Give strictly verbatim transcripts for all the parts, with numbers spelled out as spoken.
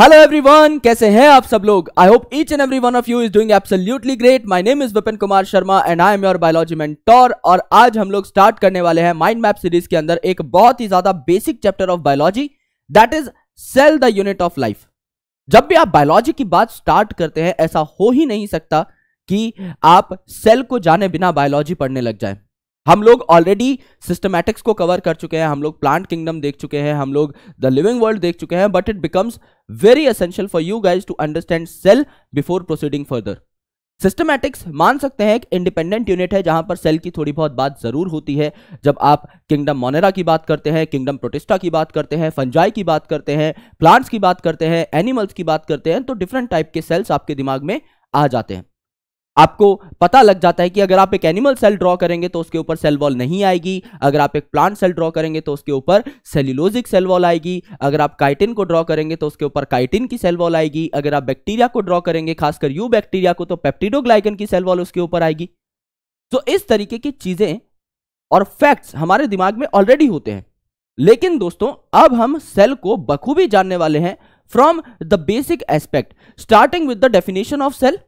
Hello everyone, कैसे हैं आप सब लोग। I hope each and every one of you is doing absolutely great. My name is Vipin Kumar Sharma and I am your biology mentor. और आज हम लोग स्टार्ट करने वाले हैं माइंड मैप सीरीज के अंदर एक बहुत ही ज्यादा basic chapter of biology, that is cell the unit of life. जब भी आप बायोलॉजी की बात स्टार्ट करते हैं, ऐसा हो ही नहीं सकता कि आप सेल को जाने बिना बायोलॉजी पढ़ने लग जाए। हम लोग ऑलरेडी सिस्टमैटिक्स को कवर कर चुके हैं, हम लोग प्लांट किंगडम देख चुके हैं, हम लोग द लिविंग वर्ल्ड देख चुके हैं, but it becomes very essential for you guys to understand cell before proceeding further. Systematics मान सकते हैं एक इंडिपेंडेंट यूनिट है जहां पर सेल की थोड़ी बहुत बात जरूर होती है। जब आप किंगडम मोनेरा की बात करते हैं, किंगडम प्रोटिस्टा की बात करते हैं, फंजाई की बात करते हैं, प्लांट्स की बात करते हैं, एनिमल्स की बात करते हैं, तो डिफरेंट टाइप के सेल्स आपके दिमाग में आ जाते हैं। आपको पता लग जाता है कि अगर आप एक एनिमल सेल ड्रॉ करेंगे तो उसके ऊपर सेल वॉल नहीं आएगी, अगर आप एक प्लांट सेल ड्रॉ करेंगे तो उसके ऊपर सेल्यूलोजिक सेल वॉल आएगी, अगर आप काइटिन को ड्रॉ करेंगे तो उसके ऊपर काइटिन की सेल वॉल आएगी, अगर आप बैक्टीरिया को ड्रॉ करेंगे, खासकर यू बैक्टीरिया को, तो पेप्टिडोग्लाइकन की सेल वॉल उसके ऊपर आएगी। तो इस तरीके की चीजें और फैक्ट्स हमारे दिमाग में ऑलरेडी होते हैं, लेकिन दोस्तों अब हम सेल को बखूबी जानने वाले हैं from the basic aspect, starting with the definition of cell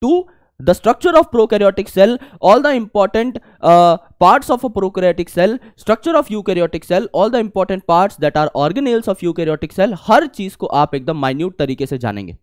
to the structure of prokaryotic cell, all the important uh, parts of a prokaryotic cell, structure of eukaryotic cell, all the important parts that are organelles of eukaryotic cell, हर चीज को आप एकदम minute तरीके से जानेंगे।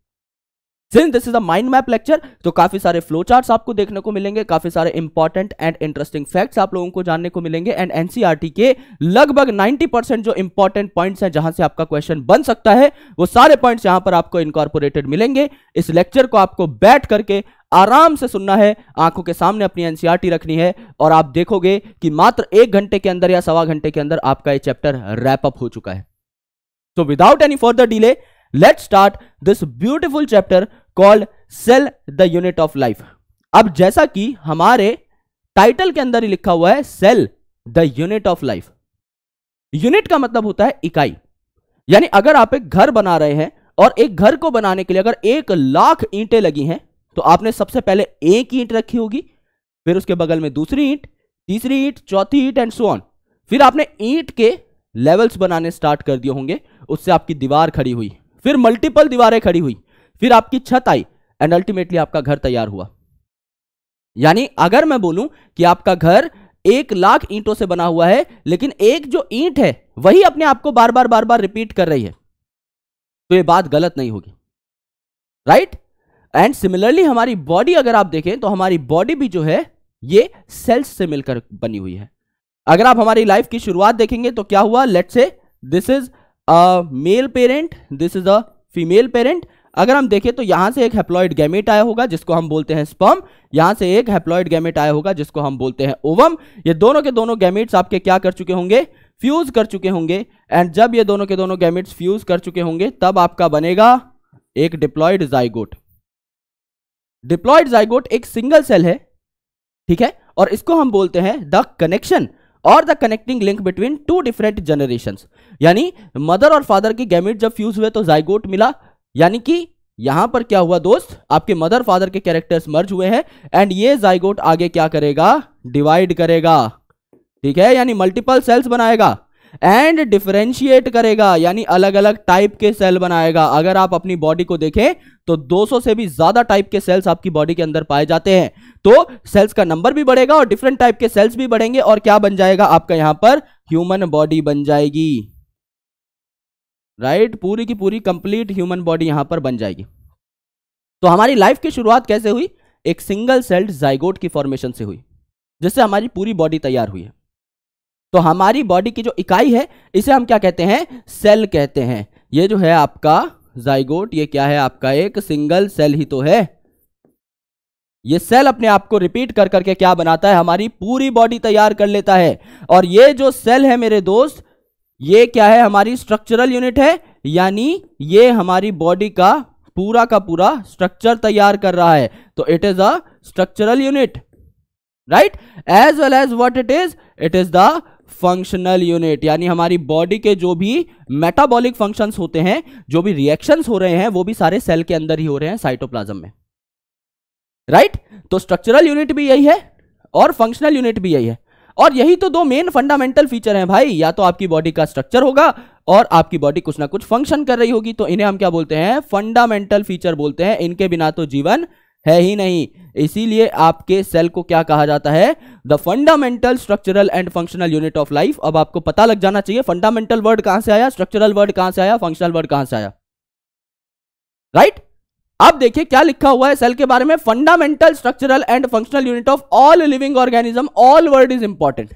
Since this is a mind map lecture, तो काफी सारे फ्लो चार्ट्स आपको देखने को मिलेंगे, काफी सारे इंपॉर्टेंट एंड इंटरेस्टिंग फैक्ट्स आप लोगों को जानने को मिलेंगे, एंड एनसीईआरटी के लगभग नब्बे परसेंट जो इंपॉर्टेंट पॉइंट्स हैं जहां से आपका क्वेश्चन बन सकता है, वो सारे पॉइंट्स यहां पर आपको इनकॉर्पोरेटेड मिलेंगे। इस लेक्चर को आपको बैठ करके आराम से सुनना है, आंखों के सामने अपनी एनसीईआरटी रखनी है, और आप देखोगे कि मात्र एक घंटे के अंदर या सवा घंटे के अंदर आपका ये चैप्टर रैप अप हो चुका है। So without any further delay, let's start this beautiful chapter called cell the unit of life. अब जैसा कि हमारे टाइटल के अंदर ही लिखा हुआ है, cell the unit of life. Unit का मतलब होता है इकाई, यानी अगर आप एक घर बना रहे हैं और एक घर को बनाने के लिए अगर एक लाख ईंटें लगी हैं, तो आपने सबसे पहले एक ईंट रखी होगी, फिर उसके बगल में दूसरी ईंट, तीसरी ईंट, चौथी ईंट एंड सो ऑन। फिर आपने ईंट के लेवल्स बनाने स्टार्ट कर दिए होंगे, उससे आपकी दीवार खड़ी हुई, फिर मल्टीपल दीवारें खड़ी हुई, फिर आपकी छत आई एंड अल्टीमेटली आपका घर तैयार हुआ। यानी अगर मैं बोलूं कि आपका घर एक लाख ईंटों से बना हुआ है, लेकिन एक जो ईंट है वही अपने आप को बार बार बार बार रिपीट कर रही है, तो यह बात गलत नहीं होगी, राइट right? एंड सिमिलरली हमारी बॉडी अगर आप देखें तो हमारी बॉडी भी जो है ये सेल्स से मिलकर बनी हुई है। अगर आप हमारी लाइफ की शुरुआत देखेंगे तो क्या हुआ, let's say this is a male parent, this is a female parent. अगर हम देखें तो यहां से एक हैप्लॉइड गैमेट आया होगा जिसको हम बोलते हैं स्पर्म, यहां से एक हैप्लॉइड गैमेट आया होगा जिसको हम बोलते हैं ओवम। ये दोनों के दोनों गैमेट्स आपके क्या कर चुके होंगे, फ्यूज कर चुके होंगे, एंड जब ये दोनों के दोनों गैमेट्स फ्यूज कर चुके होंगे तब आपका बनेगा एक डिप्लॉइड जाइगोट। डिप्लॉइड जाइगोट एक सिंगल सेल है, ठीक है, और इसको हम बोलते हैं द कनेक्शन और the connecting link between two different generations. यानी मदर और फादर के गैमेट जब फ्यूज हुए तो जाइगोट मिला, यानी कि यहां पर क्या हुआ दोस्त, आपके मदर फादर के कैरेक्टर्स मर्ज हुए हैं एंड ये जाइगोट आगे क्या करेगा, डिवाइड करेगा, ठीक है, यानी मल्टीपल सेल्स बनाएगा एंड डिफरेंशिएट करेगा, यानी अलग अलग टाइप के सेल बनाएगा। अगर आप अपनी बॉडी को देखें तो दो सौ से भी ज्यादा टाइप के सेल्स आपकी बॉडी के अंदर पाए जाते हैं, तो सेल्स का नंबर भी बढ़ेगा और डिफरेंट टाइप के सेल्स भी बढ़ेंगे, और क्या बन जाएगा आपका यहां पर, ह्यूमन बॉडी बन जाएगी, राइट right? पूरी की पूरी कंप्लीट ह्यूमन बॉडी यहां पर बन जाएगी। तो हमारी लाइफ की शुरुआत कैसे हुई, एक सिंगल सेल्ड जाइगोट की फॉर्मेशन से हुई, जिससे हमारी पूरी बॉडी तैयार हुई है। तो हमारी बॉडी की जो इकाई है इसे हम क्या कहते हैं, सेल कहते हैं। ये जो है आपका जाइगोट, ये क्या है आपका, एक सिंगल सेल ही तो है। ये सेल अपने आप को रिपीट कर करके क्या बनाता है, हमारी पूरी बॉडी तैयार कर लेता है। और ये जो सेल है मेरे दोस्त, ये क्या है, हमारी स्ट्रक्चरल यूनिट है, यानी ये हमारी बॉडी का पूरा का पूरा स्ट्रक्चर तैयार कर रहा है, तो it is a structural unit, right, as well as what it is, it is the functional unit. यानी हमारी बॉडी के जो भी मेटाबॉलिक फंक्शंस होते हैं, जो भी रिएक्शंस हो रहे हैं, वो भी सारे सेल के अंदर ही हो रहे हैं, साइटोप्लाज्म में, राइट right? तो स्ट्रक्चरल यूनिट भी यही है और फंक्शनल यूनिट भी यही है। और यही तो दो मेन फंडामेंटल फीचर हैं भाई, या तो आपकी बॉडी का स्ट्रक्चर होगा और आपकी बॉडी कुछ ना कुछ फंक्शन कर रही होगी, तो इन्हें हम क्या बोलते हैं, फंडामेंटल फीचर बोलते हैं। इनके बिना तो जीवन है ही नहीं, इसीलिए आपके सेल को क्या कहा जाता है, the fundamental structural and functional unit of life. अब आपको पता लग जाना चाहिए फंडामेंटल वर्ड कहां से आया, स्ट्रक्चरल वर्ड कहां से आया, फंक्शनल वर्ड कहां से आया, राइट। अब देखिए क्या लिखा हुआ है सेल के बारे में, fundamental structural and functional unit of all living organism. All word is important.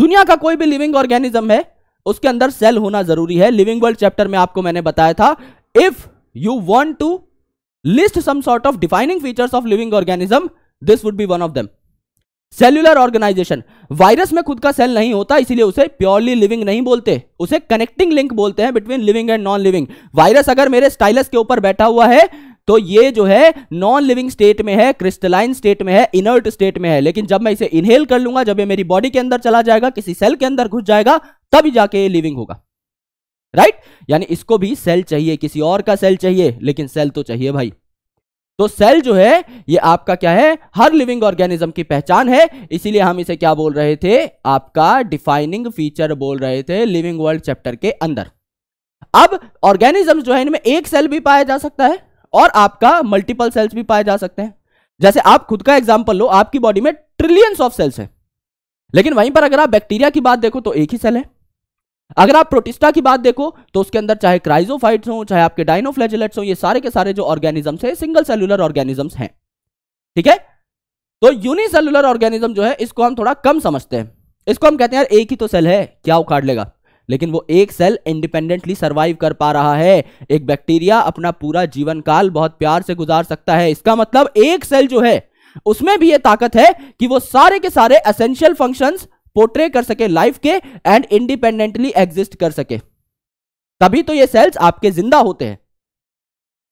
दुनिया का कोई भी लिविंग ऑर्गेनिज्म है उसके अंदर सेल होना जरूरी है। लिविंग वर्ल्ड चैप्टर में आपको मैंने बताया था, if you want to list some sort of defining features of living organism, this would be one of them. Cellular organization. Virus में खुद का सेल नहीं होता, इसीलिए उसे प्योरली लिविंग नहीं बोलते, उसे कनेक्टिंग लिंक बोलते हैं between living and non living. Virus अगर मेरे स्टाइलस के ऊपर बैठा हुआ है तो ये जो है नॉन लिविंग स्टेट में है, क्रिस्टलाइन स्टेट में है, इनर्ट स्टेट में है, लेकिन जब मैं इसे इनहेल कर लूंगा, जब ये मेरी बॉडी के अंदर चला जाएगा, किसी सेल के अंदर घुस जाएगा, तभी जाके ये लिविंग होगा, राइट right? यानी इसको भी सेल चाहिए, किसी और का सेल चाहिए, लेकिन सेल तो चाहिए भाई। तो सेल जो है ये आपका क्या है, हर लिविंग ऑर्गेनिज्म की पहचान है, इसीलिए हम इसे क्या बोल रहे थे, आपका डिफाइनिंग फीचर बोल रहे थे लिविंग वर्ल्ड चैप्टर के अंदर। अब ऑर्गेनिज्म जो है इनमें एक सेल भी पाया जा सकता है और आपका मल्टीपल सेल्स भी पाए जा सकते हैं। जैसे आप खुद का एग्जाम्पल लो, आपकी बॉडी में ट्रिलियंस ऑफ सेल्स है, लेकिन वहीं पर अगर आप बैक्टीरिया की बात देखो तो एक ही सेल है। अगर आप प्रोटिस्टा की बात देखो तो उसके अंदर चाहे क्राइजोफाइट्स हो, चाहे आपके डायनोफ्लैजेलेट्स हो, ये सारे के सारे जो ऑर्गेनिजम्स हैं सिंगल सेलुलर ऑर्गेनिजम्स हैं, ठीक है। तो यूनिसेलुलर ऑर्गेनिज्म जो है इसको हम थोड़ा कम समझते हैं, इसको हम कहते हैं यार एक ही तो सेल है, क्या उखाड़ लेगा, लेकिन वो एक सेल इंडिपेंडेंटली सर्वाइव कर पा रहा है। एक बैक्टीरिया अपना पूरा जीवन काल बहुत प्यार से गुजार सकता है, इसका मतलब एक सेल जो है उसमें भी ये ताकत है कि वो सारे के सारे एसेंशियल फंक्शंस पोर्ट्रे कर सके लाइफ के एंड इंडिपेंडेंटली एग्जिस्ट कर सके। तभी तो ये सेल्स आपके जिंदा होते हैं,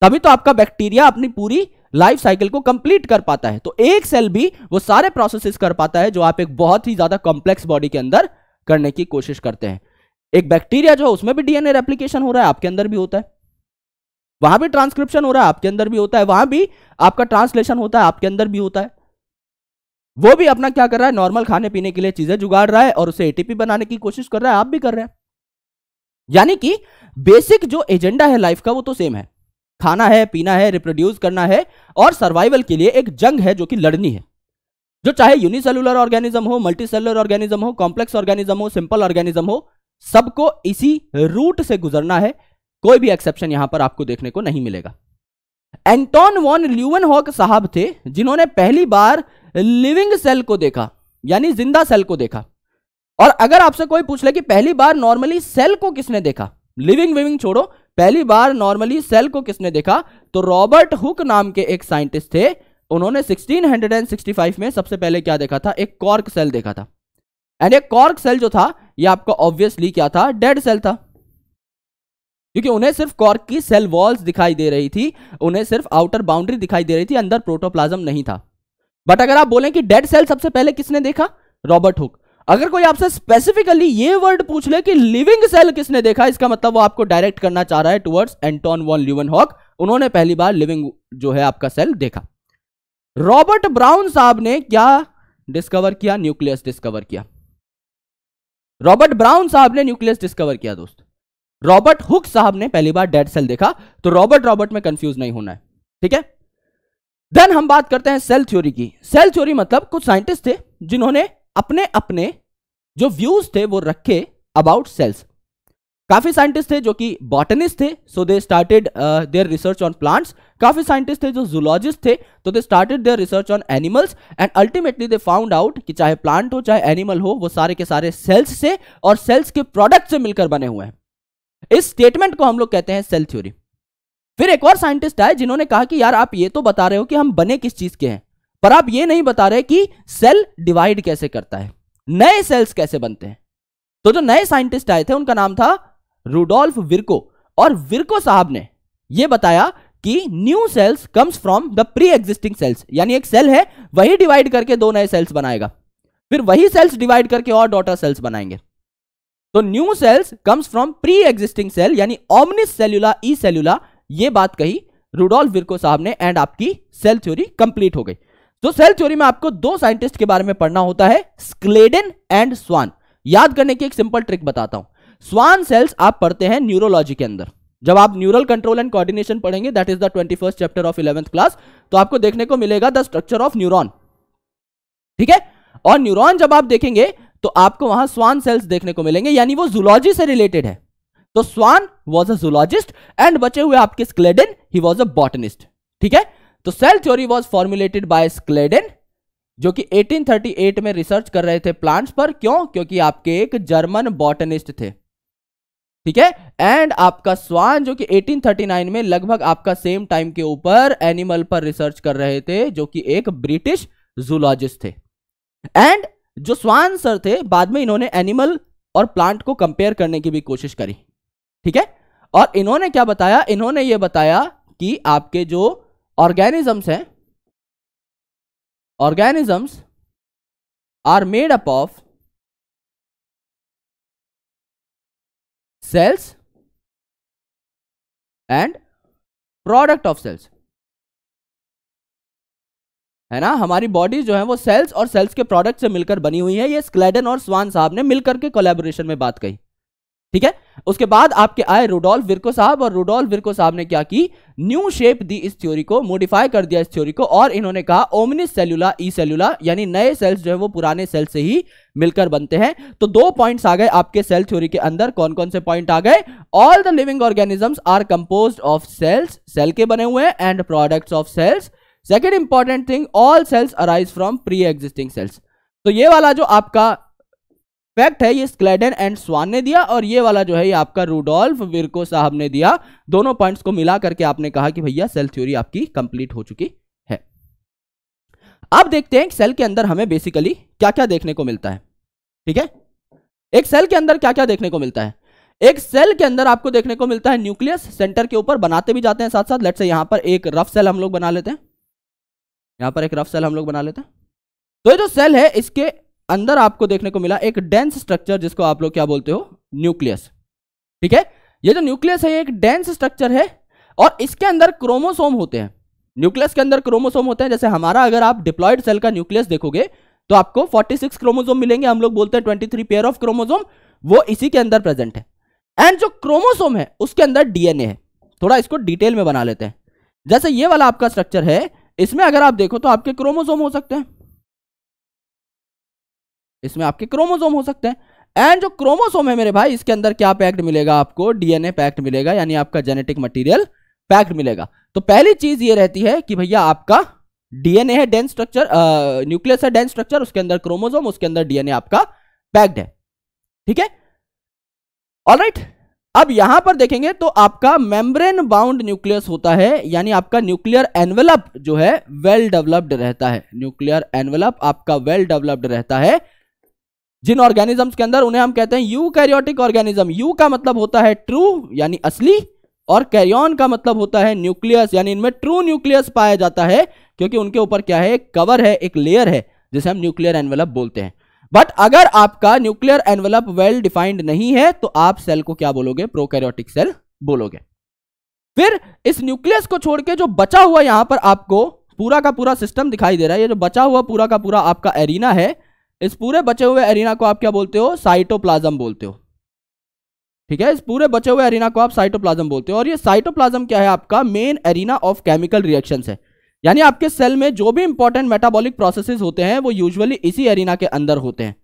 तभी तो आपका बैक्टीरिया अपनी पूरी लाइफ साइकिल को कंप्लीट कर पाता है। तो एक सेल भी वो सारे प्रोसेसेस कर पाता है जो आप एक बहुत ही ज्यादा कॉम्प्लेक्स बॉडी के अंदर करने की कोशिश करते हैं। एक बैक्टीरिया जो है उसमें भी डीएनए रेप्लिकेशन हो रहा है, आपके अंदर भी होता है, वहां भी ट्रांसक्रिप्शन हो रहा है, आपके अंदर भी होता है, वहां भी आपका ट्रांसलेशन होता है, आपके अंदर भी होता है। वो भी अपना क्या कर रहा है, नॉर्मल खाने पीने के लिए चीजें जुगाड़ रहा है और उसे एटीपी बनाने की कोशिश कर रहा है, आप भी कर रहे हैं। यानी कि बेसिक जो एजेंडा है लाइफ का वो तो सेम है, खाना है, पीना है, रिप्रोड्यूस करना है और सर्वाइवल के लिए एक जंग है जो कि लड़नी है, जो चाहे यूनिसेलुलर ऑर्गेनिज्म हो, मल्टीसेलुलर ऑर्गेनिज्म हो, कॉम्प्लेक्स ऑर्गेनिज्म हो, सिंपल ऑर्गेनिज्म हो, सबको इसी रूट से गुजरना है। कोई भी एक्सेप्शन यहां पर आपको देखने को नहीं मिलेगा। एंटोन वॉन ल्यूवेनहॉक साहब थे जिन्होंने पहली बार लिविंग सेल को देखा, यानी जिंदा सेल को देखा। और अगर आपसे कोई पूछ ले कि पहली बार नॉर्मली सेल को किसने देखा, लिविंग विविंग छोड़ो, पहली बार नॉर्मली सेल को किसने देखा, तो रॉबर्ट हुक नाम के एक साइंटिस्ट थे। उन्होंने सोलह सौ पैंसठ में सबसे पहले क्या देखा था, एक कॉर्क सेल देखा था। एंड एक कॉर्क सेल जो था ये आपका ऑब्वियसली क्या था, डेड सेल था, क्योंकि उन्हें सिर्फ कॉर्क की सेल वॉल्स दिखाई दे रही थी, उन्हें सिर्फ आउटर बाउंड्री दिखाई दे रही थी, अंदर प्रोटोप्लाज्म नहीं था। बट अगर आप बोलें कि डेड सेल सबसे पहले किसने देखा, रॉबर्ट हुक। अगर कोई आपसे स्पेसिफिकली ये वर्ड पूछ ले कि लिविंग सेल किसने देखा, इसका मतलब वो आपको डायरेक्ट करना चाह रहा है टुवर्ड्स एंटोन वॉन ल्यूवेनहॉक। उन्होंने पहली बार लिविंग जो है आपका सेल देखा। रॉबर्ट ब्राउन साहब ने क्या डिस्कवर किया, न्यूक्लियस डिस्कवर किया। रॉबर्ट ब्राउन साहब ने न्यूक्लियस डिस्कवर किया दोस्त। रॉबर्ट हुक साहब ने पहली बार डेड सेल देखा। तो रॉबर्ट रॉबर्ट में कंफ्यूज नहीं होना है, ठीक है। देन हम बात करते हैं सेल थ्योरी की। सेल थ्योरी मतलब कुछ साइंटिस्ट थे जिन्होंने अपने अपने जो व्यूज थे वो रखे अबाउट सेल्स। काफी साइंटिस्ट थे जो कि बॉटनिस्ट थे, so they started their research on plants. काफी साइंटिस्ट थे जो जूलॉजिस्ट थे, तो they started their research on animals. And ultimately they found out कि चाहे प्लांट हो चाहे एनिमल हो, वो सारे के सारे सेल्स से और सेल्स के प्रोडक्ट से मिलकर बने हुए हैं। इस स्टेटमेंट को हम लोग कहते हैं सेल थ्योरी। फिर एक और साइंटिस्ट आए जिन्होंने कहा कि यार आप ये तो बता रहे हो कि हम बने किस चीज के हैं, पर आप ये नहीं बता रहे कि सेल डिवाइड कैसे करता है, नए सेल्स कैसे बनते हैं। तो जो नए साइंटिस्ट आए थे उनका नाम था रूडोल्फ विर्को। और विर्को साहब ने ये बताया कि new cells comes from the pre existing cells, यानी एक सेल है वही डिवाइड करके दो नए सेल्स बनाएगा, फिर वही सेल्स डिवाइड करके और डॉटर सेल्स बनाएंगे। तो new cells comes from pre existing cell, यानी ओमनिस सेल्यूला ई सेल्यूला, ये बात कही रूडोल्फ विर्को साहब ने। एंड आपकी सेल थ्योरी कंप्लीट हो गई। तो सेल थ्योरी में आपको दो साइंटिस्ट के बारे में पढ़ना होता है, स्क्लेडन एंड स्वान। याद करने की एक सिंपल ट्रिक बताता हूं। स्वान सेल्स आप पढ़ते हैं न्यूरोलॉजी के अंदर, जब आप न्यूरल कंट्रोल एंड कोऑर्डिनेशन पढ़ेंगे, that is the twenty first chapter of eleventh class, तो आपको देखने को मिलेगा द स्ट्रक्चर ऑफ न्यूरॉन, ठीक है। और न्यूरॉन जब आप देखेंगे तो आपको वहां स्वान सेल्स देखने को मिलेंगे, यानी वो जूलॉजी से रिलेटेड है। तो Schwann was a zoologist and बचे हुए आपके Schleiden, he was a botanist, ठीक है। तो cell theory was formulated by Schleiden, जो कि एटीन थर्टी एट में रिसर्च कर रहे थे प्लांट्स पर। क्यों? क्योंकि आपके एक जर्मन बॉटनिस्ट थे, ठीक है। एंड आपका स्वान जो कि एटीन थर्टी नाइन में लगभग आपका सेम टाइम के ऊपर एनिमल पर रिसर्च कर रहे थे, जो कि एक ब्रिटिश जूलॉजिस्ट थे। एंड जो स्वान सर थे, बाद में इन्होंने एनिमल और प्लांट को कंपेयर करने की भी कोशिश करी, ठीक है। और इन्होंने क्या बताया? इन्होंने ये बताया कि आपके जो ऑर्गेनिजम्स हैं, organisms are made up of cells and product of cells, है ना। हमारी बॉडी जो है वो सेल्स और सेल्स के प्रोडक्ट से मिलकर बनी हुई है। ये स्क्लेडन और स्वान साहब ने मिलकर के कोलैबोरेशन में बात कही, ठीक है। उसके बाद आपके आए रुडोल्फ विर्को साहब, और रुडोल्फ विर्को साहब ने क्या की, न्यू शेप दी इस थ्योरी को, मॉडिफाई कर दिया इस थ्योरी को, और इन्होंने कहा ओमनिस सेलुला ई सेलुला, यानी नए सेल्स जो है वो पुराने सेल से ही मिलकर बनते हैं। तो दो पॉइंट्स आ गए आपके सेल थ्योरी के अंदर। कौन कौन से पॉइंट आ गए? All the living organisms are composed of cells, cell के बने हुए, and products of cells. Second important thing, all cells arise from pre existing cells. तो ये वाला जो आपका फैक्ट है, ये स्क्लेडन एंड स्वान ने दिया, और ये वाला जो है ये आपका रुडोल्फ विर्को साहब ने दिया। दोनों पॉइंट्स को मिला करके आपने कहा कि भैया सेल थ्योरी आपकी कंप्लीट हो चुकी है। अब देखते हैं सेल के अंदर हमें बेसिकली क्या क्या देखने को मिलता है, ठीक है। एक सेल के अंदर क्या क्या देखने को मिलता है? एक सेल के अंदर आपको देखने को मिलता है न्यूक्लियस, सेंटर के ऊपर बनाते भी जाते हैं साथ साथ। लेट्स से यहां पर एक रफ सेल हम लोग बना लेते हैं, यहां पर एक रफ सेल हम लोग बना लेते हैं। तो ये जो सेल है, इसके अंदर आपको देखने को मिला एक डेंस स्ट्रक्चर, जिसको आप लोग क्या बोलते हो? न्यूक्लियस, ठीक है। ये जो न्यूक्लियस है, ये एक डेंस स्ट्रक्चर है, और इसके अंदर क्रोमोसोम होते हैं। न्यूक्लियस के अंदर क्रोमोसोम होते हैं। जैसे हमारा, अगर आप डिप्लॉयड सेल का न्यूक्लियस देखोगे तो आपको छियालीस क्रोमोसोम मिलेंगे, हम लोग बोलते हैं twenty three pair of chromosome, वो इसी के अंदर प्रेजेंट है। एंड जो क्रोमोसोम है उसके अंदर डीएनए है। थोड़ा इसको डिटेल में बना लेते हैं। जैसे ये वाला आपका स्ट्रक्चर है, इसमें अगर आप देखो तो आपके क्रोमोसोम हो सकते हैं, इसमें आपके क्रोमोसोम हो सकते हैं। एंड जो क्रोमोसोम है मेरे भाई, इसके अंदर क्या पैक्ड मिलेगा आपको? डीएनए पैक्ड मिलेगा, यानी आपका जेनेटिक मटेरियल पैक्ड मिलेगा। तो पहली चीज ये रहती है कि भैया आपका डीएनए है डेंस स्ट्रक्चर, न्यूक्लियस है डेंस स्ट्रक्चर, उसके अंदर क्रोमोसोम, उसके अंदर डीएनए आपका पैक्ड है, ठीक है। ऑलराइट, अब यहां पर देखेंगे तो आपका मेम्ब्रेन बाउंड न्यूक्लियस होता है, यानी आपका न्यूक्लियर एनवेलप जो है वेल डेवलप्ड रहता है। न्यूक्लियर एनवेलप आपका वेल डेवलप्ड रहता है। जिन ऑर्गेनिजम्स के अंदर, उन्हें हम कहते हैं यूकैरियोटिक ऑर्गेनिज्म। यू का मतलब होता है ट्रू, यानी असली, और कैरियन का मतलब होता है न्यूक्लियस, यानी इनमें ट्रू न्यूक्लियस पाया जाता है, क्योंकि उनके ऊपर क्या है, एक कवर है, एक लेयर है, जिसे हम न्यूक्लियर एनवेलप बोलते हैं। बट अगर आपका न्यूक्लियर एनवेलप वेल डिफाइंड नहीं है तो आप सेल को क्या बोलोगे? प्रोकैरियोटिक सेल बोलोगे। फिर इस न्यूक्लियस को छोड़ के जो बचा हुआ, यहां पर आपको पूरा का पूरा सिस्टम दिखाई दे रहा है, ये जो बचा हुआ पूरा का पूरा आपका एरिना है, इस पूरे बचे हुए एरिना को आप क्या बोलते हो? साइटोप्लाज्म बोलते हो, ठीक है। इस पूरे बचे हुए एरिना को आप साइटोप्लाज्म बोलते हो। और ये साइटोप्लाज्म क्या है? आपका main arena of chemical reactions है, यानी आपके सेल में जो भी इंपॉर्टेंट मेटाबॉलिक प्रोसेसेस होते हैं वो यूजुअली इसी एरिना के अंदर होते हैं,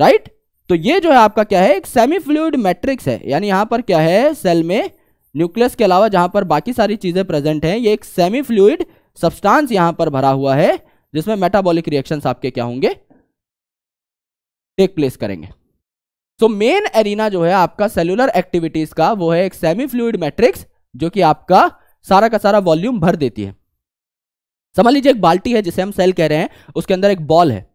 राइट। तो ये जो है आपका क्या है, एक सेमी फ्लूइड मैट्रिक्स है, यानी यहां पर क्या है, सेल में न्यूक्लियस के अलावा जहां पर बाकी सारी चीजें प्रेजेंट हैं, ये एक सेमी फ्लूइड सब्सटेंस यहां पर भरा हुआ है, जिसमें मेटाबॉलिक रिएक्शंस आपके क्या होंगे, टेक प्लेस करेंगे। सो मेन एरिना जो है आपका सेलुलर एक्टिविटीज का, वो है एक सेमी फ्लूइड मैट्रिक्स, जो कि आपका सारा का सारा वॉल्यूम भर देती है। समझ लीजिए एक बाल्टी है, जिसे हम सेल कह रहे हैं, उसके अंदर एक बॉल है,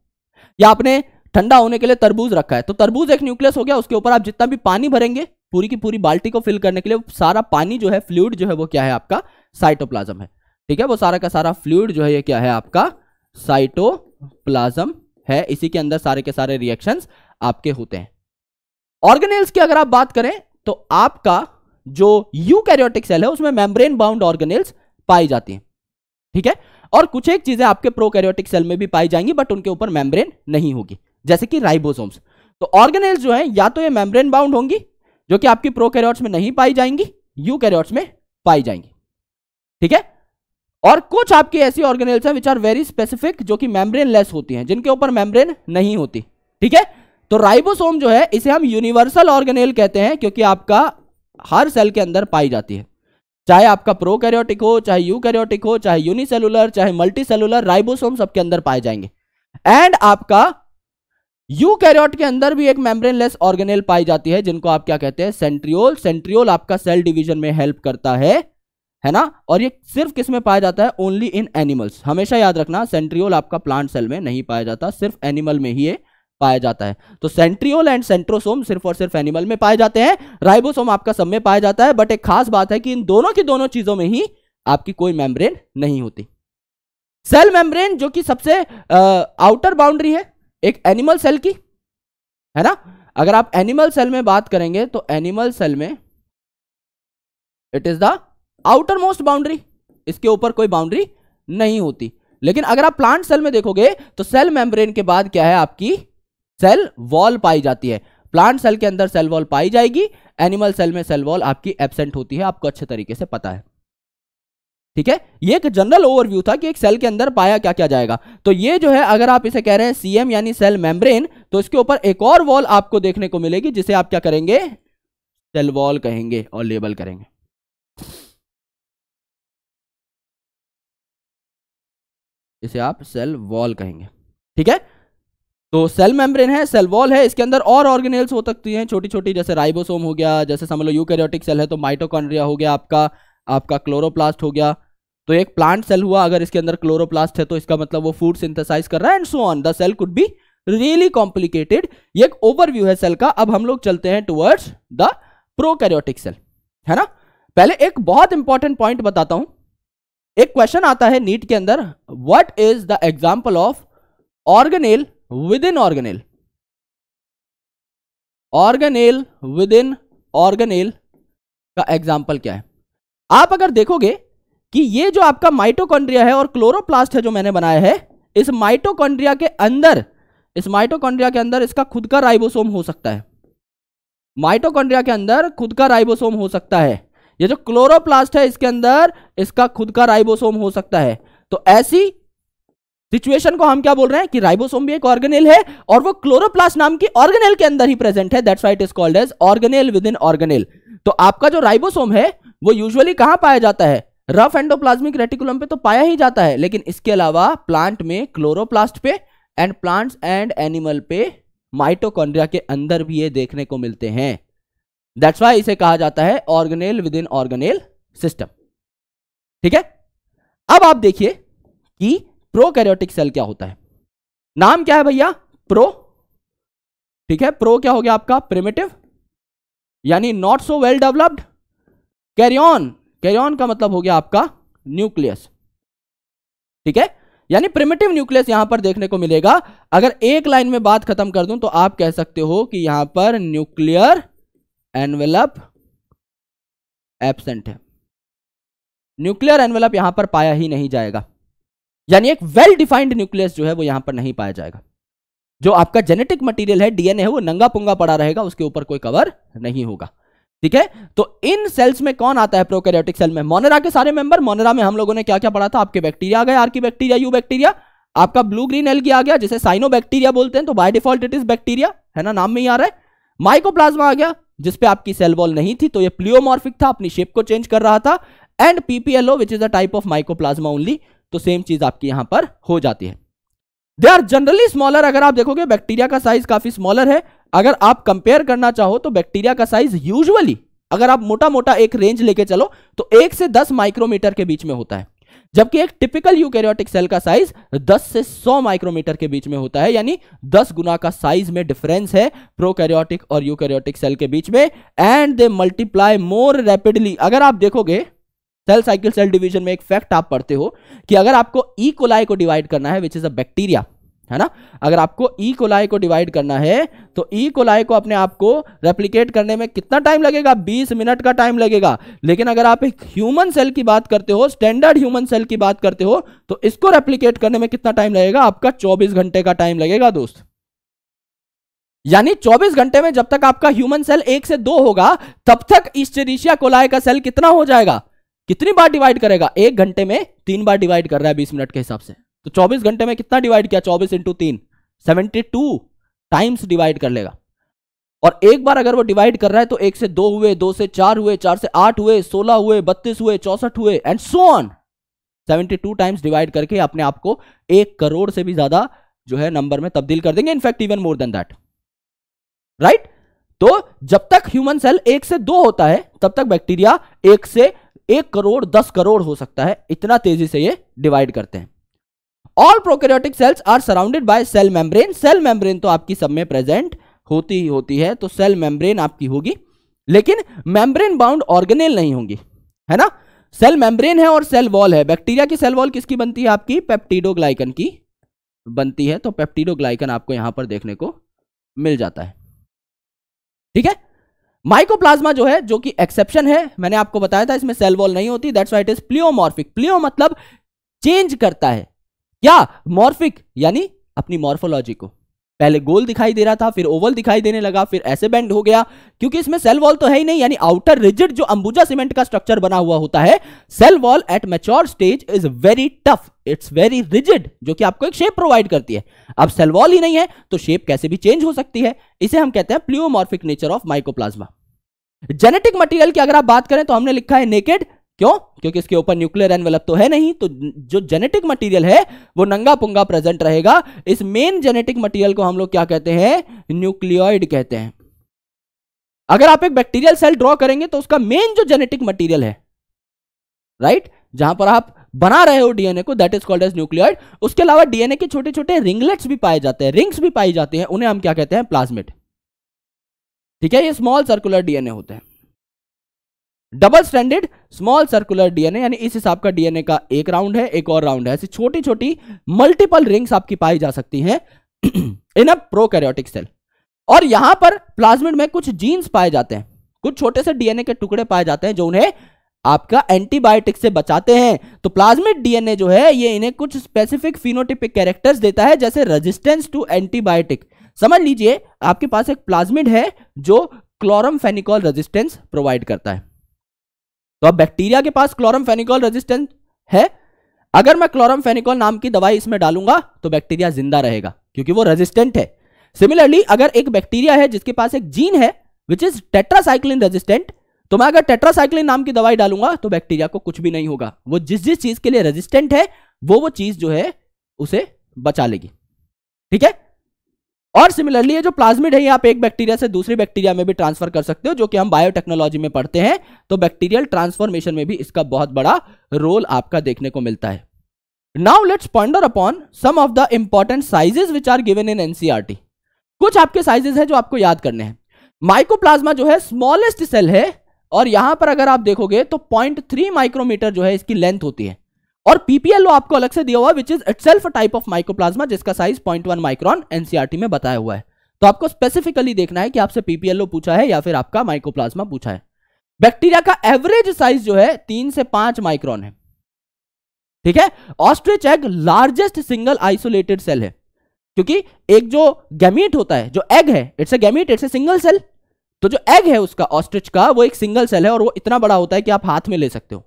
या आपने ठंडा होने के लिए तरबूज रखा है, तो तरबूज एक न्यूक्लियस हो गया, उसके ऊपर आप जितना भी पानी भरेंगे, पूरी की पूरी बाल्टी को फिल करने के लिए, सारा पानी जो है, फ्लूइड जो है वो क्या है आपका? साइटोप्लाज्म है, ठीक है। वो सारा का सारा फ्लूइड जो है ये क्या है आपका? साइटोप्लाज्म है। इसी के अंदर सारे के सारे रिएक्शंस आपके होते हैं। ऑर्गेनेल्स की अगर आप बात करें तो आपका जो यूकैरियोटिक सेल है उसमें मेम्ब्रेन बाउंड ऑर्गेनेल्स पाई जाती हैं, ठीक है। और कुछ एक चीजें आपके प्रोकैरियोटिक सेल में भी पाई जाएंगी बट उनके ऊपर मेम्ब्रेन नहीं होगी, जैसे कि राइबोसोम्स। तो ऑर्गेनेल्स जो हैं या तो ये मेम्ब्रेन बाउंड होंगी जो कि आपकी प्रोकैरियोट्स में नहीं पाई जाएंगी, यूकैरियोट्स में पाई जाएंगी, ठीक है। और कुछ आपकी ऐसी ऑर्गेनेल्स हैं विच आर वेरी स्पेसिफिक जो कि मेम्ब्रेन लेस होती हैं, जिनके ऊपर मेम्ब्रेन नहीं होती, ठीक है। तो राइबोसोम जो है इसे हम यूनिवर्सल ऑर्गेनेल कहते हैं क्योंकि आपका हर सेल के अंदर पाई जाती है, चाहे आपका प्रोकैरियोटिक हो, चाहे यूकैरियोटिक हो, चाहे यूनिसेलुलर, चाहे मल्टीसेलुलर, राइबोसोम सबके अंदर पाए जाएंगे। एंड आपका यूकैरियोट के अंदर भी एक मेम्ब्रेनलेस ऑर्गेनेल पाई जाती है जिनको आप क्या कहते हैं, सेंट्रियोल। सेंट्रियोल आपका सेल डिवीजन में हेल्प करता है, है ना। और ये सिर्फ किस में पाया जाता है, ओनली इन एनिमल्स। हमेशा याद रखना, सेंट्रियोल आपका प्लांट सेल में नहीं पाया जाता, सिर्फ एनिमल में ही ये पाया जाता है। तो सेंट्रियोल एंड सेंट्रोसोम सिर्फ और सिर्फ एनिमल में पाए जाते हैं, राइबोसोम आपका सब में पाया जाता है। बट एक खास बात है कि इन दोनों की दोनों चीजों में ही आपकी कोई मेम्ब्रेन नहीं होती। सेल मेम्ब्रेन जो कि सबसे आउटर बाउंड्री है एक एनिमल सेल की, है ना। अगर आप एनिमल सेल में बात करेंगे तो एनिमल सेल में it is the outermost boundary, इसके ऊपर कोई बाउंड्री नहीं होती। लेकिन अगर आप प्लांट सेल में देखोगे तो सेल मेम्ब्रेन के बाद क्या है, आपकी सेल वॉल पाई जाती है। प्लांट सेल के अंदर सेल वॉल पाई जाएगी, एनिमल सेल में सेल वॉल आपकी एब्सेंट होती है, आपको अच्छे तरीके से पता है, ठीक है। ये एक जनरल ओवरव्यू था कि एक सेल के अंदर पाया क्या क्या जाएगा। तो ये जो है अगर आप इसे कह रहे हैं सीएम यानी सेल मेम्ब्रेन, तो इसके ऊपर एक और वॉल आपको देखने को मिलेगी जिसे आप क्या करेंगे, सेल वॉल कहेंगे और लेबल करेंगे। इसे आप सेल वॉल कहेंगे, ठीक है। तो सेल मेम्ब्रेन है, सेल वॉल है, इसके अंदर और ऑर्गेनेल्स हो सकती हैं छोटी छोटी, जैसे राइबोसोम हो गया, जैसे समझ लो यूकैरियोटिक सेल है तो माइटोकॉन्ड्रिया हो गया, आपका आपका क्लोरोप्लास्ट हो गया। तो एक प्लांट सेल हुआ, अगर इसके अंदर क्लोरोप्लास्ट है तो इसका मतलब वो फूड सिंथेसाइज कर रहा है, and so on. The cell could be really complicated. ये एक ओवरव्यू है सेल का। अब हम लोग चलते हैं टुवर्ड्स द प्रोकैरियोटिक सेल, है ना। पहले एक बहुत इंपॉर्टेंट पॉइंट बताता हूं। एक क्वेश्चन आता है नीट के अंदर, what is the example of organelle within organelle. Organelle within organelle का एग्जाम्पल क्या है। आप अगर देखोगे कि ये जो आपका माइटोकॉन्ड्रिया है और क्लोरोप्लास्ट है जो मैंने बनाया है, इस माइटोकॉन्ड्रिया के अंदर इस माइटोकॉन्ड्रिया के अंदर इसका खुद का राइबोसोम हो सकता है। माइटोकॉन्ड्रिया के अंदर खुद का राइबोसोम हो सकता है। ये जो क्लोरोप्लास्ट है इसके अंदर इसका खुद का राइबोसोम हो सकता है। तो ऐसी सिचुएशन को हम क्या बोल रहे हैं कि राइबोसोम भी एक ऑर्गेनेल है और वो क्लोरोप्लास्ट नाम की ऑर्गेनेल के अंदर ही प्रेजेंट है। That's why it is called as organelle within organelle. तो आपका जो राइबोसोम है वो यूजुअली कहां पाया जाता है, रफ एंडोप्लाज्मिक रेटिकुलम पे तो पाया ही जाता है, लेकिन इसके अलावा प्लांट में क्लोरोप्लास्ट पे एंड प्लांट्स एंड एनिमल पे माइटोकॉन्ड्रिया के अंदर भी ये देखने को मिलते हैं। दैट्स व्हाई इसे कहा जाता है organelle within organelle system, ठीक है। अब आप देखिए कि प्रोकैरियोटिक सेल क्या होता है। नाम क्या है भैया, प्रो, ठीक है। प्रो क्या हो गया आपका, प्रिमिटिव यानी not so well developed. Carrion, carrion का मतलब हो गया आपका न्यूक्लियस, ठीक है, यानी प्रिमिटिव न्यूक्लियस यहां पर देखने को मिलेगा। अगर एक लाइन में बात खत्म कर दूं तो आप कह सकते हो कि यहां पर न्यूक्लियर एनवेलप एब्सेंट है, न्यूक्लियर एनवेलप यहां पर पाया ही नहीं जाएगा, यानी एक वेल डिफाइंड न्यूक्लियस जो है वो यहां पर नहीं पाया जाएगा। जो आपका जेनेटिक मटेरियल है, डीएनए है, वो नंगा पुंगा पड़ा रहेगा, उसके ऊपर कोई कवर नहीं होगा, ठीक है। तो इन सेल्स में कौन आता है प्रोकैरियोटिक सेल में, मोनेरा के सारे मेंबर। मोनेरा में हम लोगों ने क्या क्या पढ़ा था, आपके बैक्टीरिया आ गए, आर्की बैक्टीरिया, यू बैक्टीरिया, आपका ब्लू ग्रीन एल्गी आ गया जिसे साइनो बैक्टीरिया बोलते हैं, तो by default it is bacteria, है ना, नाम में ही आ रहा है। माइकोप्लाज्मा आ गया जिसपे आपकी सेल वॉल नहीं थी तो ये प्लियोमॉर्फिक था, अपनी शेप को चेंज कर रहा था। And PPLO which is a type of mycoplasma only, तो सेम चीज आपकी यहां पर हो जाती है। They are generally smaller. अगर आप देखोगे बैक्टीरिया का साइज काफी स्मॉलर है। अगर आप कंपेयर करना चाहो तो बैक्टीरिया का साइज यूजुअली अगर आप मोटा मोटा एक रेंज लेके चलो तो एक से दस माइक्रोमीटर के बीच में होता है, जबकि एक टिपिकल यूकैरियोटिक सेल का साइज दस से सौ माइक्रोमीटर के बीच में होता है, यानी दस गुना का साइज में डिफरेंस है प्रोकैरियोटिक और यूकैरियोटिक सेल के बीच में। And they multiply more rapidly. अगर आप देखोगे सेल साइकिल सेल डिवीजन में एक फैक्ट आप पढ़ते हो कि अगर आपको ई कोलाई को डिवाइड करना है विच इज अ बैक्टीरिया, है ना। अगर आपको ई कोलाई को डिवाइड करना है तो ई कोलाई को अपने आप को रेप्लिकेट करने में कितना टाइम लगेगा, बीस मिनट का टाइम लगेगा। लेकिन अगर आप एक ह्यूमन सेल की बात करते हो, स्टैंडर्ड ह्यूमन सेल की बात करते हो, तो इसको रेप्लिकेट करने में कितना टाइम लगेगा, आपका चौबीस घंटे का टाइम लगेगा दोस्त। यानी चौबीस घंटे में जब तक आपका ह्यूमन सेल एक से दो होगा तब तक ईस्टेरेशिया कोलाई का सेल कितना हो जाएगा, कितनी बार डिवाइड करेगा, एक घंटे में तीन बार डिवाइड कर रहा है बीस मिनट के हिसाब से। तो चौबीस घंटे में कितना डिवाइड किया, चौबीस इंटू तीन, बहत्तर टाइम्स डिवाइड कर लेगा। और एक बार अगर वो डिवाइड कर रहा है तो एक से दो हुए, दो से चार हुए, चार से आठ हुए, सोलह हुए, बत्तीस हुए, चौसठ हुए एंड सो ऑन। बहत्तर टाइम्स डिवाइड करके अपने आप को एक करोड़ से भी ज्यादा जो है नंबर में तब्दील कर देंगे, in fact even more than that, right. तो जब तक ह्यूमन सेल एक से दो होता है तब तक बैक्टीरिया एक से एक करोड़ दस करोड़ हो सकता है, इतना तेजी से ये डिवाइड करते हैं। All prokaryotic cells are surrounded by cell membrane. Cell membrane तो आपकी सब में प्रेजेंट होती ही होती है, तो cell membrane आपकी होगी, लेकिन membrane bound organelle नहीं होंगी, है ना। cell membrane है और cell wall है। बैक्टीरिया की cell wall किसकी बनती है, आपकी पेप्टिडोग्लाइकन की बनती है। तो पेप्टिडोग्लाइकन आपको यहां पर देखने को मिल जाता है, ठीक है। माइकोप्लाज्मा जो है, जो कि एक्सेप्शन है, मैंने आपको बताया था इसमें सेल वॉल नहीं होती, that's why it is pleomorphic. प्लियो मतलब चेंज करता है, या मॉर्फिक यानी अपनी मॉर्फोलॉजी को, पहले गोल दिखाई दे रहा था फिर ओवल दिखाई देने लगा फिर ऐसे बेंड हो गया, क्योंकि इसमें सेल वॉल तो है ही नहीं। यानी आउटर रिजिड जो अंबुजा सीमेंट का स्ट्रक्चर बना हुआ होता है, cell wall at mature stage is very tough, it's very rigid, जो कि आपको एक शेप प्रोवाइड करती है। अब सेल वॉल ही नहीं है तो शेप कैसे भी चेंज हो सकती है, इसे हम कहते हैं pleomorphic nature of mycoplasma. Genetic material की अगर आप बात करें तो हमने लिखा है नेकेड, क्यों, क्योंकि इसके ऊपर न्यूक्लियर एनवेलप तो है नहीं, तो जो जेनेटिक मटेरियल है वो नंगा पुंगा प्रेजेंट रहेगा। इस मेन जेनेटिक मटेरियल को हम लोग क्या कहते हैं, न्यूक्लियोइड कहते हैं। अगर आप एक बैक्टीरियल सेल ड्रॉ करेंगे तो उसका मेन जो जेनेटिक मटेरियल है, राइट, जहां पर आप बना रहे हो डीएनए को, that is called as nucleoid. उसके अलावा डीएनए के छोटे छोटे रिंगलेट्स भी पाए जाते हैं, रिंग्स भी पाई जाते हैं, उन्हें हम क्या कहते हैं, प्लाज्मिड, ठीक है। ये स्मॉल सर्कुलर डीएनए होते हैं, double stranded small circular DNA, यानी इस हिसाब का डीएनए का एक राउंड है एक और राउंड है, ऐसी छोटी छोटी मल्टीपल रिंग्स आपकी पाई जा सकती हैं इन अ प्रोकैरियोटिक सेल। और यहां पर प्लाज्मिड में कुछ जीन्स पाए जाते हैं, कुछ छोटे से डीएनए के टुकड़े पाए जाते हैं जो उन्हें आपका एंटीबायोटिक से बचाते हैं। तो प्लाज्मिड डीएनए जो है ये इन्हें कुछ स्पेसिफिक फिनोटिपिक कैरेक्टर्स देता है, जैसे रेजिस्टेंस टू एंटीबायोटिक। समझ लीजिए आपके पास एक प्लाज्मिड है जो क्लोरमफेनिकॉल रेजिस्टेंस प्रोवाइड करता है। तो अब बैक्टीरिया के पास क्लोरमफेनिकॉल रेजिस्टेंस है, अगर मैं क्लोरमफेनिकॉल नाम की दवाई इसमें डालूंगा तो बैक्टीरिया जिंदा रहेगा क्योंकि वो रेजिस्टेंट है। सिमिलरली अगर एक बैक्टीरिया है जिसके पास एक जीन है विच इज टेट्रासाइक्लिन रेजिस्टेंट, तो मैं अगर टेट्रासाइक्लिन नाम की दवाई डालूंगा तो बैक्टीरिया को कुछ भी नहीं होगा, वो जिस जिस चीज के लिए रेजिस्टेंट है वो वो चीज जो है उसे बचा लेगी, ठीक है। और सिमिलरली ये जो प्लाज्मिड है ये आप एक बैक्टीरिया से दूसरे बैक्टीरिया में भी ट्रांसफर कर सकते हो, जो कि हम बायोटेक्नोलॉजी में पढ़ते हैं। तो बैक्टीरियल ट्रांसफॉर्मेशन में भी इसका बहुत बड़ा रोल आपका देखने को मिलता है। Now let's ponder upon some of the important sizes which are given in NCERT. कुछ आपके साइजेस हैं जो आपको याद करने हैं। माइकोप्लाज्मा जो है स्मॉलेस्ट सेल है, और यहां पर अगर आप देखोगे तो पॉइंट थ्री माइक्रोमीटर जो है इसकी लेंथ होती है, और पीपीएल आपको अलग से दिया हुआ which is itself a type of mycoplasma, जिसका size point one micron NCERT में बताया हुआ है। तो आपको स्पेसिफिकली देखना है कि आपसे पीपीएलओ पूछा है या फिर आपका माइकोप्लाज्मा पूछा है। बैक्टीरिया का एवरेज साइज जो है तीन से पांच माइक्रोन है, ठीक है। Ostrich egg largest single isolated cell है, क्योंकि एक जो गैमीट होता है, जो एग है, it's a gamete, it's a single cell. तो जो एग है उसका, ऑस्ट्रिच का, वो एक सिंगल सेल है और वो इतना बड़ा होता है कि आप हाथ में ले सकते हो,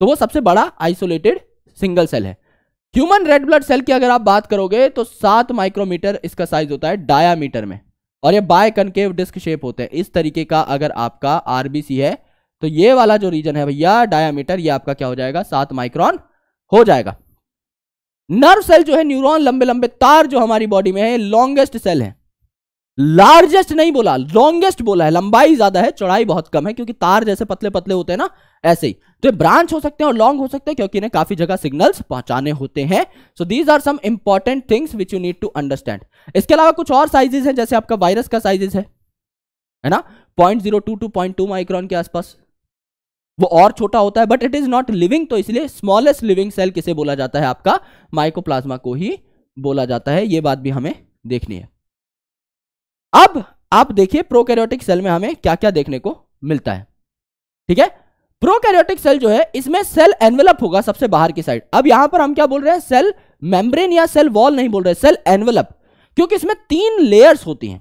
तो वो सबसे बड़ा आइसोलेटेड सिंगल सेल है। ह्यूमन रेड ब्लड सेल की अगर आप बात करोगे तो सात माइक्रोमीटर इसका साइज होता है डायामीटर में, और ये बाय कनकेव डिस्क शेप होते हैं। इस तरीके का अगर आपका आरबीसी है तो ये वाला जो रीजन है भैया डायामीटर, ये आपका क्या हो जाएगा, सात माइक्रोन हो जाएगा। नर्व सेल जो है, न्यूरॉन, लंबे लंबे तार जो हमारी बॉडी में है, लॉन्गेस्ट सेल है। लार्जेस्ट नहीं बोला, लॉन्गेस्ट बोला है, लंबाई ज्यादा है चौड़ाई बहुत कम है, क्योंकि तार जैसे पतले पतले होते हैं ना, ऐसे ही। तो ब्रांच हो सकते हैं और लॉन्ग हो सकते हैं क्योंकि इन्हें काफी जगह सिग्नल्स पहुंचाने होते हैं। So these are some important things which you need to understand. इसके अलावा कुछ और साइजेस हैं, जैसे आपका वायरस का साइजेस है है ना, point zero two to point two micron के आसपास, वो और छोटा होता है, but it is not living, तो इसलिए स्मॉलेस्ट लिविंग सेल किसे बोला जाता है, आपका माइकोप्लाज्मा को ही बोला जाता है, ये बात भी हमें देखनी है। अब आप देखिए प्रोकैरियोटिक सेल में हमें क्या क्या देखने को मिलता है। ठीक है, प्रोकैरियोटिक सेल जो है इसमें सेल एनवेलप होगा सबसे बाहर की साइड। अब यहां पर हम क्या बोल रहे हैं, सेल मेम्ब्रेन या सेल वॉल नहीं बोल रहे, सेल एनवेलप, क्योंकि इसमें तीन लेयर्स होती हैं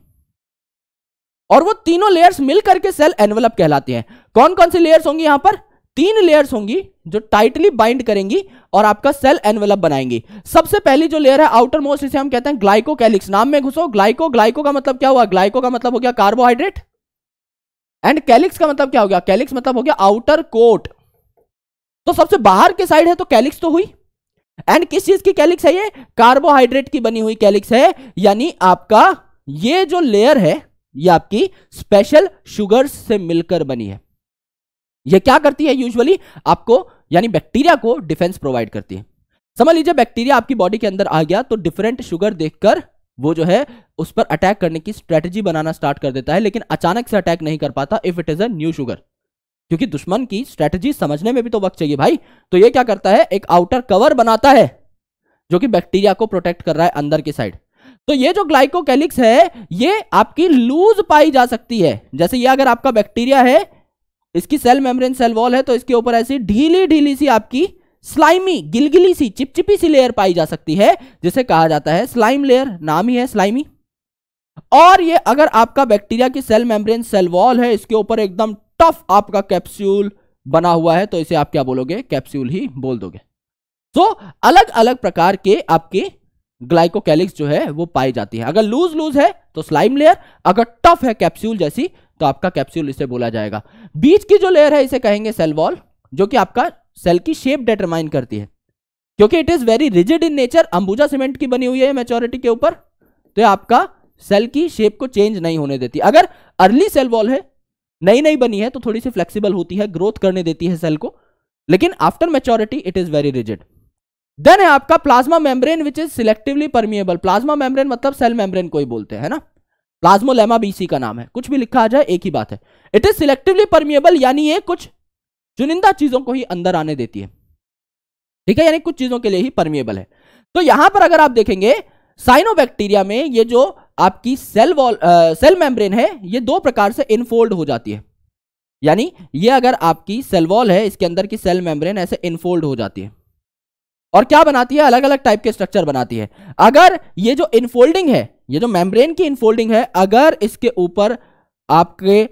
और वो तीनों लेयर्स मिलकर के सेल एनवेलप कहलाती हैं। कौन कौन सी लेयर्स होंगी, यहां पर तीन लेयर्स होंगी जो टाइटली बाइंड करेंगी और आपका सेल एनवेलप बनाएंगी। सबसे पहली जो लेयर है आउटर मोस्ट, इसे हम कहते हैं ग्लाइकोकैलिक्स। नाम में घुसो, ग्लाइको, ग्लाइको का मतलब क्या हुआ, ग्लाइको का मतलब हो गया कार्बोहाइड्रेट एंड कैलिक्स का मतलब क्या हो गया, कैलिक्स मतलब हो गया आउटर कोट। तो सबसे बाहर के साइड है तो कैलिक्स तो हुई, एंड किस चीज की कैलिक्स है, ये कार्बोहाइड्रेट की बनी हुई कैलिक्स है, यानी आपका ये जो लेयर है ये आपकी स्पेशल शुगर्स से मिलकर बनी है। ये क्या करती है, यूजुअली आपको यानी बैक्टीरिया को डिफेंस प्रोवाइड करती है। समझ लीजिए बैक्टीरिया आपकी बॉडी के अंदर आ गया तो डिफरेंट शुगर देखकर वो जो है उस पर अटैक करने की स्ट्रेटजी बनाना स्टार्ट कर देता है, लेकिन अचानक से अटैक नहीं कर पाता if it is a new sugar, क्योंकि दुश्मन की स्ट्रेटजी समझने में भी तो वक्त चाहिए भाई। तो ये क्या करता है, एक आउटर कवर बनाता है जो कि बैक्टीरिया को प्रोटेक्ट कर रहा है अंदर की साइड। तो ये जो ग्लाइकोकैलिक्स है ये आपकी लूज पाई जा सकती है, जैसे ये अगर आपका बैक्टीरिया है, इसकी सेल मेम्ब्रेन सेल वॉल है, तो इसके ऊपर ऐसी ढीली ढीली सी आपकी स्लाइमी, गिलगिली सी, चिपचिपी सी लेयर पाई जा सकती है जिसे कहा जाता है स्लाइम लेयर, नाम ही है स्लाइमी। और ये अगर आपका बैक्टीरिया की सेल मेम्ब्रेन सेल वॉल है, इसके ऊपर एकदम टफ आपका कैप्सूल बना हुआ है, तो इसे आप क्या बोलोगे, कैप्सूल ही बोल दोगे। तो अलग अलग प्रकार के आपके ग्लाइकोकैलिक्स जो है वो पाई जाती है। अगर लूज लूज है तो स्लाइम लेयर, अगर टफ है कैप्सूल जैसी तो आपका कैप्सूल इसे बोला जाएगा। बीच की जो लेयर है इसे कहेंगे सेल वॉल, जो कि आपका सेल की शेप डिटरमाइन करती है, क्योंकि it is very rigid in nature, Ambuja cement की बनी हुई है मैच्योरिटी के ऊपर, तो आपका सेल की शेप को चेंज नहीं होने देती। अगर अर्ली सेल वॉल है, नई नई बनी है, तो थोड़ी सी फ्लेक्सिबल होती है, ग्रोथ करने देती है सेल को, लेकिन after maturity it is very rigid. Then है आपका plasma membrane which is selectively permeable. Plasma membrane मतलब सेल मेम्ब्रेन को ही बोलते हैं ना, प्लाज्मोलेमा भी इसी का नाम है, कुछ भी लिखा आ जाए एक ही बात है। इट इज सिलेक्टिवली परमिएबल, यानी ये कुछ चुनिंदा चीजों को ही अंदर आने देती है। ठीक है, यानी कुछ चीजों के लिए ही परमिएबल है। तो यहां पर अगर आप देखेंगे साइनोबैक्टीरिया में ये जो आपकी सेल वॉल सेल मेम्ब्रेन है ये दो प्रकार से इनफोल्ड हो जाती है, यानी ये अगर आपकी सेल वॉल है इसके अंदर की सेल मेम्ब्रेन ऐसे इनफोल्ड हो जाती है और क्या बनाती है, अलग अलग टाइप के स्ट्रक्चर बनाती है। अगर ये जो इनफोल्डिंग है, ये जो मेम्ब्रेन की इनफोल्डिंग है, अगर इसके ऊपर आपके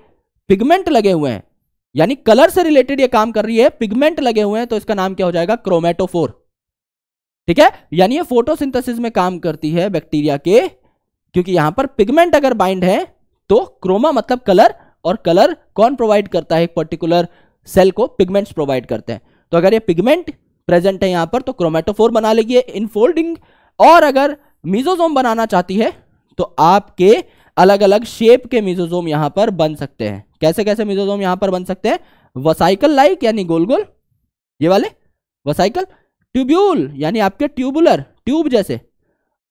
पिगमेंट लगे हुए हैं, यानी कलर से रिलेटेड ये काम कर रही है, पिगमेंट लगे हुए हैं, तो इसका नाम क्या हो जाएगा, क्रोमेटोफोर। ठीक है, यानी ये फोटोसिंथेसिस में काम करती है बैक्टीरिया के, क्योंकि यहां पर पिगमेंट अगर बाइंड है तो क्रोमा मतलब कलर, और कलर कौन प्रोवाइड करता है, एक पर्टिकुलर सेल को पिगमेंट्स प्रोवाइड करते हैं। तो अगर ये पिगमेंट प्रेजेंट है यहां पर तो क्रोमेटोफोर बना लेगी इनफोल्डिंग, और अगर मीजोजोम बनाना चाहती है तो आपके अलग अलग शेप के मीजोजोम यहां पर बन सकते हैं। कैसे कैसे मीजोजोम यहां पर बन सकते हैं, वसाइकल लाइक यानी गोल गोल ये वाले वसाइकल, ट्यूब्यूल यानी आपके ट्यूबुलर ट्यूब जैसे,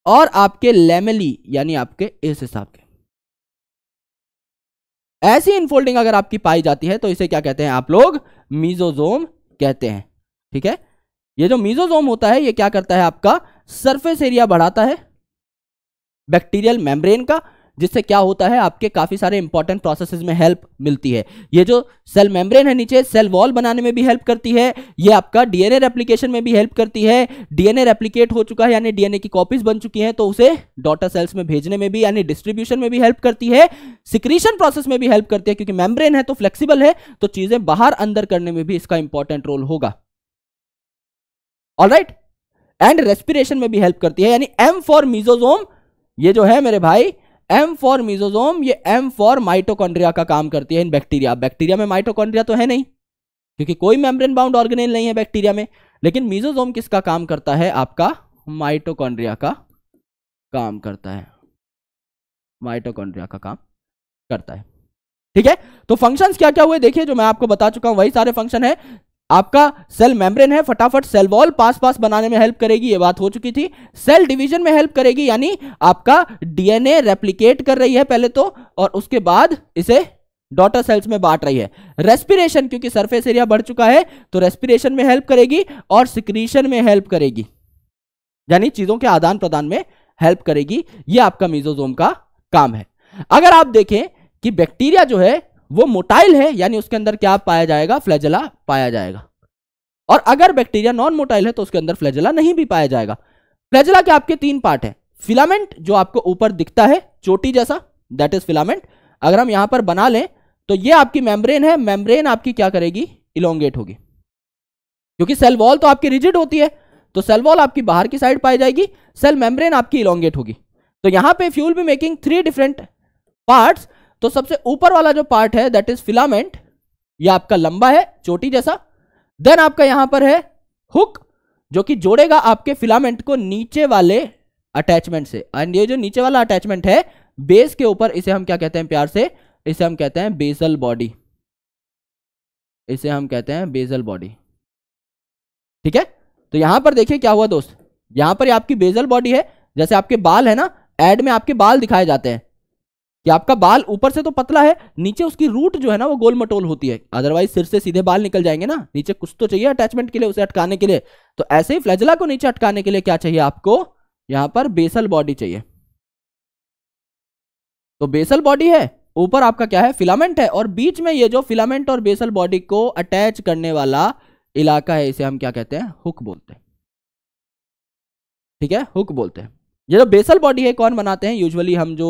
और आपके लैमेली यानी आपके इस हिसाब के। ऐसी इनफोल्डिंग अगर आपकी पाई जाती है तो इसे क्या कहते हैं आप लोग, मीजोजोम कहते हैं। ठीक है, ये जो मीजोजोम होता है ये क्या करता है, आपका सरफेस एरिया बढ़ाता है बैक्टीरियल मेम्ब्रेन का, जिससे क्या होता है आपके काफी सारे इंपॉर्टेंट प्रोसेसेस में हेल्प मिलती है। ये जो सेल मेम्ब्रेन है नीचे, सेल वॉल बनाने में भी हेल्प करती है, ये आपका डीएनए रेप्लिकेशन में भी हेल्प करती है। डीएनए रेप्लिकेट हो चुका है यानी डीएनए की कॉपीज बन चुकी हैं, तो उसे डॉटर सेल्स में भेजने में भी यानी डिस्ट्रीब्यूशन में भी हेल्प करती है। सिक्रीशन प्रोसेस में भी हेल्प करती है, क्योंकि मेम्ब्रेन है तो फ्लेक्सिबल है, तो चीजें बाहर अंदर करने में भी इसका इंपॉर्टेंट रोल होगा। ऑलराइट, एंड रेस्पिरेशन में भी हेल्प करती है, यानी एम फॉर मीजोजोम, ये जो है मेरे भाई M फॉर मीजोजोम, ये M फॉर माइटोकॉन्ड्रिया का काम करती है इन बैक्टीरिया। बैक्टीरिया में माइटोकॉन्ड्रिया तो है नहीं, क्योंकि कोई मेम्ब्रेन बाउंड ऑर्गेनेल नहीं है बैक्टीरिया में, लेकिन मीजोजोम किसका काम करता है, आपका माइटोकॉन्ड्रिया का काम करता है, माइटोकॉन्ड्रिया का काम करता है। ठीक है, तो फंक्शंस क्या क्या हुए देखिए, जो मैं आपको बता चुका हूं वही सारे फंक्शन है। आपका सेल मेम्ब्रेन है, फटाफट सेल वॉल पास पास बनाने में हेल्प करेगी, ये बात हो चुकी थी। सेल डिवीजन में हेल्प करेगी, यानी आपका डीएनए रेप्लिकेट कर रही है पहले तो, और उसके बाद इसे डॉटर सेल्स में बांट रही है। रेस्पिरेशन, क्योंकि सरफेस एरिया बढ़ चुका है तो रेस्पिरेशन में हेल्प करेगी, और सिक्रीशन में हेल्प करेगी। यानी चीजों के आदान प्रदान में हेल्प करेगी। यह आपका मेसोजोम का काम है। अगर आप देखें कि बैक्टीरिया जो है वो मोटाइल है, यानी उसके अंदर क्या पाया जाएगा, फ्लैजेला पाया जाएगा। और अगर बैक्टीरिया नॉन मोटाइल है तो उसके अंदर फ्लैजेला नहीं भी पाया जाएगा। फ्लैजेला के आपके तीन पार्ट है, फिलामेंट जो आपको ऊपर दिखता है चोटी जैसा, दैट इज फिलामेंट। अगर हम यहां पर बना लें तो ये आपकी मेम्ब्रेन है। मेम्ब्रेन आपकी क्या करेगी, इलोंगेट होगी, क्योंकि सेल वॉल तो आपकी रिजिड होती है, तो सेल वॉल आपकी बाहर की साइड पाई जाएगी, सेल मेम्ब्रेन आपकी इलोंगेट होगी। तो यहां पे if you will be making three different parts, तो सबसे ऊपर वाला जो पार्ट है दैट इज फिलामेंट, ये आपका लंबा है चोटी जैसा। देन आपका यहां पर है हुक जो कि जोड़ेगा आपके फिलामेंट को नीचे वाले अटैचमेंट से। एंड ये जो नीचे वाला अटैचमेंट है बेस के ऊपर, इसे हम क्या कहते हैं प्यार से, इसे हम कहते हैं बेसल बॉडी, इसे हम कहते हैं बेसल बॉडी। ठीक है, तो यहां पर देखिए क्या हुआ दोस्त, यहां पर आपकी बेसल बॉडी है। जैसे आपके बाल है ना, एड में आपके बाल दिखाए जाते हैं कि आपका बाल ऊपर से तो पतला है, नीचे उसकी रूट जो है ना वो गोल मटोल होती है, अदरवाइज सिर से सीधे बाल निकल जाएंगे ना। नीचे कुछ तो चाहिए अटैचमेंट के लिए, उसे अटकाने के लिए। तो ऐसे ही फ्लैजेला को नीचे अटकाने के लिए क्या चाहिए आपको, यहां पर बेसल बॉडी चाहिए। तो बेसल बॉडी है, ऊपर आपका क्या है, फिलामेंट है, और बीच में ये जो फिलामेंट और बेसल बॉडी को अटैच करने वाला इलाका है, इसे हम क्या कहते हैं, हुक बोलते हैं। ठीक है, हुक बोलते हैं। ये जो बेसल बॉडी है कौन बनाते हैं, यूजुअली हम जो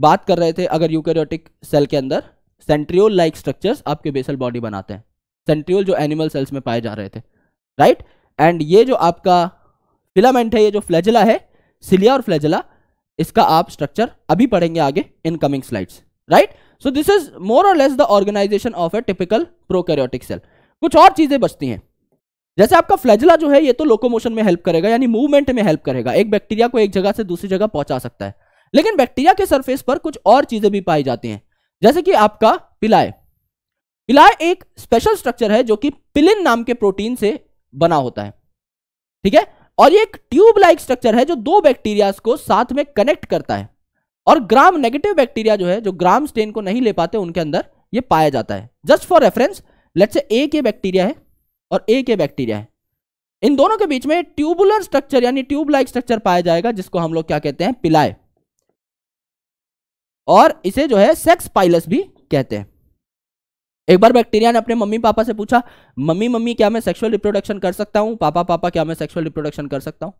बात कर रहे थे अगर यूकैरियोटिक सेल के अंदर, सेंट्रियोल लाइक स्ट्रक्चर्स आपके बेसल बॉडी बनाते हैं, सेंट्रियोल जो एनिमल सेल्स में पाए जा रहे थे, राइट। एंड ये जो आपका फिलामेंट है, ये जो फ्लैजेला है, सिलिया और फ्लैजेला, इसका आप स्ट्रक्चर अभी पढ़ेंगे आगे in coming slides, right. So this is more और less the organisation of a typical prokaryotic cell. कुछ और चीजें बचती हैं, जैसे आपका फ्लैजेला जो है ये तो लोकोमोशन में हेल्प करेगा, यानी मूवमेंट में हेल्प करेगा, एक बैक्टीरिया को एक जगह से दूसरी जगह पहुंचा सकता है। लेकिन बैक्टीरिया के सरफेस पर कुछ और चीजें भी पाई जाती हैं, जैसे कि आपका पिलाए। पिलाए एक स्पेशल स्ट्रक्चर है जो कि पिलिन नाम के प्रोटीन से बना होता है, ठीक है। और ये एक ट्यूब लाइक स्ट्रक्चर है जो दो बैक्टीरिया को साथ में कनेक्ट करता है, और ग्राम नेगेटिव बैक्टीरिया जो है, जो ग्राम स्टेन को नहीं ले पाते, उनके अंदर ये पाया जाता है। Just for reference, let's say ए के बैक्टीरिया है और ए के बैक्टीरिया है, इन दोनों के बीच में ट्यूबुलर स्ट्रक्चर यानी ट्यूब लाइक स्ट्रक्चर पाया जाएगा, जिसको हम लोग क्या कहते हैं, पिलाए, और इसे जो है सेक्स पाइलस भी कहते हैं। एक बार बैक्टीरिया ने अपने मम्मी पापा से पूछा, मम्मी मम्मी क्या मैं सेक्सुअल रिप्रोडक्शन कर सकता हूँ, पापा पापा क्या मैं सेक्सुअल रिप्रोडक्शन कर सकता हूँ।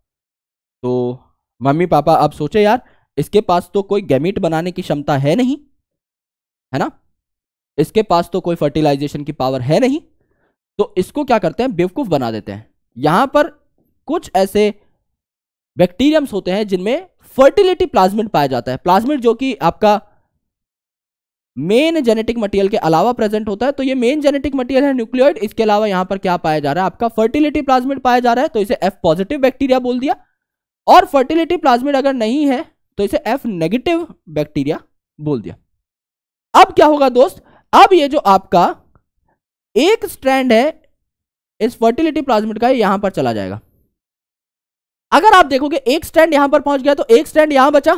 तो मम्मी पापा अब सोचे, यार इसके पास तो कोई गैमीट बनाने की क्षमता है नहीं, है ना, इसके पास तो कोई फर्टिलाइजेशन की पावर है नहीं, तो इसको क्या करते हैं, बेवकूफ़ बना देते हैं। यहाँ पर कुछ ऐसे बैक्टीरियम्स होते हैं जिनमें फर्टिलिटी प्लाज्मिड पाया जाता है, प्लाज्मिड जो कि आपका मेन जेनेटिक मटेरियल के अलावा प्रेजेंट होता है। तो ये मेन जेनेटिक मटेरियल है न्यूक्लियोइड, इसके अलावा यहाँ पर क्या पाया जा रहा है, आपका फर्टिलिटी प्लाज्मिड पाया जा रहा है, तो इसे एफ पॉजिटिव बैक्टीरिया बोल दिया। और फर्टिलिटी प्लाज्मिड अगर नहीं है तो इसे एफ नेगेटिव बैक्टीरिया बोल दिया। अब क्या होगा दोस्त, अब ये जो आपका एक स्ट्रैंड है इस फर्टिलिटी प्लाज्मिड का, यहां पर चला जाएगा। अगर आप देखोगे एक स्ट्रैंड यहां पर पहुंच गया तो एक स्ट्रैंड यहां बचा,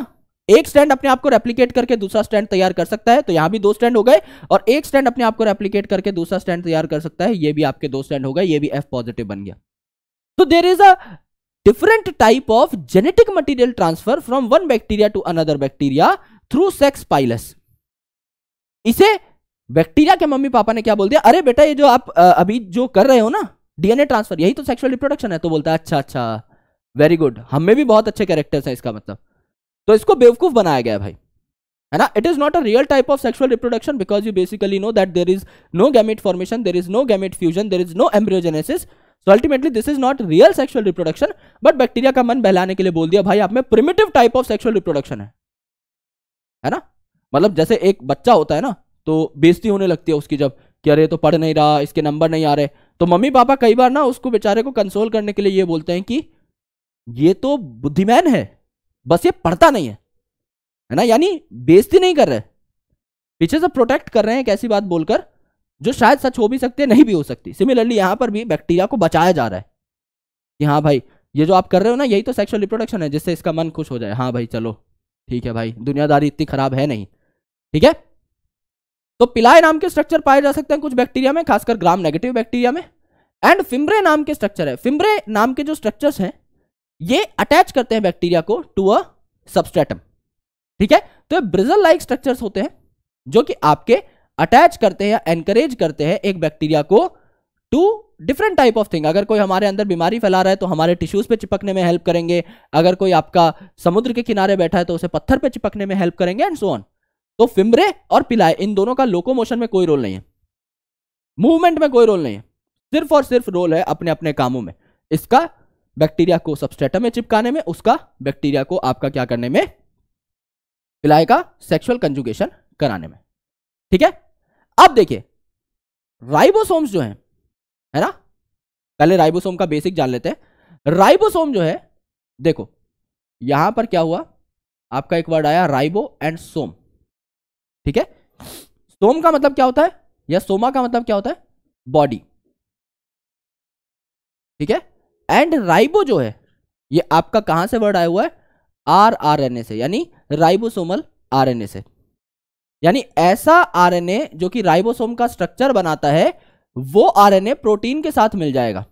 एक स्ट्रैंड अपने आप को रेप्लिकेट करके दूसरा स्ट्रैंड तैयार कर सकता है, तो यहां भी दो स्ट्रैंड हो गए, और एक स्ट्रैंड अपने आप को रेप्लिकेट करके दूसरा स्ट्रैंड तैयार कर सकता है, ये भी आपके दो स्ट्रैंड हो गए, ये भी एफ पॉजिटिव बन गया। तो there is a different type of genetic material transfer from one bacteria to another bacteria through sex pilus। इसे बैक्टीरिया के मम्मी पापा ने क्या बोल दिया, अरे बेटा ये जो आप अभी जो कर रहे हो ना डीएनए ट्रांसफर, यही तो सेक्सुअल रिप्रोडक्शन है। तो बोलता है अच्छा अच्छा वेरी गुड, हम में भी बहुत अच्छे कैरेक्टर्स हैं इसका मतलब। तो इसको बेवकूफ बनाया गया भाई, है ना। It is not a real type of sexual reproduction because you basically know that there is no gamete formation, there is no gamete fusion, there is no embryogenesis. So ultimately this is not real sexual reproduction, but bacteria का मन बहलाने के लिए बोल दिया भाई आप में primitive type of sexual reproduction है, है ना। मतलब जैसे एक बच्चा होता है ना, तो बेइज्जती होने लगती है उसकी जब, कि अरे तो पढ़ नहीं रहा, इसके नंबर नहीं आ रहे, तो मम्मी पापा कई बार ना उसको बेचारे को कंसोल करने के लिए ये बोलते हैं कि ये तो बुद्धिमान है, बस ये पढ़ता नहीं है, है ना। यानी बेइज्जती नहीं कर रहे, पीछे से प्रोटेक्ट कर रहे हैं एक ऐसी बात बोलकर जो शायद सच हो भी सकती है, नहीं भी हो सकती। सिमिलरली यहाँ पर भी बैक्टीरिया को बचाया जा रहा है कि हाँ भाई ये जो आप कर रहे हो ना यही तो सेक्सुअल रिप्रोडक्शन है, जिससे इसका मन खुश हो जाए। हाँ भाई चलो ठीक है भाई, दुनियादारी इतनी खराब है नहीं, ठीक है। तो पिलाए नाम के स्ट्रक्चर पाए जा सकते हैं कुछ बैक्टीरिया में, खासकर ग्राम नेगेटिव बैक्टीरिया में। एंड फिम्ब्रे नाम के स्ट्रक्चर है, फिम्ब्रे नाम के जो स्ट्रक्चर्स हैं ये अटैच करते हैं बैक्टीरिया को टू अ सबस्ट्रेटम, ठीक है। तो ये ब्रिजल लाइक स्ट्रक्चर्स होते हैं जो कि आपके अटैच करते हैं या एनकरेज करते हैं एक बैक्टीरिया को two different type of thing. अगर कोई हमारे अंदर बीमारी फैला रहा है तो हमारे टिश्यूज पे चिपकने में हेल्प करेंगे, अगर कोई आपका समुद्र के किनारे बैठा है तो उसे पत्थर पे चिपकने में हेल्प करेंगे एंड सो ऑन। तो फिम्बरे और पिलाए इन दोनों का लोकोमोशन में कोई रोल नहीं है, मूवमेंट में कोई रोल नहीं है, सिर्फ और सिर्फ रोल है अपने अपने कामों में। इसका बैक्टीरिया को सबस्ट्रेटम में चिपकाने में, उसका बैक्टीरिया को आपका क्या करने में, पिलाए का सेक्सुअल कंजुगेशन कराने में, ठीक है। अब देखिए राइबोसोम्स जो हैं, है ना, पहले राइबोसोम का बेसिक जान लेते हैं। राइबोसोम जो है, देखो यहां पर क्या हुआ, आपका एक वर्ड आया राइबो एंड सोम, ठीक है। सोम का मतलब क्या होता है या सोमा का मतलब क्या होता है, बॉडी, ठीक है। एंड राइबो जो है ये आपका कहां से वर्ड आया हुआ है, आर आर एन ए से, यानी राइबोसोमल आर एन ए से, यानी ऐसा आरएनए जो कि राइबोसोम का स्ट्रक्चर बनाता है वो आरएनए प्रोटीन के साथ मिल जाएगा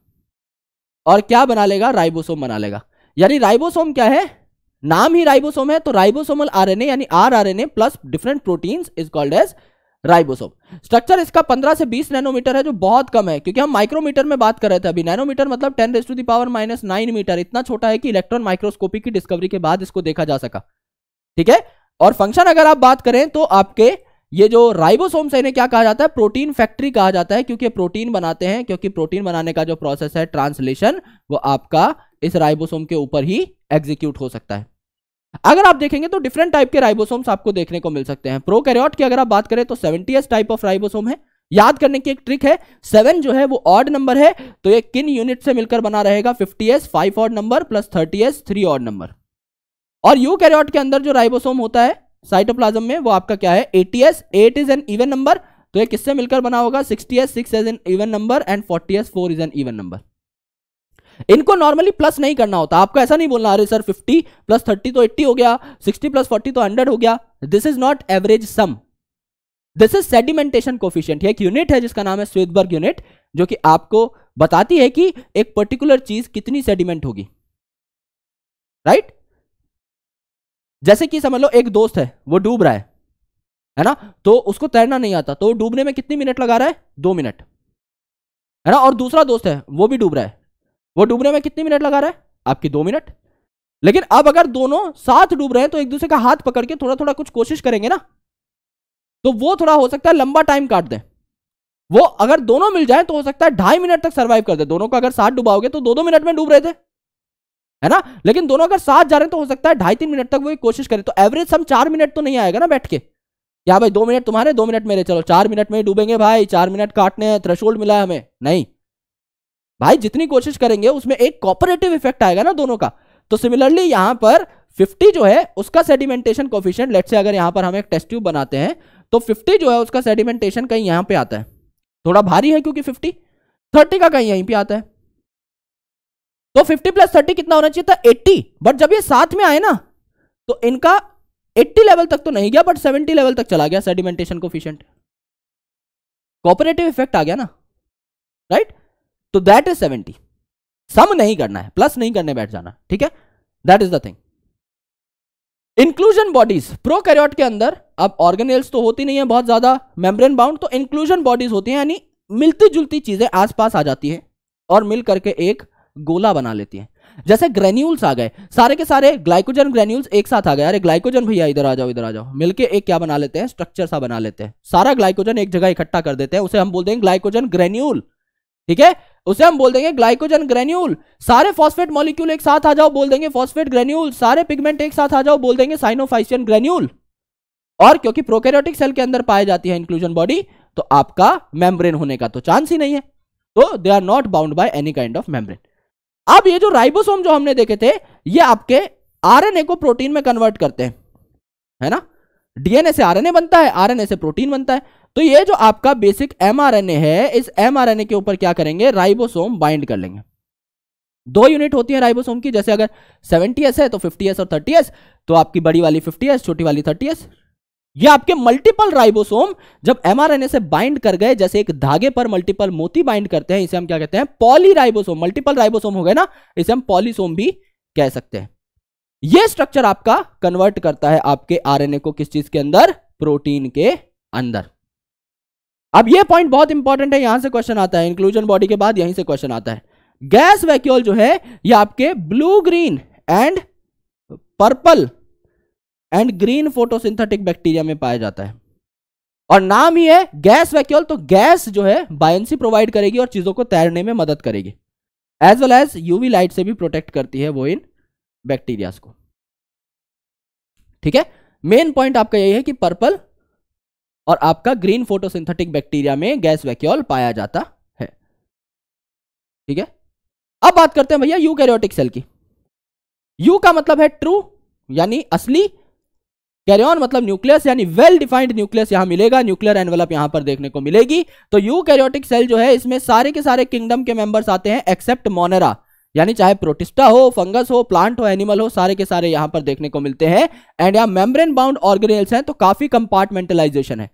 और क्या बना लेगा, राइबोसोम बना लेगा। यानी राइबोसोम क्या है, नाम ही राइबोसोम है, तो राइबोसोमल आरएनए यानी rRNA plus different proteins is called as ribosome. Structure इसका पंद्रह से बीस नैनोमीटर है जो बहुत कम है, क्योंकि हम माइक्रोमीटर में बात कर रहे थे अभी, नैनोमीटर मतलब ten raise to the power minus nine metre, इतना छोटा है कि इलेक्ट्रॉन माइक्रोस्कोपी की डिस्कवरी के बाद इसको देखा जा सका, ठीक है। और फंक्शन अगर आप बात करें तो आपके ये जो राइबोसोम्स है इन्हें क्या कहा जाता है, प्रोटीन फैक्ट्री कहा जाता है, क्योंकि प्रोटीन बनाते हैं, क्योंकि प्रोटीन बनाने का जो प्रोसेस है ट्रांसलेशन वो आपका इस राइबोसोम के ऊपर ही एग्जीक्यूट हो सकता है। अगर आप देखेंगे तो डिफरेंट टाइप के राइबोसोम्स आपको देखने को मिल सकते हैं। प्रोकैरियोट की अगर आप बात करें तो seventy S type of ribosome है। याद करने की एक ट्रिक है, सेवन जो है वो ऑड नंबर है तो ये किन यूनिट से मिलकर बना रहेगा, fifty S five odd number plus thirty S three odd number. और यूकैरियोट के अंदर जो राइबोसोम होता है साइटोप्लाज्म में वो आपका क्या है, eighty S eight is an even number तो ये किससे मिलकर बना होगा, sixty S six is an even number and forty S four is an even number. इनको नॉर्मली प्लस नहीं करना होता, आपको ऐसा नहीं बोलना अरे सर फिफ्टी प्लस थर्टी तो एटी हो गया, सिक्सटी प्लस फोर्टी तो हंड्रेड हो गया। This is not average sum, this is sedimentation coefficient. एक यूनिट है जिसका नाम है श्वेतबर्ग यूनिट जो कि आपको बताती है कि एक पर्टिकुलर चीज कितनी सेडिमेंट होगी, राइट right? जैसे कि समझ लो एक दोस्त है वो डूब रहा है है ना, तो उसको तैरना नहीं आता तो डूबने में कितनी मिनट लगा रहा है, दो मिनट है ना। और दूसरा दोस्त है वो भी डूब रहा है, वो डूबने में कितनी मिनट लगा रहा है, आपकी दो मिनट। लेकिन अब अगर दोनों साथ डूब रहे हैं तो एक दूसरे का हाथ पकड़ के थोड़ा थोड़ा कुछ कोशिश करेंगे ना, तो वो थोड़ा हो सकता है लंबा टाइम काट दें। वो अगर दोनों मिल जाए तो हो सकता है ढाई मिनट तक सर्वाइव कर दे। दोनों को अगर साथ डुबाओगे तो दो दो मिनट में डूब रहे थे, है ना, लेकिन दोनों अगर साथ जा रहे हैं तो हो सकता है ढाई तीन मिनट तक वो कोशिश करें। तो एवरेज सम चार मिनट तो नहीं आएगा ना बैठ के, या भाई दो मिनट तुम्हारे दो मिनट मेरे, चलो चार मिनट में ही डूबेंगे भाई, चार मिनट काटने हैं, थ्रेशोल्ड मिला है हमें, नहीं भाई। जितनी कोशिश करेंगे उसमें एक कॉपरेटिव इफेक्ट आएगा ना दोनों का। तो सिमिलरली यहां पर फिफ्टी जो है उसका सेडिमेंटेशन कोफिशिएंट, लेट से अगर यहां पर हम एक टेस्ट ट्यूब बनाते हैं तो फिफ्टी जो है उसका सेडिमेंटेशन कहीं यहां पर आता है, थोड़ा भारी है क्योंकि फिफ्टी, थर्टी का कहीं यहीं पर आता है। तो फिफ्टी प्लस थर्टी कितना होना चाहिए था, एटी, बट जब ये साथ में आए ना तो इनका एटी लेवल तक तो नहीं गया बट सेवेंटी लेवल तक चला गया सेडिमेंटेशन कोफिशिएंट, कोऑपरेटिव इफेक्ट आ गया ना, राइट। तो दैट इज सेवेंटी। सम नहीं करना है, प्लस नहीं करने बैठ जाना, ठीक है, that is the thing. Inclusion bodies prokaryote के अंदर, अब ऑर्गेनेल्स तो होती नहीं है बहुत ज्यादा मेम्ब्रेन बाउंड, तो इंक्लूजन बॉडीज होती है, यानी मिलती जुलती चीजें आसपास आ जाती है और मिल करके एक गोला बना लेती है। जैसे ग्रेन्यूल्स आ गए, सारे के सारे ग्लाइकोजन ग्रेन्यूल्स एक साथ आ गए, अरे ग्लाइकोजन भैया इधर आ जाओ इधर आ जाओ, मिलके एक क्या बना लेते हैं, स्ट्रक्चर सा बना लेते हैं, सारा ग्लाइकोजन एक जगह इकट्ठा कर देते हैं, उसे हम बोल देंगे ग्लाइकोजन ग्रेन्यूल, ठीक है, उसे हम बोल देंगे ग्लाइकोजन ग्रेन्यूल। सारे फॉस्फेट मॉलिक्यूल एक साथ आ जाओ बोल देंगे फॉस्फेट ग्रेन्यूल, सारे पिगमेंट एक साथ आ जाओ बोल देंगे साइनोफाइशियन ग्रेन्यूल। और क्योंकि प्रोकैरियोटिक सेल के अंदर पाई जाती है इंक्लूजन बॉडी तो आपका मेम्ब्रेन होने का तो चांस ही नहीं है, तो they are not bound by any kind of membrane. अब ये जो राइबोसोम जो हमने देखे थे ये आपके आरएनए को प्रोटीन में कन्वर्ट करते हैं, है ना, डीएनए से आरएनए बनता है, आरएनए से प्रोटीन बनता है। तो ये जो आपका बेसिक एमआरएनए है इस एमआरएनए के ऊपर क्या करेंगे, राइबोसोम बाइंड कर लेंगे। दो यूनिट होती है राइबोसोम की, जैसे अगर सेवेंटी एस है तो फिफ्टी एस और थर्टी एस, तो आपकी बड़ी वाली फिफ्टी एस छोटी वाली थर्टी एस। ये आपके मल्टीपल राइबोसोम जब एमआरएनए से बाइंड कर गए, जैसे एक धागे पर मल्टीपल मोती बाइंड करते हैं, इसे हम क्या कहते हैं, पॉली राइबोसोम। मल्टीपल राइबोसोम हो गए ना, इसे हम पॉलीसोम भी कह सकते हैं। यह स्ट्रक्चर आपका कन्वर्ट करता है आपके आरएनए को किस चीज के अंदर, प्रोटीन के अंदर। अब यह पॉइंट बहुत इंपॉर्टेंट है, यहां से क्वेश्चन आता है, इंक्लूजन बॉडी के बाद यहीं से क्वेश्चन आता है। गैस वैक्यूल जो है यह आपके blue green and purple and green photosynthetic bacteria में पाया जाता है और नाम ही है गैस वैक्यूल, तो गैस जो है बायंसी प्रोवाइड करेगी और चीजों को तैरने में मदद करेगी, as well as UV light से भी प्रोटेक्ट करती है वो इन बैक्टीरिया को। ठीक है, मेन पॉइंट आपका यही है कि पर्पल और आपका ग्रीन फोटोसिंथेटिक बैक्टीरिया में गैस वैक्यूल पाया जाता है। ठीक है, अब बात करते हैं भैया यूकैरियोटिक सेल की। यू का मतलब है ट्रू यानी असली, कैरियन मतलब न्यूक्लियस यानी वेल डिफाइंड न्यूक्लियस यहां मिलेगा, न्यूक्लियर एनवेलप यहां पर देखने को मिलेगी। तो यूकैरियोटिक सेल जो है इसमें सारे के सारे किंगडम के मेंबर्स आते हैं एक्सेप्ट मोनेरा, यानी चाहे प्रोटिस्टा हो, फंगस हो, प्लांट हो, एनिमल हो, सारे के सारे यहां पर देखने को मिलते हैं। एंड यहां मेम्ब्रेन बाउंड ऑर्गेनेल्स हैं, तो काफी कंपार्टमेंटलाइजेशन है।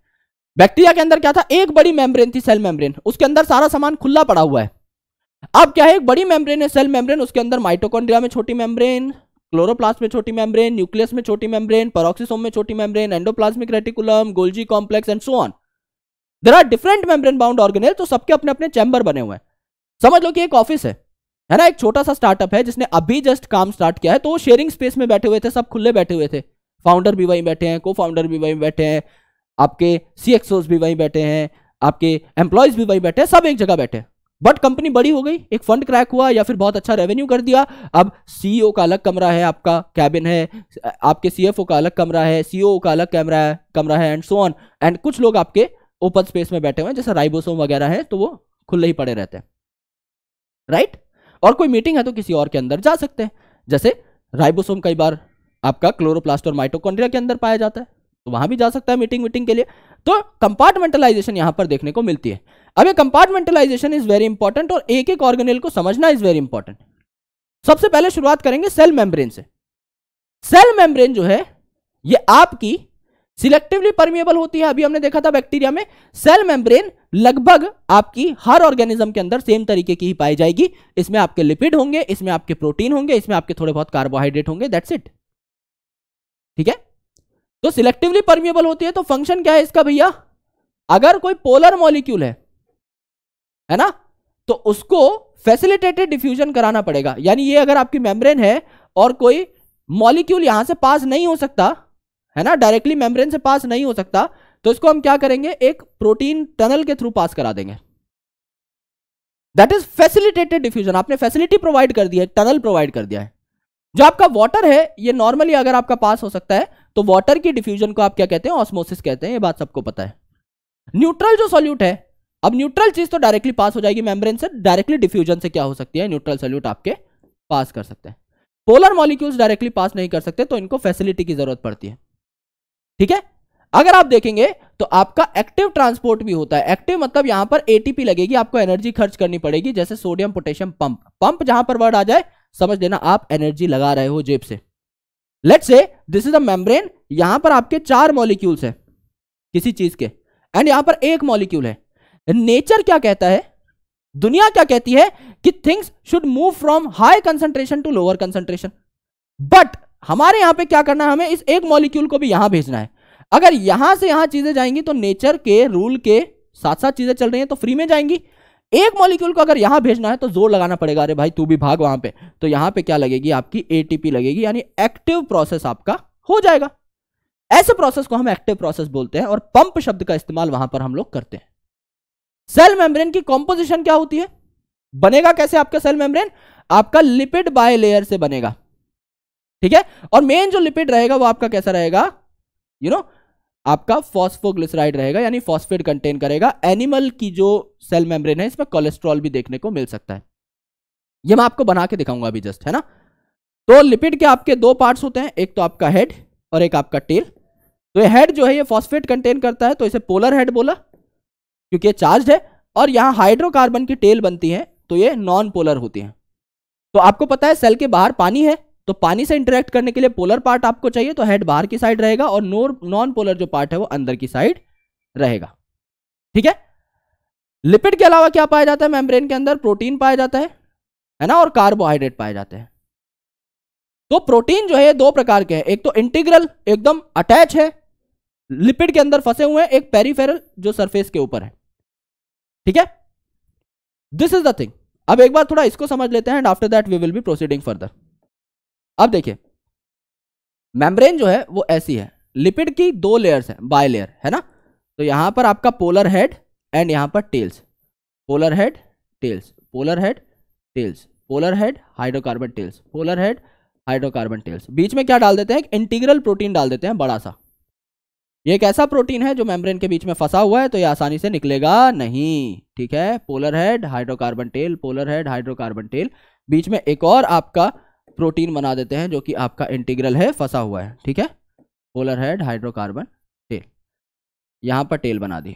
बैक्टीरिया के अंदर क्या था, एक बड़ी मेम्ब्रेन थी, सेल मेम्ब्रेन, उसके अंदर सारा सामान खुला पड़ा हुआ है। अब क्या है, एक बड़ी मेम्ब्रेन है सेल मेम्ब्रेन, उसके अंदर माइटोकॉन्ड्रिया में छोटी मेम्ब्रेन, क्लोरोप्लास्ट में छोटी मेम्ब्रेन, न्यूक्लियस में छोटी मेम्ब्रेन, पेरोक्सिसोम में छोटी membrane, endoplasmic reticulum, Golgi complex and so on. There are different membrane bound organelle, तो सबके अपने अपने चैम्बर बने हुए हैं। समझ लो कि एक ऑफिस है, है ना, एक छोटा सा स्टार्टअप है जिसने अभी जस्ट काम स्टार्ट किया है, तो वो शेयरिंग स्पेस में बैठे हुए थे, सब खुले बैठे हुए थे, फाउंडर भी वहीं बैठे हैं, को फाउंडर भी वहीं बैठे हैं, आपके सीएक्सओस भी वहीं बैठे हैं, आपके एम्प्लॉयज भी वहीं बैठे हैं, सब एक जगह बैठे हैं। बट कंपनी बड़ी हो गई, एक फंड क्रैक हुआ या फिर बहुत अच्छा रेवेन्यू कर दिया, अब सीईओ का अलग कमरा है, आपका कैबिन है, आपके सीएफओ का अलग कमरा है, सीईओ का अलग कमरा है कमरा है एंड सो ऑन। एंड कुछ लोग आपके ओपन स्पेस में बैठे हुए हैं जैसे राइबोसोम वगैरह है, तो वो खुले ही पड़े रहते हैं, राइट। और कोई मीटिंग है तो किसी और के अंदर जा सकते हैं, जैसे राइबोसोम कई बार आपका क्लोरोप्लास्ट और माइटोकॉन्ड्रिया के अंदर पाया जाता है, तो वहां भी जा सकता है मीटिंग मीटिंग के लिए। तो कंपार्टमेंटलाइजेशन यहां पर देखने को मिलती है। अब ये कंपार्टमेंटलाइजेशन इज वेरी इंपॉर्टेंट और एक एक ऑर्गेनेल को समझना इज वेरी इंपॉर्टेंट। सबसे पहले शुरुआत करेंगे सेल मेम्ब्रेन से। सेल मेम्ब्रेन जो है ये आपकी सिलेक्टिवली परमिएबल होती है, अभी हमने देखा था बैक्टीरिया में। सेल मेम्ब्रेन लगभग आपकी हर ऑर्गेनिज्म के अंदर सेम तरीके की ही पाई जाएगी। इसमें आपके लिपिड होंगे, इसमें आपके प्रोटीन होंगे, इसमें आपके थोड़े बहुत कार्बोहाइड्रेट होंगे, दैट्स इट। ठीक है, तो सिलेक्टिवली परमिएबल होती है। तो फंक्शन क्या है इसका भैया, अगर कोई पोलर मॉलिक्यूल है है ना, तो उसको फैसिलिटेटेड डिफ्यूजन कराना पड़ेगा। यानी ये अगर आपकी मेम्ब्रेन है और कोई मॉलिक्यूल यहां से पास नहीं हो सकता, है ना, डायरेक्टली मेम्ब्रेन से पास नहीं हो सकता, तो इसको हम क्या करेंगे, एक प्रोटीन टनल के थ्रू पास करा देंगे। दैट इज फैसिलिटेटेड डिफ्यूजन, आपने फैसिलिटी प्रोवाइड कर दी है, टनल प्रोवाइड कर दिया है। जो आपका वाटर है ये नॉर्मली अगर आपका पास हो सकता है, तो वाटर की डिफ्यूजन को आप क्या कहते हैं, ऑस्मोसिस कहते हैं, ये बात सबको पता है। न्यूट्रल जो सॉल्यूट है, अब न्यूट्रल चीज तो डायरेक्टली पास हो जाएगी मेम्ब्रेन से, डायरेक्टली डिफ्यूजन से क्या हो सकती है, न्यूट्रल सॉल्यूट आपके पास कर सकते हैं। पोलर मॉलिक्यूल्स डायरेक्टली पास नहीं कर सकते, तो इनको फैसिलिटी की जरूरत पड़ती है। ठीक है, अगर आप देखेंगे तो आपका एक्टिव ट्रांसपोर्ट भी होता है। एक्टिव मतलब यहां पर एटीपी लगेगी, आपको एनर्जी खर्च करनी पड़ेगी, जैसे सोडियम पोटेशियम पंप। पंप जहां पर वर्ड आ जाए समझ लेना आप एनर्जी लगा रहे हो जेब से। Let's say this is a membrane, यहां पर आपके चार मॉलिक्यूल्स है किसी चीज के, एंड यहां पर एक मॉलिक्यूल है। नेचर क्या कहता है, दुनिया क्या कहती है कि things should move from high concentration to lower concentration, but हमारे यहां पे क्या करना है, हमें इस एक मॉलिक्यूल को भी यहां भेजना है। अगर यहां से यहां चीजें जाएंगी तो नेचर के रूल के साथ साथ चीजें चल रही हैं, तो फ्री में जाएंगी। एक मॉलिक्यूल को अगर यहां भेजना है तो जोर लगाना पड़ेगा, अरे भाई तू भी भाग वहां पे, तो यहां पे क्या लगेगी आपकी एटीपी लगेगी, यानी एक्टिव प्रोसेस आपका हो जाएगा। ऐसे प्रोसेस को हम एक्टिव प्रोसेस बोलते हैं और पंप शब्द का इस्तेमाल वहां पर हम लोग करते हैं। सेल मेम्ब्रेन की कॉम्पोजिशन क्या होती है, बनेगा कैसे आपका सेल मेम्ब्रेन, आपका लिपिड बाय लेयर से बनेगा। ठीक है, और मेन जो लिपिड रहेगा वो आपका कैसा रहेगा, यू नो आपका फॉस्फोग्लिसराइड रहेगा, यानी फॉस्फेट कंटेन करेगा। एनिमल की जो सेल मेम्ब्रेन है इसमें कोलेस्ट्रॉल भी देखने को मिल सकता है, ये मैं आपको बना के दिखाऊंगा अभी जस्ट, है ना। तो लिपिड के आपके दो पार्ट्स होते हैं, एक तो आपका हेड और एक आपका टेल। तो ये हेड जो है ये फॉस्फेट कंटेन करता है, तो इसे पोलर हेड बोला क्योंकि ये चार्ज है, और यहाँ हाइड्रोकार्बन की टेल बनती है तो ये नॉन पोलर होती है। तो आपको पता है सेल के बाहर पानी है, तो पानी से इंटरेक्ट करने के लिए पोलर पार्ट आपको चाहिए, तो हेड बाहर की साइड रहेगा और नॉन पोलर जो पार्ट है वो अंदर की साइड रहेगा। ठीक है, लिपिड के अलावा क्या पाया जाता है मेम्ब्रेन के अंदर, प्रोटीन पाया जाता है है ना, और कार्बोहाइड्रेट पाए जाते हैं। तो प्रोटीन जो है दो प्रकार के हैं, एक तो इंटीग्रल एकदम अटैच है लिपिड के अंदर फंसे हुए हैं, एक पेरीफेरल जो सरफेस के ऊपर है। ठीक है, दिस इज द थिंग। अब एक बार थोड़ा इसको समझ लेते हैं and after that we will be proceeding further. अब देखिए मेम्ब्रेन जो है वो ऐसी है, लिपिड की दो लेयर्स हैं, बाय लेयर है ना। तो यहाँ पर आपका पोलर हेड एंड यहाँ पर tails, polar head tails, polar head tails, polar head hydrocarbon tails, polar head hydrocarbon tails. बीच में क्या डाल देते हैं, एक इंटीग्रल प्रोटीन डाल देते हैं बड़ा सा। ये एक ऐसा प्रोटीन है जो मेम्ब्रेन के बीच में फंसा हुआ है तो ये आसानी से निकलेगा नहीं। ठीक है, polar head hydrocarbon tail, polar head hydrocarbon tail, बीच में एक और आपका प्रोटीन बना देते हैं जो कि आपका इंटीग्रल है, फंसा हुआ है। ठीक है, पोलर हेड हाइड्रोकार्बन टेल, यहां पर टेल बना दी।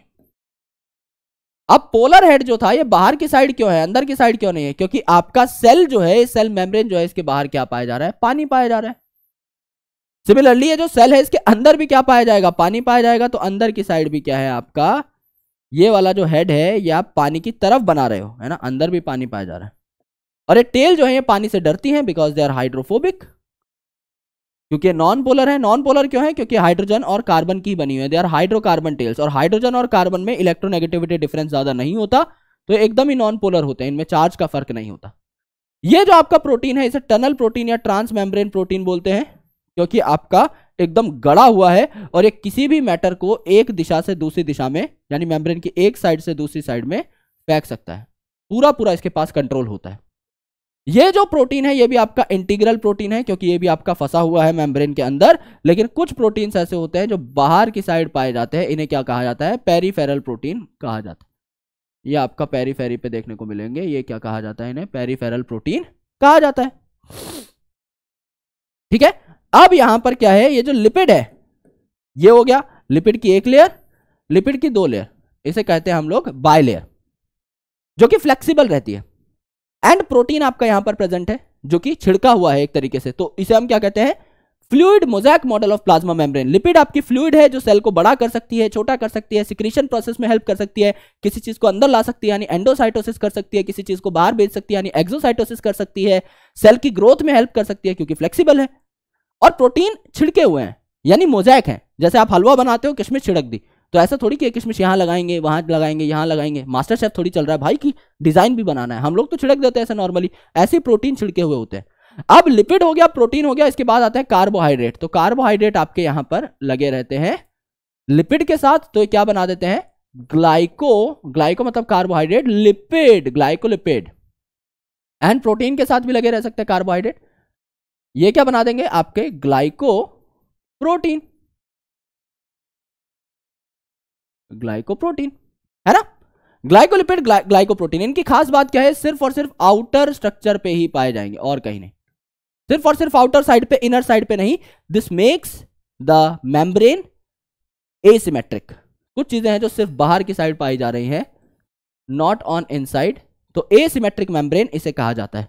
अब पोलर हेड जो था ये बाहर की साइड क्यों है, अंदर की साइड क्यों नहीं है? क्योंकि आपका सेल जो है, सेल मेम्ब्रेन जो है, इसके बाहर क्या पाया जा रहा है, पानी पाया जा रहा है। सिमिलरली ये जो सेल है इसके अंदर भी क्या पाया जाएगा, पानी पाया जाएगा। तो अंदर की साइड भी क्या है आपका, ये वाला जो हेड है ये आप पानी की तरफ बना रहे हो है ना, अंदर भी पानी पाया जा रहा है। और ये टेल जो है ये पानी से डरती है बिकॉज दे आर हाइड्रोफोबिक, क्योंकि नॉन पोलर है। नॉन पोलर क्यों है, क्योंकि हाइड्रोजन और कार्बन की बनी हुई है, दे आर हाइड्रोकार्बन टेल्स। और हाइड्रोजन और कार्बन में इलेक्ट्रोनेगेटिविटी डिफरेंस ज्यादा नहीं होता तो एकदम ही नॉन पोलर होते हैं, इनमें चार्ज का फर्क नहीं होता। ये जो आपका प्रोटीन है इसे टनल प्रोटीन या ट्रांस मेम्ब्रेन प्रोटीन बोलते हैं, क्योंकि आपका एकदम गड़ा हुआ है और ये किसी भी मैटर को एक दिशा से दूसरी दिशा में, यानी मेम्ब्रेन की एक साइड से दूसरी साइड में फेंक सकता है, पूरा पूरा इसके पास कंट्रोल होता है। ये जो प्रोटीन है ये भी आपका इंटीग्रल प्रोटीन है, क्योंकि ये भी आपका फंसा हुआ है मेम्ब्रेन के अंदर। लेकिन कुछ प्रोटीन्स ऐसे होते हैं जो बाहर की साइड पाए जाते हैं, इन्हें क्या कहा जाता है, पेरीफेरल प्रोटीन कहा जाता है। ये आपका पेरीफेरी पे देखने को मिलेंगे, ये क्या कहा जाता है, इन्हें पेरीफेरल प्रोटीन कहा जाता है। ठीक है, अब यहां पर क्या है, ये जो लिपिड है ये हो गया, लिपिड की एक लेयर, लिपिड की दो लेयर, इसे कहते हैं हम लोग बाय लेयर, जो कि फ्लेक्सिबल रहती है। एंड प्रोटीन आपका यहां पर प्रेजेंट है जो कि छिड़का हुआ है एक तरीके से, तो इसे हम क्या कहते हैं, fluid mosaic model of plasma membrane. Lipid आपकी फ्लूइड है जो सेल को बड़ा कर सकती है, छोटा कर सकती है, सिक्रीशन प्रोसेस में हेल्प कर सकती है, किसी चीज को अंदर ला सकती है यानी एंडोसाइटोसिस कर सकती है, किसी चीज को बाहर भेज सकती है यानी एक्सोसाइटोसिस कर सकती है, सेल की ग्रोथ में हेल्प कर सकती है क्योंकि फ्लेक्सिबल है। और प्रोटीन छिड़के हुए हैं यानी मोज़ेक है, जैसे आप हलवा बनाते हो किशमिश छिड़क दी, तो ऐसा थोड़ी कि किशमिश यहाँ लगाएंगे, वहाँ लगाएंगे, यहाँ लगाएंगे, मास्टर शेफ थोड़ी चल रहा है भाई की डिजाइन भी बनाना है, हम लोग तो छिड़क देते हैं ऐसा नॉर्मली। ऐसे प्रोटीन छिड़के हुए होते हैं। अब लिपिड हो गया, प्रोटीन हो गया, इसके बाद आता है कार्बोहाइड्रेट। तो कार्बोहाइड्रेट आपके यहाँ पर लगे रहते हैं लिपिड के साथ, तो क्या बना देते हैं, ग्लाइको, ग्लाइको मतलब carbohydrate, lipid, glycolipid. And protein के साथ भी लगे रह सकते हैं कार्बोहाइड्रेट, ये क्या बना देंगे आपके ग्लाइको प्रोटीन, ग्लाइकोप्रोटीन है ना, ग्लाइकोलिपिड, ग्ला, ग्लाइकोप्रोटीन। इनकी खास बात क्या है, सिर्फ और सिर्फ आउटर स्ट्रक्चर पे ही पाए जाएंगे और कहीं नहीं, सिर्फ और सिर्फ आउटर साइड पे, इनर साइड पे नहीं। This makes the membrane asymmetric. कुछ चीजें हैं जो सिर्फ बाहर की साइड पाई जा रही हैं, नॉट ऑन इनसाइड, तो एसिमेट्रिक मेम्ब्रेन इसे कहा जाता है।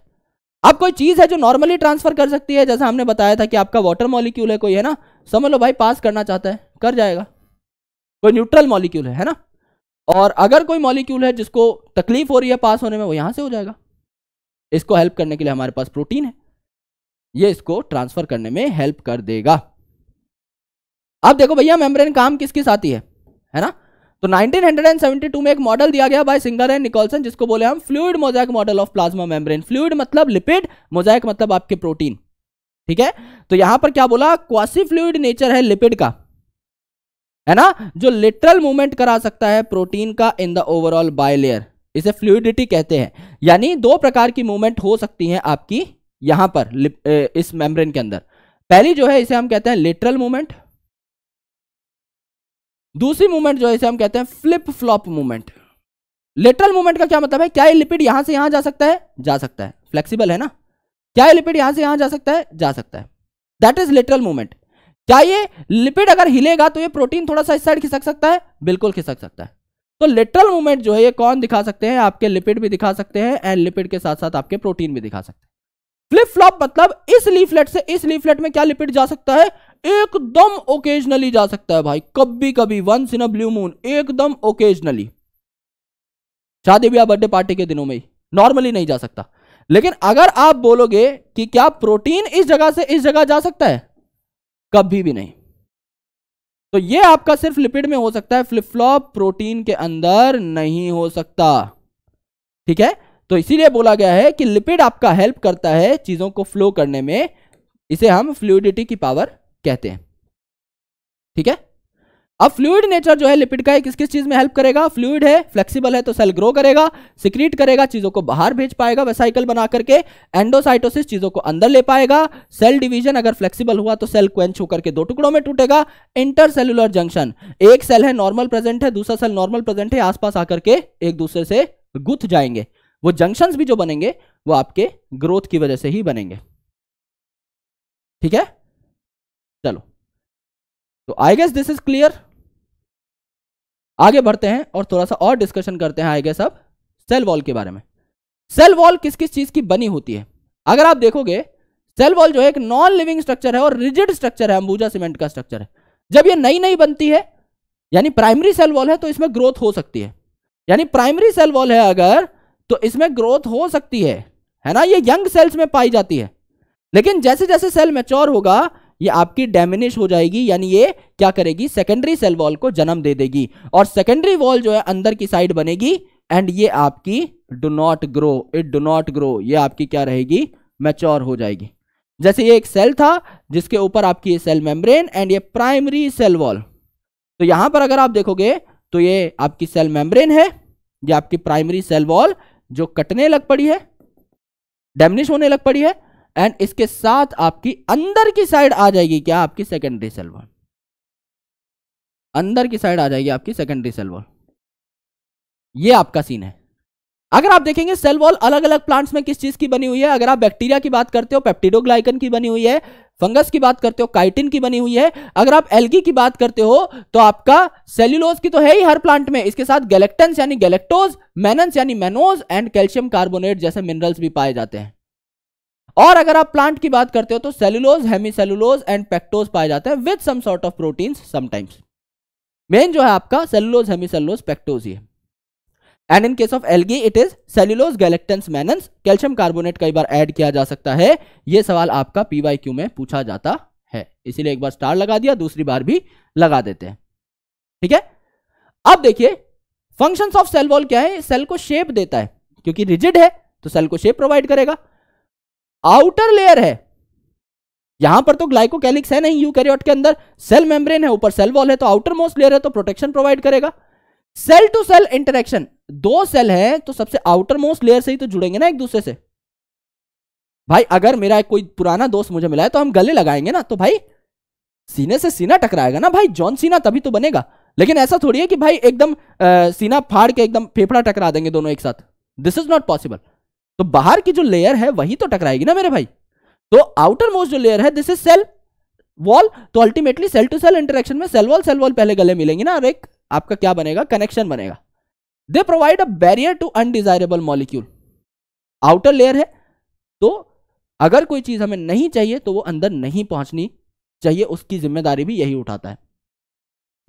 अब कोई चीज है जो नॉर्मली ट्रांसफर कर सकती है, जैसा हमने बताया था कि आपका वाटर मॉलिक्यूल है कोई है ना, समझ लो भाई पास करना चाहता है कर जाएगा, कोई न्यूट्रल मॉलिक्यूल है है ना। और अगर कोई मॉलिक्यूल है जिसको तकलीफ हो रही है पास होने में, वो यहां से हो जाएगा। इसको हेल्प करने के लिए हमारे पास प्रोटीन है, ये इसको ट्रांसफर करने में हेल्प कर देगा। अब देखो भैया मेम्ब्रेन काम किस किस आती है है ना। तो नाइनटीन सेवेंटी टू में एक मॉडल दिया गया बाय सिंगर एंड निकोलसन, जिसको बोले हम fluid mosaic model of plasma membrane. Fluid मतलब लिपिड, मोज़ेक मतलब आपके प्रोटीन। ठीक है, तो यहां पर क्या बोला, क्वासी फ्लूइड नेचर है लिपिड का है ना, जो लिटरल मूवमेंट करा सकता है प्रोटीन का इन द ओवरऑल बायलेयर, इसे फ्लूइडिटी कहते हैं। यानी दो प्रकार की मूवमेंट हो सकती है आपकी यहां पर इस मेम्ब्रेन के अंदर। पहली जो है इसे हम कहते हैं लिटरल मूवमेंट, दूसरी मूवमेंट जो है इसे हम कहते हैं flip flop movement. Literal movement का क्या मतलब है, क्या ये लिपिड यहां से यहां जा सकता है, जा सकता है, फ्लेक्सिबल है ना। क्या ये लिपिड यहां से यहां जा सकता है, जा सकता है, दैट इज लिटरल मूवमेंट। क्या ये लिपिड अगर हिलेगा तो ये प्रोटीन थोड़ा सा इस साइड खिसक सकता है, बिल्कुल खिसक सकता है। तो लिटरल मूवमेंट जो है ये कौन दिखा सकते हैं, आपके लिपिड भी दिखा सकते हैं एंड लिपिड के साथ साथ आपके प्रोटीन भी दिखा सकते हैं। फ्लिप फ्लॉप मतलब इस लीफलेट से इस लीफलेट में क्या लिपिड जा सकता है, एकदम ओकेजनली जा सकता है भाई, कभी कभी, once in a blue moon, एकदम ओकेजनली, शादी ब्याह बर्थडे पार्टी के दिनों में ही, नॉर्मली नहीं जा सकता। लेकिन अगर आप बोलोगे कि क्या प्रोटीन इस जगह से इस जगह जा सकता है, कभी भी नहीं। तो ये आपका सिर्फ लिपिड में हो सकता है, फ्लिप फ्लॉप प्रोटीन के अंदर नहीं हो सकता। ठीक है, तो इसीलिए बोला गया है कि लिपिड आपका हेल्प करता है चीजों को फ्लो करने में, इसे हम फ्लूइडिटी की पावर कहते हैं। ठीक है, अब फ्लूइड नेचर जो है लिपिड का, किस किस चीज में हेल्प करेगा? फ्लूइड है, फ्लेक्सिबल है तो सेल ग्रो करेगा, सिक्रीट करेगा, चीजों को बाहर भेज पाएगा वेसाइकल बना करके, एंडोसाइटोसिस चीजों को अंदर ले पाएगा, सेल डिवीजन अगर फ्लेक्सिबल हुआ तो सेल क्वेंच होकर के दो टुकड़ों में टूटेगा, इंटरसेलुलर जंक्शन, एक सेल है नॉर्मल प्रेजेंट है, दूसरा सेल नॉर्मल प्रेजेंट है, आसपास आकर के एक दूसरे से गुथ जाएंगे। वो जंक्शंस भी जो बनेंगे वो आपके ग्रोथ की वजह से ही बनेंगे। ठीक है, चलो, तो I guess this is clear. आगे बढ़ते हैं और थोड़ा सा और डिस्कशन करते हैं आई गेस अब सेल वॉल के बारे में। सेल वॉल किस किस चीज की बनी होती है? अगर आप देखोगे सेल वॉल जो है एक नॉन लिविंग स्ट्रक्चर है और रिजिड स्ट्रक्चर है, अंबुजा सीमेंट का स्ट्रक्चर है। जब ये नई नई बनती है यानी प्राइमरी सेल वॉल है तो इसमें ग्रोथ हो सकती है, यानी प्राइमरी सेल वॉल है अगर तो इसमें ग्रोथ हो सकती है, है ना। ये यंग सेल्स में पाई जाती है, लेकिन जैसे जैसे सेल मैच्योर होगा ये आपकी डेमिनिश हो जाएगी, यानी ये क्या करेगी, सेकेंडरी सेल वॉल को जन्म दे देगी और सेकेंडरी वॉल जो है अंदर की साइड बनेगी एंड ये आपकी do not grow, it do not grow, ये आपकी क्या रहेगी, मैच्योर हो जाएगी। जैसे ये एक सेल था जिसके ऊपर आपकी ये सेल मेम्ब्रेन एंड ये प्राइमरी सेल वॉल, तो यहां पर अगर आप देखोगे तो ये आपकी सेल मेम्ब्रेन है, ये आपकी प्राइमरी सेल वॉल जो कटने लग पड़ी है, डेमिनिश होने लग पड़ी है एंड इसके साथ आपकी अंदर की साइड आ जाएगी क्या, आपकी सेकेंडरी सेल वॉल, अंदर की साइड आ जाएगी आपकी सेकेंडरी सेल वॉल। ये आपका सीन है। अगर आप देखेंगे सेल वॉल अलग अलग प्लांट्स में किस चीज की बनी हुई है, अगर आप बैक्टीरिया की बात करते हो पेप्टिडोग्लाइकन की बनी हुई है, फंगस की बात करते हो काइटिन की बनी हुई है, अगर आप एल्गी की बात करते हो तो आपका सेल्यूलोज की तो है ही हर प्लांट में, इसके साथ गैलेक्टेंस यानी गैलेक्टोज, मेनन्स यानी मेनोज एंड कैल्शियम कार्बोनेट जैसे मिनरल्स भी पाए जाते हैं। और अगर आप प्लांट की बात करते हो तो सेल्यूलोज, हेमीसेल्यूलोज एंड पेक्टोज पाए जाते हैं with some sort of proteins sometimes. Main जो है आपका सेल्यूलोज, हेमीसेल्यूलोज, पेक्टोज ही है and in case of algae it is cellulose, galactans, mannans, calcium carbonate कई बार ऐड किया जा सकता है। ये सवाल आपका पीवाईक्यू में पूछा जाता है, इसीलिए एक बार स्टार लगा दिया, दूसरी बार भी लगा देते हैं। ठीक है, अब देखिए फंक्शंस ऑफ सेल वॉल क्या है। सेल को शेप देता है, क्योंकि रिजिड है तो सेल को शेप प्रोवाइड करेगा। आउटर लेयर है, यहां पर तो ग्लाइकोकैलिक्स है नहीं यूकैरियोट के अंदर, सेल मेम्ब्रेन है, ऊपर सेल वॉल है तो आउटर मोस्ट लेयर है तो प्रोटेक्शन प्रोवाइड करेगा। सेल टू सेल इंटरेक्शन, दो सेल हैं तो सबसे आउटर मोस्ट लेयर से ही तो जुड़ेंगे ना एक दूसरे से। भाई अगर मेरा एक कोई पुराना दोस्त मुझे मिला है तो हम गले लगाएंगे ना, तो भाई सीने से सीना टकराएगा ना भाई, जॉन सीना तभी तो बनेगा। लेकिन ऐसा थोड़ी है कि भाई एकदम आ, सीना फाड़ के एकदम फेफड़ा टकरा देंगे दोनों एक साथ, दिस इज नॉट पॉसिबल। तो बाहर की जो लेयर है वही तो टकराएगी ना मेरे भाई। तो आउटर मोस्ट जो लेयर है दिस इज सेल वॉल, तो ultimately cell to cell interaction में सेल वॉल सेल वॉल पहले गले मिलेंगे ना और एक आपका क्या बनेगा, कनेक्शन बनेगा। They provide a barrier to undesirable molecule. Outer layer है तो अगर कोई चीज हमें नहीं चाहिए तो वो अंदर नहीं पहुंचनी चाहिए, उसकी जिम्मेदारी भी यही उठाता है।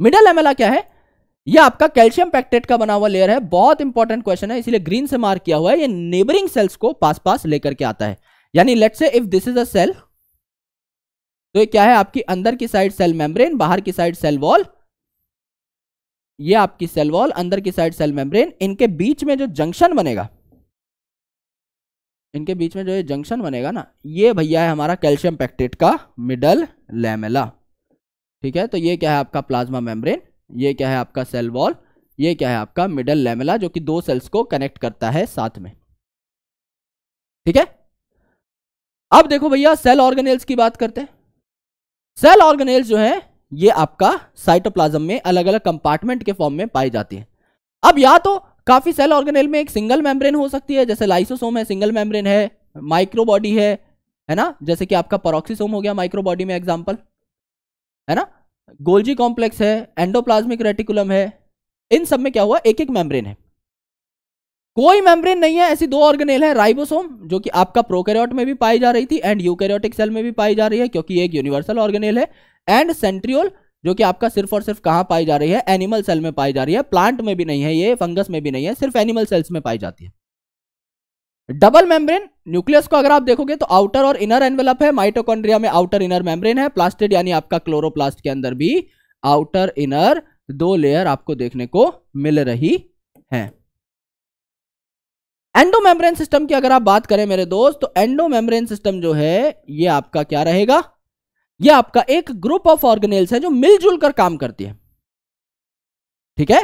मिडल लैमेला क्या है? यह आपका कैल्शियम पैक्टेट का बना हुआ लेयर है। बहुत इंपॉर्टेंट क्वेश्चन है, इसीलिए ग्रीन से मार्क किया हुआ है। ये नेबरिंग सेल्स को पास पास लेकर के आता है, यानी let's say if this is a cell तो ये क्या है आपकी अंदर की साइड सेल मेम्ब्रेन, बाहर की साइड सेल वॉल। ये आपकी सेल वॉल, अंदर की साइड सेल मेम्ब्रेन, इनके बीच में जो जंक्शन बनेगा, इनके बीच में जो ये जंक्शन बनेगा ना, ये भैया है हमारा कैल्शियम पैक्टेट का मिडल लैमेला। ठीक है, तो ये क्या है आपका प्लाज्मा मेम्ब्रेन, ये क्या है आपका सेल वॉल, ये क्या है आपका मिडल लैमेला जो कि दो सेल्स को कनेक्ट करता है साथ में। ठीक है, अब देखो भैया सेल ऑर्गेनेल्स की बात करते हैं। सेल ऑर्गेनेल्स जो है ये आपका साइटोप्लाज्म में अलग अलग कंपार्टमेंट के फॉर्म में पाई जाती है। अब या तो काफी सेल ऑर्गेनेल में एक सिंगल मेम्ब्रेन हो सकती है, जैसे लाइसोसोम है सिंगल मेम्ब्रेन है, माइक्रोबॉडी है, है ना, जैसे कि आपका परऑक्सीसोम हो गया माइक्रोबॉडी में एग्जांपल, है ना, गोल्जी कॉम्प्लेक्स है, एंडोप्लाज्मिक रेटिकुलम है। इन सब में क्या हुआ, एक एक मेम्ब्रेन है, कोई मेम्ब्रेन नहीं है। ऐसी दो ऑर्गेनेल है, राइबोसोम जो कि आपका प्रोकैरियोट में भी पाई जा रही थी एंड यूकैरियोटिक सेल में भी पाई जा रही है क्योंकि एक यूनिवर्सल ऑर्गेनेल है, एंड सेंट्रियोल जो कि आपका सिर्फ और सिर्फ कहां पाई जा रही है, एनिमल सेल में पाई जा रही है। प्लांट में भी नहीं है ये, फंगस में भी नहीं है, सिर्फ एनिमल सेल्स में पाई जाती है। डबल मेम्ब्रेन न्यूक्लियस को अगर आप देखोगे तो आउटर और इनर एनवेलप है, माइटोकॉन्ड्रिया में आउटर इनर मेम्ब्रेन है, प्लास्टिड यानी आपका क्लोरोप्लास्ट के अंदर भी आउटर इनर दो लेयर आपको देखने को मिल रही है। एंडोमेम्ब्रेन सिस्टम की अगर आप बात करें मेरे दोस्त, तो एंडोमेम्ब्रेन सिस्टम जो है ये आपका क्या रहेगा, ये आपका एक ग्रुप ऑफ ऑर्गेनेल्स है जो मिलजुल कर काम करती है, ठीक है,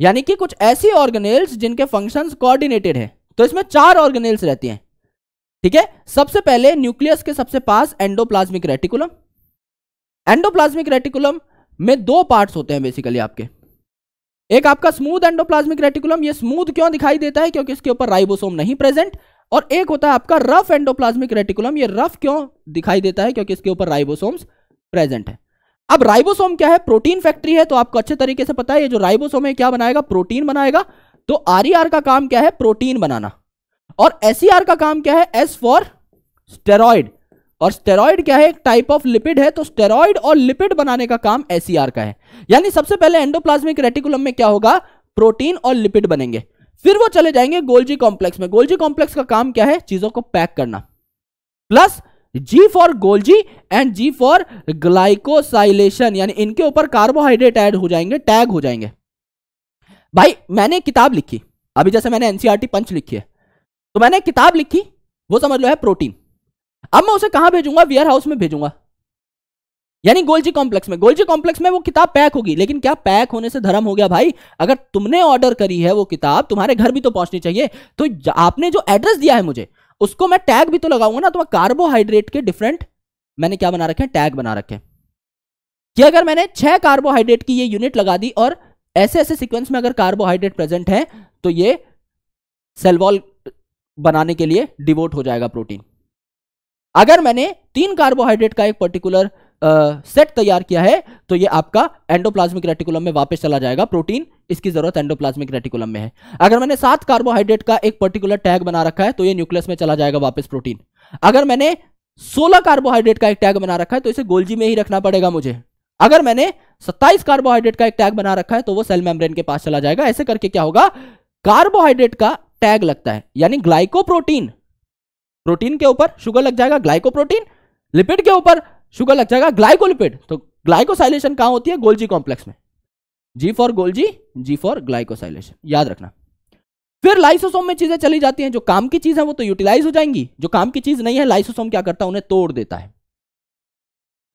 यानी कि कुछ ऐसी ऑर्गेनेल्स जिनके फंक्शंस कोऑर्डिनेटेड है। तो इसमें चार ऑर्गेनेल्स रहती हैं, ठीक है। सबसे पहले न्यूक्लियस के सबसे पास एंडोप्लाज्मिक रेटिकुलम, एंडोप्लाज्मिक रेटिकुलम में दो पार्ट्स होते हैं बेसिकली आपके, एक आपका स्मूथ एंडोप्लाज्मिक रेटिकुलम, ये स्मूथ क्यों दिखाई देता है क्योंकि इसके ऊपर राइबोसोम नहीं प्रेजेंट, और एक होता है आपका रफ एंडोप्लाज्मिक रेटिकुलम, ये रफ क्यों दिखाई देता है क्योंकि इसके ऊपर राइबोसोम्स प्रेजेंट है। अब राइबोसोम क्या है, प्रोटीन फैक्ट्री है, तो आपको अच्छे तरीके से पता है ये जो राइबोसोम है क्या बनाएगा, प्रोटीन बनाएगा। तो आरईआर का काम क्या है, प्रोटीन बनाना, और एसईआर का काम क्या है, एस फॉर स्टेरॉइड, और स्टेरॉइड क्या है, एक टाइप ऑफ लिपिड है, तो स्टेरॉइड और लिपिड बनाने का काम एसईआर का है। यानी सबसे पहले एंडोप्लाज्मिक रेटिकुलम में क्या होगा, प्रोटीन और लिपिड बनेंगे, फिर वो चले जाएंगे गोल्जी कॉम्प्लेक्स में। गोल्जी कॉम्प्लेक्स का काम क्या है, चीजों को पैक करना, plus G for Golgi and G for glycosylation, यानी इनके ऊपर कार्बोहाइड्रेट ऐड हो जाएंगे, टैग हो जाएंगे। भाई मैंने किताब लिखी, अभी जैसे मैंने एनसीईआरटी पंच लिखी है, तो मैंने किताब लिखी, वो समझ लो है प्रोटीन। अब मैं उसे कहां भेजूंगा, वेयर हाउस में भेजूंगा, यानी गोल्जी कॉम्प्लेक्स में। गोल्जी कॉम्प्लेक्स में वो किताब पैक होगी, लेकिन क्या पैक होने से धर्म हो गया भाई, अगर तुमने ऑर्डर करी है वो किताब, तुम्हारे घर भी तो पहुंचनी चाहिए। तो आपने जो एड्रेस दिया है मुझे, उसको मैं टैग भी तो लगाऊंगा ना, तो मैं कार्बोहाइड्रेट के डिफरेंट मैंने क्या बना रखे हैं, टैग बना रखे हैं, कि अगर मैंने छह कार्बोहाइड्रेट की ये यूनिट लगा दी और ऐसे ऐसे सीक्वेंस में अगर कार्बोहाइड्रेट प्रेजेंट है तो ये सेल वॉल बनाने के लिए डिवोट हो जाएगा प्रोटीन। अगर मैंने तीन कार्बोहाइड्रेट का एक पर्टिकुलर सेट तैयार किया है तो ये आपका एंडोप्लाज्मिक रेटिकुलम में वापस चला जाएगा प्रोटीन, इसकी जरूरत एंडोप्लाज्मिक रेटिकुलम में है। अगर मैंने सात कार्बोहाइड्रेट का एक पर्टिकुलर टैग बना रखा है तो ये न्यूक्लियस में चला जाएगा वापस प्रोटीन। अगर मैंने सोलह कार्बोहाइड्रेट का एक टैग बना रखा है तो इसे गोल्जी में ही रखना पड़ेगा मुझे। अगर मैंने सत्ताईस कार्बोहाइड्रेट का एक टैग बना रखा है तो वो सेल मेम्ब्रेन के पास चला जाएगा। ऐसे करके क्या होगा, कार्बोहाइड्रेट का टैग लगता है, यानी ग्लाइकोप्रोटीन, प्रोटीन के ऊपर शुगर लग जाएगा ग्लाइकोप्रोटीन, लिपिड के ऊपर शुगर लग जाएगा ग्लाइकोलिपिड। तो ग्लाइकोसाइलेशन कहां होती है, गोल्जी कॉम्प्लेक्स में, G for Golgi, G for glycosylation, याद रखना। फिर लाइसोसोम में चीजें चली जाती हैं, जो काम की चीज है वो तो यूटिलाइज हो जाएंगी, जो काम की चीज नहीं है लाइसोसोम क्या करता है, उन्हें तोड़ देता है।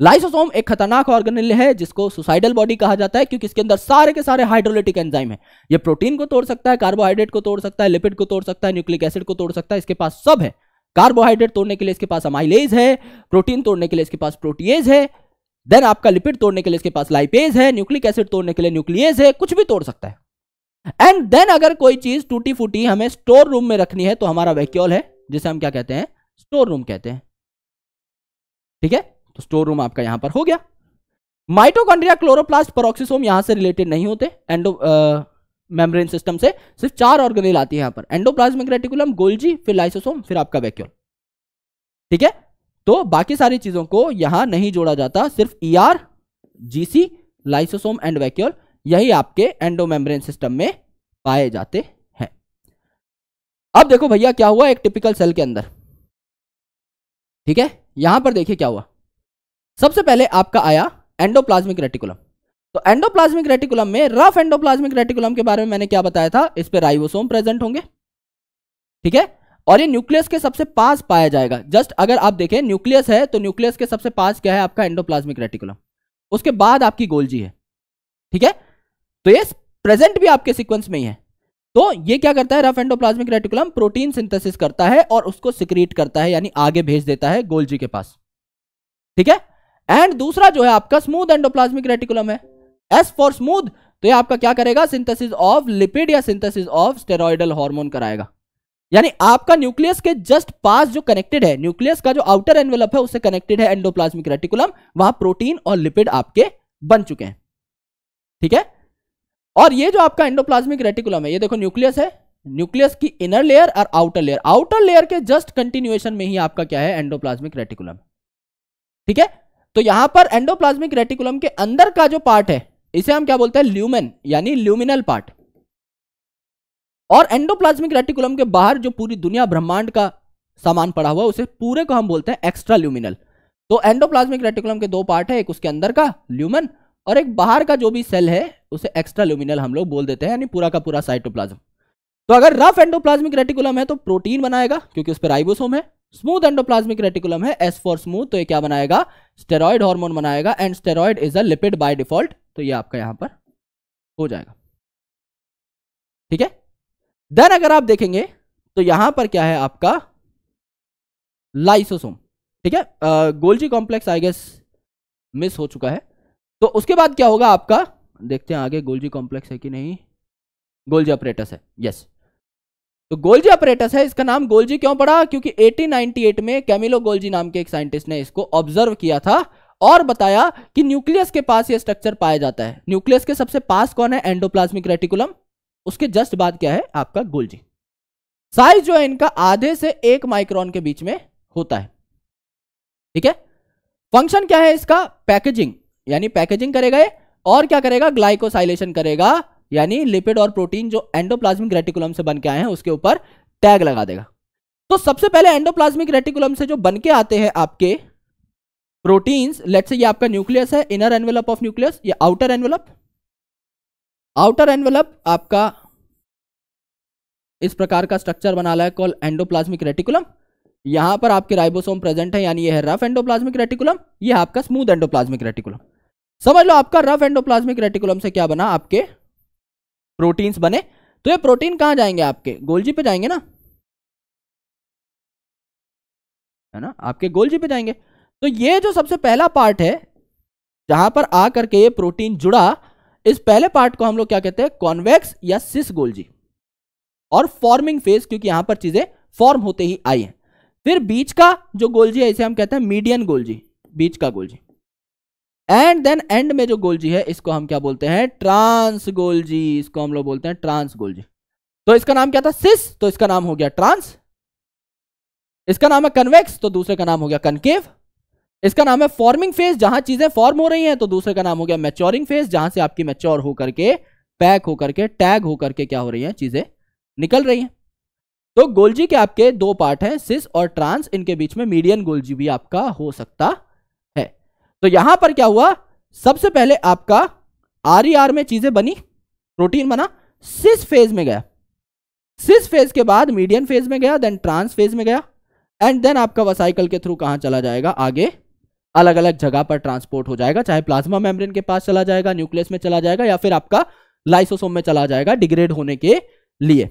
लाइसोसोम एक खतरनाक ऑर्गेनेल है जिसको सुसाइडल बॉडी कहा जाता है, क्योंकि इसके अंदर सारे के सारे हाइड्रोलिटिक एंजाइम है। ये प्रोटीन को तोड़ सकता है, कार्बोहाइड्रेट को तोड़ सकता है, लिपिड को तोड़ सकता है, न्यूक्लिक एसिड को तोड़ सकता है, इसके पास सब है। कार्बोहाइड्रेट तोड़ने के लिए इसके पास अमाइलेज है, प्रोटीन तोड़ने के लिए इसके पास प्रोटीएज है, देन आपका लिपिड तोड़ने के लिए इसके पास लाइपेज है, न्यूक्लिक एसिड तोड़ने के लिए न्यूक्लियस है, कुछ भी तोड़ सकता है। एंड देन अगर कोई चीज टूटी फूटी हमें स्टोर रूम में रखनी है तो हमारा वैक्यूल है, जिसे हम क्या कहते हैं, स्टोर रूम कहते हैं, ठीक है। तो स्टोर रूम आपका यहां पर हो गया। माइटोकॉन्ड्रिया, क्लोरोप्लास्ट, पेरोक्सिसोम यहां से रिलेटेड नहीं होते एंडो मेम्ब्रेन सिस्टम से, सिर्फ चार ऑर्गेनेल आती है यहां पर, एंडोप्लाज्मिक रेटिकुलम, गोल्जी, फिर लाइसोसोम, फिर आपका वैक्यूल, ठीक है। तो बाकी सारी चीजों को यहां नहीं जोड़ा जाता, सिर्फ ER, GC, lysosome and vacuole, यही आपके एंडोमेम्ब्रेन सिस्टम में पाए जाते हैं। अब देखो भैया क्या हुआ एक टिपिकल सेल के अंदर, ठीक है। यहां पर देखिए क्या हुआ, सबसे पहले आपका आया एंडोप्लाज्मिक रेटिकुलम। तो एंडोप्लाज्मिक रेटिकुलम में, रफ एंडोप्लाज्मिक रेटिकुलम के बारे में मैंने क्या बताया था, इस पे राइबोसोम प्रेजेंट होंगे, ठीक है, और ये न्यूक्लियस के सबसे पास पाया जाएगा। जस्ट अगर आप देखें न्यूक्लियस है तो न्यूक्लियस के सबसे पास क्या है आपका एंडोप्लाज्मिक रेटिकुलम, उसके बाद आपकी गोल्जी है, ठीक है। तो ये प्रेजेंट भी आपके सिक्वेंस में ही है। तो ये क्या करता है, rough endoplasmic reticulum protein synthesis करता है और उसको सिक्रीट करता है, यानी आगे भेज देता है गोल्जी के पास, ठीक है। एंड दूसरा जो है आपका स्मूथ एंडोप्लाज्मिक रेटिकुलम है, S for smooth, तो ये आपका क्या करेगा, सिंथेसिस ऑफ लिपिड या सिंथेसिस ऑफ स्टेरॉइडल हार्मोन कराएगा, यानी आपका न्यूक्लियस के जस्ट पास जो कनेक्टेड है, न्यूक्लियस का जो आउटर एनवेलप है उससे कनेक्टेड है एंडोप्लाज्मिक रेटिकुलम, वहां प्रोटीन और लिपिड आपके बन चुके हैं, ठीक है। और ये जो आपका एंडोप्लाज्मिक रेटिकुलम है, ये देखो न्यूक्लियस है, न्यूक्लियस की इनर लेयर और आउटर लेयर, आउटर लेयर के जस्ट कंटिन्यूएशन में ही आपका क्या है, एंडोप्लाज्मिक रेटिकुलम, ठीक है। तो यहां पर एंडोप्लाज्मिक रेटिकुलम के अंदर का जो पार्ट है इसे हम क्या बोलते हैं, ल्यूमेन, यानी ल्यूमिनल पार्ट, और एंडोप्लाज्मिक रेटिकुलम के बाहर जो पूरी दुनिया ब्रह्मांड का सामान पड़ा हुआ उसे पूरे को हम बोलते हैं एक्स्ट्रा ल्यूमिनल। तो एंडोप्लाज्मिक रेटिकुलम के दो पार्ट है, एक उसके अंदर का ल्यूमन और एक बाहर का जो भी सेल है उसे एक्स्ट्रा ल्यूमिनल हम लोग बोल देते हैं, यानी पूरा का पूरा साइटोप्लाज्म। तो अगर रफ एंडोप्लाज्मिक रेटिकुलम है तो प्रोटीन बनाएगा क्योंकि उस पर राइबोसोम है। स्मूथ एंडोप्लाज्मिक रेटिकुलम है, एस फॉर स्मूथ, तो ये क्या बनाएगा, स्टेरॉइड हार्मोन बनाएगा and steroid is a lipid by default. तो ये आपका यहां पर हो जाएगा, ठीक है। देन अगर आप देखेंगे तो यहां पर क्या है आपका लाइसोसोम, ठीक है। Golgi complex I guess miss हो चुका है, तो उसके बाद क्या होगा आपका, देखते हैं आगे गोल्जी कॉम्प्लेक्स है कि नहीं, गोल्जी अपरेटस है, यस। तो गोल्जी अपरेटस है, इसका नाम गोल्जी क्यों पड़ा, क्योंकि अठारह सौ अट्ठानवे में कैमिलो गोल्जी नाम के एक साइंटिस्ट ने इसको ऑब्जर्व किया था और बताया कि न्यूक्लियस के पास ये स्ट्रक्चर पाया जाता है। न्यूक्लियस के सबसे पास कौन है, एंडोप्लाज्मिक रेटिकुलम, उसके जस्ट बाद क्या है आपका गोल्जी। साइज जो है इनका आधे से एक माइक्रोन के बीच में होता है, ठीक है। फंक्शन क्या है इसका, पैकेजिंग, यानी पैकेजिंग करेगा ये, और क्या करेगा, ग्लाइकोसाइलेशन करेगा, यानी लिपिड और प्रोटीन जो एंडोप्लाज्मिक रेटिकुलम से बन के आए हैं उसके ऊपर टैग लगा देगा। तो सबसे पहले एंडोप्लाज्मिक रेटिकुलम से जो बन के आते हैं आपके प्रोटीन्स, लेट्स से ये आपका न्यूक्लियस है, इनर एनवेलप ऑफ न्यूक्लियस, ये आउटर एनवेलप, आउटर एनवेलप आपका इस प्रकार का स्ट्रक्चर बना ला है कॉल एंडोप्लाज्मिक रेटिकुलम। यहां पर आपके राइबोसोम प्रेजेंट है, यानी ये है रफ एंडोप्लाज्मिक रेटिकुलम, ये आपका स्मूथ एंडोप्लाज्मिक रेटिकुलम। समझ लो आपका रफ एंडोप्लाज्मिक रेटिकुलम से क्या बना, आपके प्रोटीन्स बने। तो ये प्रोटीन कहां जाएंगे आपके, गोल्जी पे जाएंगे ना, है ना, आपके गोल्जी पे जाएंगे। तो ये जो सबसे पहला पार्ट है जहां पर आ करके ये प्रोटीन जुड़ा, इस पहले पार्ट को हम लोग क्या कहते हैं, कॉन्वेक्स या सिस गोल्जी, और फॉर्मिंग फेज, क्योंकि यहां पर चीजें फॉर्म होते ही आई हैं। फिर बीच का जो गोल्जी है इसे हम कहते हैं मीडियन गोल्जी, बीच का गोल्जी। एंड देन एंड में जो गोल्जी है इसको हम क्या बोलते हैं, ट्रांस गोल्जी, इसको हम लोग बोलते हैं ट्रांस गोल्जी। तो इसका नाम क्या था, सिस, तो इसका नाम हो गया ट्रांस, इसका नाम है कन्वेक्स तो दूसरे का नाम हो गया कनकेव, इसका नाम है फॉर्मिंग फेज जहां चीजें फॉर्म हो रही हैं तो दूसरे का नाम हो गया मैच्योरिंग फेज, जहां से आपकी मैच्योर होकर के पैक होकर के टैग होकर के क्या हो रही है, चीजें निकल रही हैं। तो गोल्जी के आपके दो पार्ट हैं, सिस और ट्रांस, इनके बीच में मीडियन गोल्जी भी आपका हो सकता। तो यहां पर क्या हुआ, सबसे पहले आपका आर ई आर में चीजें बनी, प्रोटीन बना, सिस फेज में गया, सिस फेज के बाद मीडियन फेज में गया, देन ट्रांस फेज में गया, एंड देन आपका वसाइकल के थ्रू कहां चला जाएगा, आगे अलग अलग जगह पर ट्रांसपोर्ट हो जाएगा, चाहे प्लाज्मा मेम्ब्रेन के पास चला जाएगा, न्यूक्लियस में चला जाएगा, या फिर आपका लाइसोसोम में चला जाएगा डिग्रेड होने के लिए,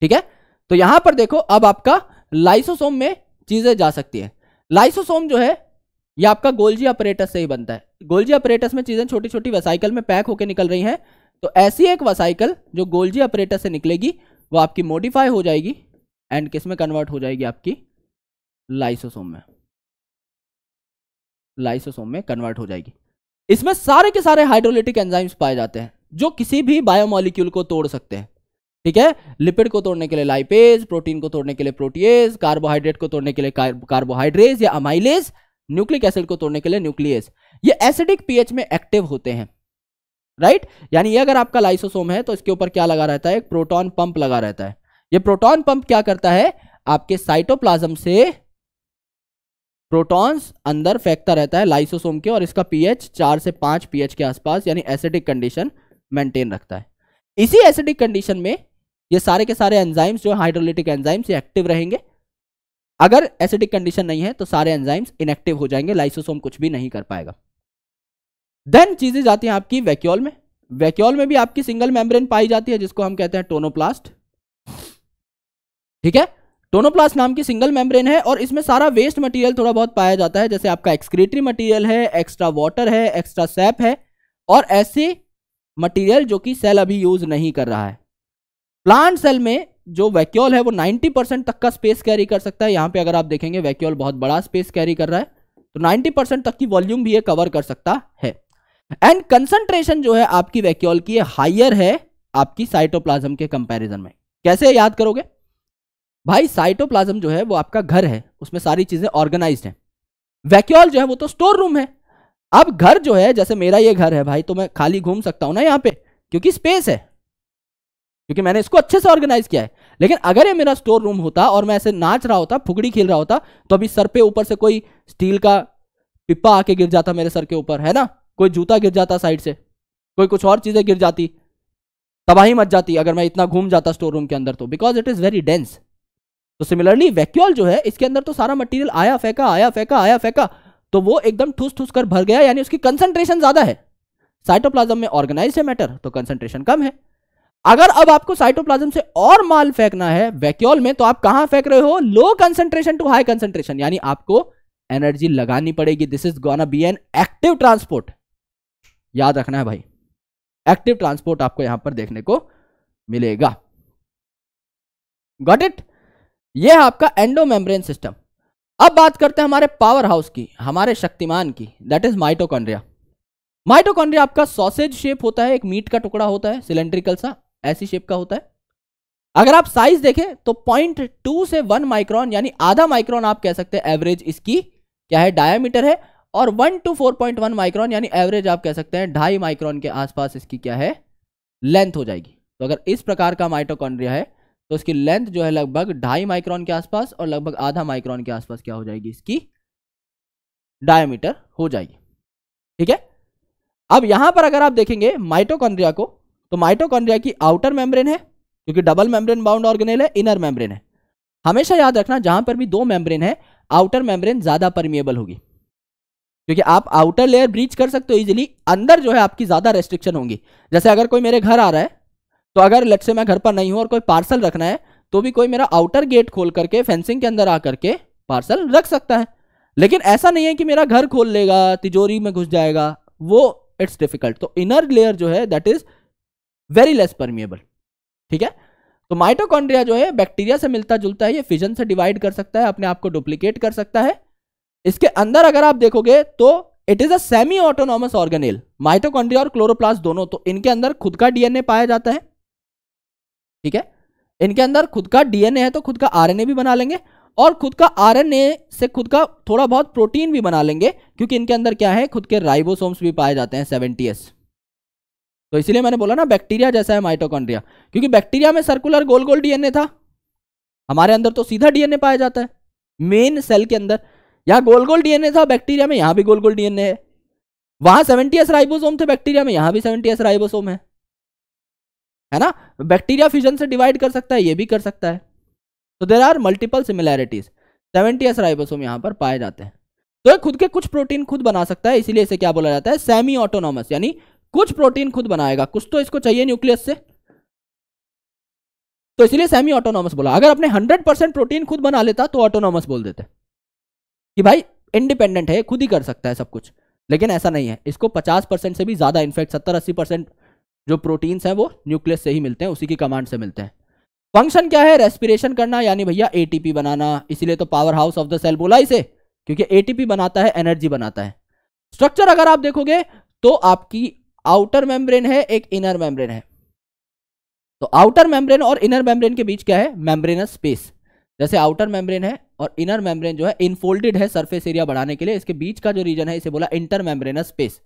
ठीक है। तो यहां पर देखो अब आपका लाइसोसोम में चीजें जा सकती है। लाइसोसोम जो है यह आपका गोल्जी अपरेटस से ही बनता है। गोल्जी अपरेटस में चीजें छोटी छोटी वसाइकल में पैक होकर निकल रही हैं, तो ऐसी एक वसाइकल जो गोल्जी अपरेटस से निकलेगी वो आपकी मॉडिफाई हो जाएगी एंड किस में कन्वर्ट हो जाएगी, आपकी लाइसोसोम में, लाइसोसोम में कन्वर्ट हो जाएगी। इसमें सारे के सारे हाइड्रोलिटिक एंजाइम्स पाए जाते हैं जो किसी भी बायोमोलिक्यूल को तोड़ सकते हैं, ठीक है। लिपिड को तोड़ने के लिए लाइपेज, प्रोटीन को तोड़ने के लिए प्रोटीएज, कार्बोहाइड्रेट को तोड़ने के लिए कार्बोहाइड्रेज या अमाइलेज, न्यूक्लिक एसिड को तोड़ने के लिए न्यूक्लियस। ये एसिडिक पीएच में एक्टिव होते हैं, राइट। यानी ये अगर आपका लाइसोसोम है तो इसके ऊपर क्या लगा रहता है, एक प्रोटॉन पंप लगा रहता है। ये प्रोटॉन पंप क्या करता है, आपके साइटोप्लाज्म से प्रोटॉन्स अंदर फेंकता रहता है लाइसोसोम के, और इसका पीएच चार से पांच पीएच के आसपास, यानी एसिडिक कंडीशन मेंटेन रखता है। इसी एसिडिक कंडीशन में ये सारे के सारे एंजाइम्स जो हाइड्रोलिटिक एंजाइम्स एक्टिव रहेंगे। अगर एसिडिक कंडीशन नहीं है तो सारे एंजाइम्स इनएक्टिव हो जाएंगे, लाइसोसोम कुछ भी नहीं कर पाएगा। देन चीजें जाती हैं आपकी वैक्यूल में। वैक्यूल में भी आपकी सिंगल मेम्ब्रेन पाई जाती है जिसको हम कहते हैं टोनोप्लास्ट, ठीक है। टोनोप्लास्ट नाम की सिंगल मेम्ब्रेन है और इसमें सारा वेस्ट मटीरियल थोड़ा बहुत पाया जाता है, जैसे आपका एक्सक्रीटरी मटीरियल है, एक्स्ट्रा वाटर है, एक्स्ट्रा सैप है, और ऐसे मटीरियल जो कि सेल अभी यूज नहीं कर रहा है। प्लांट सेल में जो वैक्यूल है वो नब्बे परसेंट तक का स्पेस कैरी कर सकता है। यहाँ पे अगर आप देखेंगे वैक्यूल बहुत बड़ा स्पेस कैरी कर रहा है, तो नब्बे परसेंट तक की वॉल्यूम भी ये कवर कर सकता है। एंड कंसंट्रेशन जो है आपकी वैक्यूल की हायर है आपकी साइटोप्लाज्म के कंपैरिजन में। कैसे याद करोगे भाई, साइटोप्लाज्म जो है वो आपका घर है, उसमें सारी चीजें ऑर्गेनाइज्ड हैं। वैक्यूल जो है वो तो स्टोर रूम है। अब घर जो है, जैसे मेरा ये घर है भाई, तो मैं खाली घूम सकता हूँ ना यहाँ पे, क्योंकि स्पेस है, क्योंकि मैंने इसको अच्छे से ऑर्गेनाइज किया है। लेकिन अगर ये मेरा स्टोर रूम होता और मैं ऐसे नाच रहा होता, फुगड़ी खेल रहा होता, तो अभी सर पे ऊपर से कोई स्टील का पिप्पा आके गिर जाता मेरे सर के ऊपर, है ना, कोई जूता गिर जाता साइड से, कोई कुछ और चीजें गिर जाती, तबाही मच जाती अगर मैं इतना घूम जाता स्टोर रूम के अंदर तो, because it is very dense. तो सिमिलरली वैक्यूल जो है, इसके अंदर तो सारा मटेरियल आया फेंका आया फेंका आया फेंका, तो वो एकदम ठूस ठूस कर भर गया, यानी उसकी कंसंट्रेशन ज्यादा है। साइटोप्लाज्म में ऑर्गेनाइज है मैटर, तो कंसंट्रेशन कम है। अगर अब आपको साइटोप्लाज्म से और माल फेंकना है वैक्यूल में, तो आप कहां फेंक रहे हो? Low concentration to high concentration, यानी आपको एनर्जी लगानी पड़ेगी। This is gonna be an active transport, याद रखना है भाई, एक्टिव ट्रांसपोर्ट आपको यहां पर देखने को मिलेगा। Got it? यह है आपका एंडोमेम्ब्रेन सिस्टम। अब बात करते हैं हमारे पावर हाउस की, हमारे शक्तिमान की, दैट इज माइटोकॉन्ड्रिया। माइटोकॉन्ड्रिया आपका सॉसेज शेप होता है, एक मीट का टुकड़ा होता है, सिलेंड्रिकल सा, ऐसी शेप का होता है। अगर आप साइज देखें तो पॉइंट टू से वन माइक्रोन, यानी आधा माइक्रोन आप कह सकते हैं एवरेज इसकी क्या है, डायमीटर है, और one two four point one micron यानी एवरेज आप कह सकते हैं ढाई माइक्रोन के आसपास इसकी क्या है, लेंथ हो जाएगी। तो अगर इस प्रकार का माइटोकॉन्ड्रिया है तो इसकी लेंथ जो है लगभग ढाई माइक्रोन के आसपास और लगभग आधा माइक्रोन के आसपास क्या हो जाएगी, इसकी डायमीटर हो जाएगी। ठीक है, अब यहां पर अगर आप देखेंगे माइटोकॉन्ड्रिया को, तो माइटोकॉन्ड्रिया की आउटर मेम्ब्रेन है, क्योंकि डबल मेम्ब्रेन बाउंड ऑर्गेनेल है, इनर मेम्ब्रेन है। हमेशा याद रखना, जहां पर भी दो मेम्ब्रेन है आउटर मेम्ब्रेन ज्यादा परमिएबल होगी, क्योंकि आप आउटर लेयर ब्रीच कर सकते हो इजीली, अंदर जो है आपकी ज्यादा रेस्ट्रिक्शन होंगी। जैसे अगर कोई मेरे घर आ रहा है, तो अगर लेट से मैं घर पर नहीं हूं और कोई पार्सल रखना है, तो भी कोई मेरा आउटर गेट खोल करके फेंसिंग के अंदर आ करके पार्सल रख सकता है। लेकिन ऐसा नहीं है कि मेरा घर खोल लेगा, तिजोरी में घुस जाएगा, वो इट्स डिफिकल्ट। तो इनर लेयर जो है that is very less permeable. ठीक है, तो माइटोकॉन्ड्रिया जो है बैक्टीरिया से मिलता जुलता है, ये फिजन से डिवाइड कर सकता है, अपने आप को डुप्लीकेट कर सकता है। इसके अंदर अगर आप देखोगे तो it is a semi autonomous organelle, mitochondria और क्लोरोप्लास्ट दोनों, तो इनके अंदर खुद का डीएनए पाया जाता है। ठीक है, इनके अंदर खुद का डीएनए है तो खुद का आरएनए भी बना लेंगे, और खुद का आरएनए से खुद का थोड़ा बहुत प्रोटीन भी बना लेंगे, क्योंकि इनके अंदर क्या है, खुद के राइबोसोम्स भी पाए जाते हैं सेवेंटी एस। तो इसलिए मैंने बोला ना बैक्टीरिया जैसा है माइटोकॉन्ड्रिया, क्योंकि बैक्टीरिया में सर्कुलर गोल गोल डीएनए था, हमारे अंदर तो सीधा डीएनए पाया जाता है। मेन सेल के अंदर यहाँ गोल गोल डीएनए था बैक्टीरिया में, यहाँ भी गोल गोल डीएनए है। वहां सेवेंटी एस राइबोसोम थे बैक्टीरिया में, यहाँ भी सेवेंटी एस राइबोसोम है, है ना। बैक्टीरिया फिजन से डिवाइड कर सकता है, ये भी कर सकता है। तो there are multiple similarities. Seventy S ribosome यहाँ पर पाए जाते हैं, तो ये खुद के कुछ प्रोटीन खुद बना सकता है, इसीलिए इसे क्या बोला जाता है, सेमी ऑटोनॉमस, यानी कुछ प्रोटीन खुद बनाएगा। कुछ तो इसको चाहिए न्यूक्लियस से, तो इसलिए सेमी ऑटोनॉमस बोला। अगर अपने हंड्रेड परसेंट प्रोटीन खुद बना लेता तो ऑटोनॉमस बोल देते कि भाई इंडिपेंडेंट है, खुद ही कर सकता है सब कुछ। लेकिन ऐसा नहीं है, इसको पचास परसेंट से भी ज्यादा, इनफैक्ट सत्तर अस्सी परसेंट जो प्रोटीन्स हैं वो न्यूक्लियस से ही मिलते हैं, उसी की कमांड से मिलते हैं। फंक्शन क्या है, रेस्पिरेशन करना, यानी भैया एटीपी बनाना, इसीलिए तो power house of the cell बोला इसे, क्योंकि एटीपी बनाता है, एनर्जी बनाता है। स्ट्रक्चर अगर आप देखोगे तो आपकी आउटर मेम्ब्रेन है, एक इनर मेम्ब्रेन है, तो आउटर मेम्ब्रेन और इनर मेम्ब्रेन के बीच क्या है, मेम्ब्रेनस स्पेस। जैसे आउटर मेम्ब्रेन है और इनर मेम्ब्रेन जो है इनफोल्डेड है सरफेस एरिया बढ़ाने के लिए, इसके बीच का जो रीजन है इसे बोला इंटर मेम्ब्रेनस स्पेस।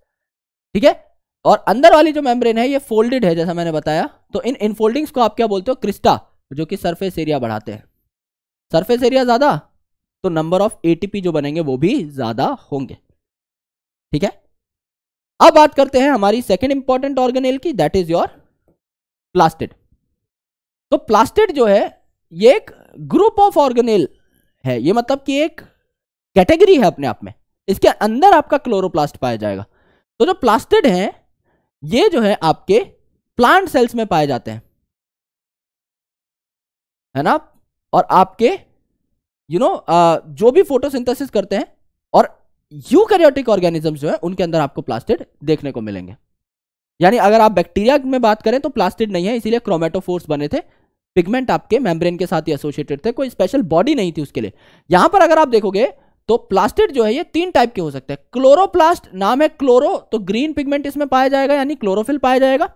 ठीक है, और अंदर वाली जो मेम्ब्रेन है ये फोल्डेड है, जैसा मैंने बताया। तो इन इनफोल्डिंग्स को आप क्या बोलते हो, क्रिस्टा, जो कि सरफेस एरिया बढ़ाते हैं। सरफेस एरिया ज्यादा तो नंबर ऑफ एटीपी जो बनेंगे वो भी ज्यादा होंगे। ठीक है, अब बात करते हैं हमारी सेकेंड इंपॉर्टेंट ऑर्गेनेल की, दैट इज योर प्लास्टिड। तो प्लास्टिड जो है ये एक ग्रुप ऑफ ऑर्गेनेल है, ये मतलब कि एक कैटेगरी है अपने आप में। इसके अंदर आपका क्लोरोप्लास्ट पाया जाएगा। तो जो प्लास्टिड है ये जो है आपके प्लांट सेल्स में पाए जाते हैं, है ना, और आपके यू you नो know, जो भी फोटोसिंथेसिस करते हैं, और यूकैरियोटिक ऑर्गेनिजम्स जो है उनके अंदर आपको प्लास्टिड देखने को मिलेंगे। यानी अगर आप बैक्टीरिया में बात करें तो प्लास्टिड नहीं है, इसीलिए क्रोमेटोफोर्स बने थे, पिगमेंट आपके मेम्ब्रेन के साथ ही एसोसिएटेड थे, कोई स्पेशल बॉडी नहीं थी उसके लिए। यहां पर अगर आप देखोगे तो प्लास्टिड जो है ये तीन टाइप के हो सकते हैं। क्लोरोप्लास्ट, नाम है क्लोरो तो ग्रीन पिगमेंट इसमें पाया जाएगा, यानी क्लोरोफिल पाया जाएगा।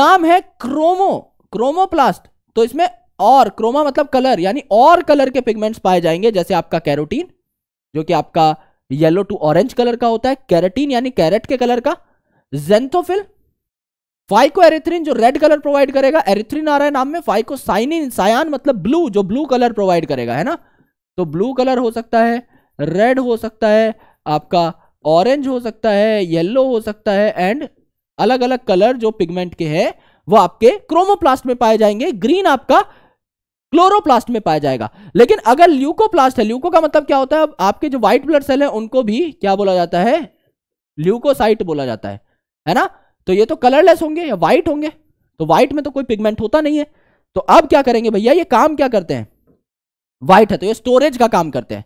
नाम है क्रोमो, क्रोमोप्लास्ट तो इसमें और, क्रोमा मतलब कलर, यानी और कलर के पिगमेंट्स पाए जाएंगे, जैसे आपका कैरोटीन जो कि आपका येलो टू ऑरेंज कलर का होता है, कैरेटीन यानी कैरेट के कलर का। जेंथोफिल फाइ को एरिथ्रिन जो रेड कलर प्रोवाइड करेगा, एरिथ्रिन आ रहा है नाम में, फाइ को साइनिन, सायान मतलब ब्लू, जो ब्लू कलर प्रोवाइड करेगा, है ना। तो ब्लू कलर हो सकता है, रेड हो सकता है, आपका ऑरेंज हो सकता है, येलो हो सकता है, एंड अलग अलग कलर जो पिगमेंट के हैं वो आपके क्रोमोप्लास्ट में पाए जाएंगे। ग्रीन आपका क्लोरोप्लास्ट में पाया जाएगा। लेकिन अगर ल्यूकोप्लास्ट है, ल्यूको का मतलब क्या होता है, अब आपके जो व्हाइट ब्लड सेल है उनको भी क्या बोला जाता है, ल्यूकोसाइट बोला जाता है, है ना। तो ये तो कलरलेस होंगे या व्हाइट होंगे, तो व्हाइट में तो कोई पिगमेंट होता नहीं है। तो अब क्या करेंगे भैया, ये काम क्या करते हैं, व्हाइट है तो ये स्टोरेज का काम करते हैं।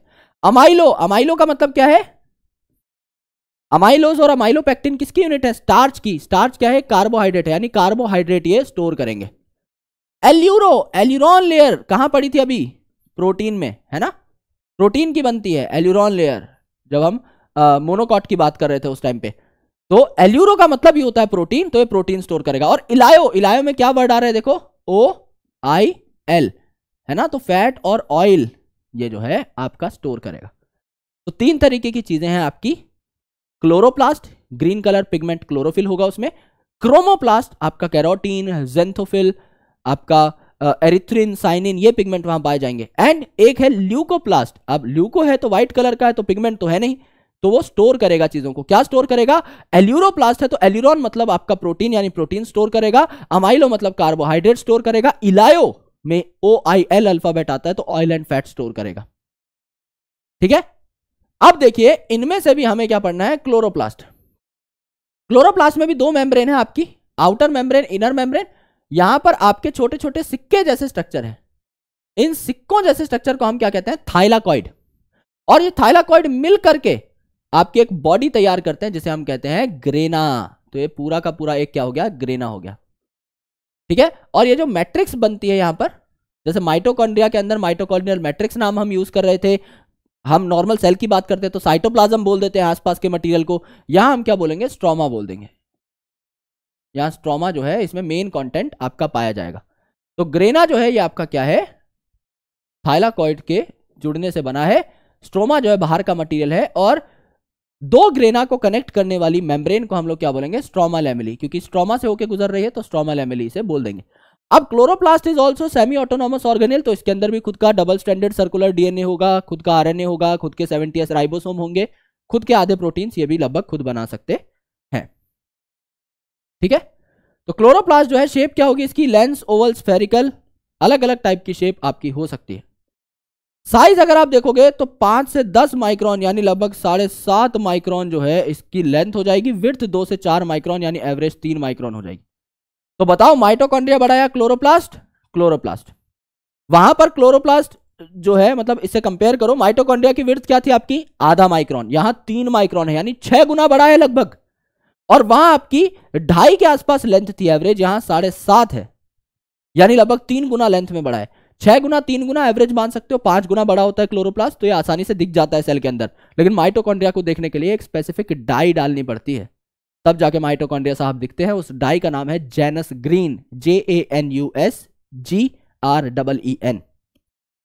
अमाइलो, अमाइलो का मतलब क्या है, अमाइलोज और अमाइलोपेक्टिन किसकी यूनिट है, स्टार्च की। स्टार्च क्या है, कार्बोहाइड्रेट है, यानी कार्बोहाइड्रेट ये स्टोर करेंगे। एल्यूरो, एल्यूरॉन लेयर कहां पड़ी थी अभी, प्रोटीन में, है ना, प्रोटीन की बनती है एल्यूरॉन लेयर, जब हम मोनोकॉट की बात कर रहे थे उस टाइम पे। तो एल्यूरो का मतलब ये होता है प्रोटीन, तो ये प्रोटीन स्टोर करेगा। और इलायो, इलायो में क्या वर्ड आ रहा है देखो, ओ आई एल, है ना, तो फैट और ऑयल ये जो है आपका स्टोर करेगा। तो तीन तरीके की चीजें हैं आपकी, chloroplast, green colour pigment chlorophyll होगा उसमें, क्रोमोप्लास्ट आपका कैरोटीन, जेंथोफिल, आपका एरिथ्रिन, साइनिन, ये पिगमेंट वहां पाए जाएंगे, एंड एक है ल्यूकोप्लास्ट। अब ल्यूको है तो व्हाइट कलर का है तो पिगमेंट तो है नहीं, तो वो स्टोर करेगा चीजों को। क्या स्टोर करेगा, एल्यूरोप्लास्ट है तो एल्यूरॉन मतलब आपका प्रोटीन यानी प्रोटीन स्टोर करेगा, अमाइलो मतलब कार्बोहाइड्रेट स्टोर करेगा, इलायो में ओ आई एल अल्फाबेट आता है तो ऑयल एंड फैट स्टोर करेगा, ठीक है। अब देखिए इनमें से भी हमें क्या पढ़ना है, क्लोरोप्लास्ट। क्लोरोप्लास्ट में भी दो मेम्ब्रेन है आपकी, आउटर मेम्ब्रेन, इनर मेम्ब्रेन। यहां पर आपके छोटे छोटे सिक्के जैसे स्ट्रक्चर हैं, इन सिक्कों जैसे स्ट्रक्चर को हम क्या कहते हैं, थाइलाकॉइड। और ये थाइलाकॉइड मिल करके आपकी एक बॉडी तैयार करते हैं जिसे हम कहते हैं ग्रेना। तो ये पूरा का पूरा एक क्या हो गया, ग्रेना हो गया, ठीक है। और ये जो मैट्रिक्स बनती है यहां पर, जैसे माइटोकॉन्ड्रिया के अंदर माइटोकॉन्ड्रियल मैट्रिक्स नाम हम यूज कर रहे थे, हम नॉर्मल सेल की बात करते हैं तो साइटोप्लाज्म बोल देते हैं आसपास के मटेरियल को, यहां हम क्या बोलेंगे, स्ट्रोमा बोल देंगे। यहां स्ट्रोमा जो है इसमें मेन कंटेंट आपका पाया जाएगा। तो ग्रेना जो है ये आपका क्या है, थाइलाकॉइड के जुड़ने से बना है, स्ट्रोमा जो है बाहर का मटेरियल है, और दो ग्रेना को कनेक्ट करने वाली मेम्ब्रेन को हम लोग क्या बोलेंगे, स्ट्रोमा लैमेली, क्योंकि स्ट्रोमा से होके गुजर रही है तो स्ट्रोमा लैमेली से बोल देंगे। अब chloroplast is also semi autonomous organelle, तो इसके अंदर भी खुद का डबल स्टैंडर्ड सर्कुलर डीएनए होगा, खुद का आरएनए होगा, खुद के सेवेंटी एस राइबोसोम होंगे, खुद के आधे प्रोटीन्स ये भी लगभग खुद बना सकते हैं, ठीक है। तो क्लोरोप्लास्ट जो है शेप क्या होगी इसकी, लेंस, ओवल, स्फेरिकल, अलग अलग टाइप की शेप आपकी हो सकती है। साइज अगर आप देखोगे तो पांच से दस माइक्रोन यानी लगभग साढ़े सात माइक्रोन जो है इसकी लेंथ हो जाएगी, विड्थ दो से चार माइक्रोन यानी एवरेज तीन माइक्रोन हो जाएगी। तो बताओ माइटोकॉन्ड्रिया बड़ा या क्लोरोप्लास्ट, क्लोरोप्लास्ट। वहां पर क्लोरोप्लास्ट जो है मतलब इससे कंपेयर करो, माइटोकॉन्ड्रिया की विड्थ क्या थी आपकी, आधा माइक्रोन, यहां तीन माइक्रोन है यानी छह गुना बड़ा है लगभग, और वहां आपकी ढाई के आसपास लेंथ थी एवरेज, यहां साढ़े सात है यानी लगभग तीन गुना लेंथ में बड़ा है। छह गुना तीन गुना एवरेज मान सकते हो, पांच गुना बड़ा होता है क्लोरोप्लास्ट, तो ये आसानी से दिख जाता है सेल के अंदर। लेकिन माइटोकॉन्ड्रिया को देखने के लिए एक स्पेसिफिक डाई डालनी पड़ती है, तब जाके माइटोकॉन्ड्रिया साहब दिखते हैं। उस डाई का नाम है Janus green, J A N U S G R double E N,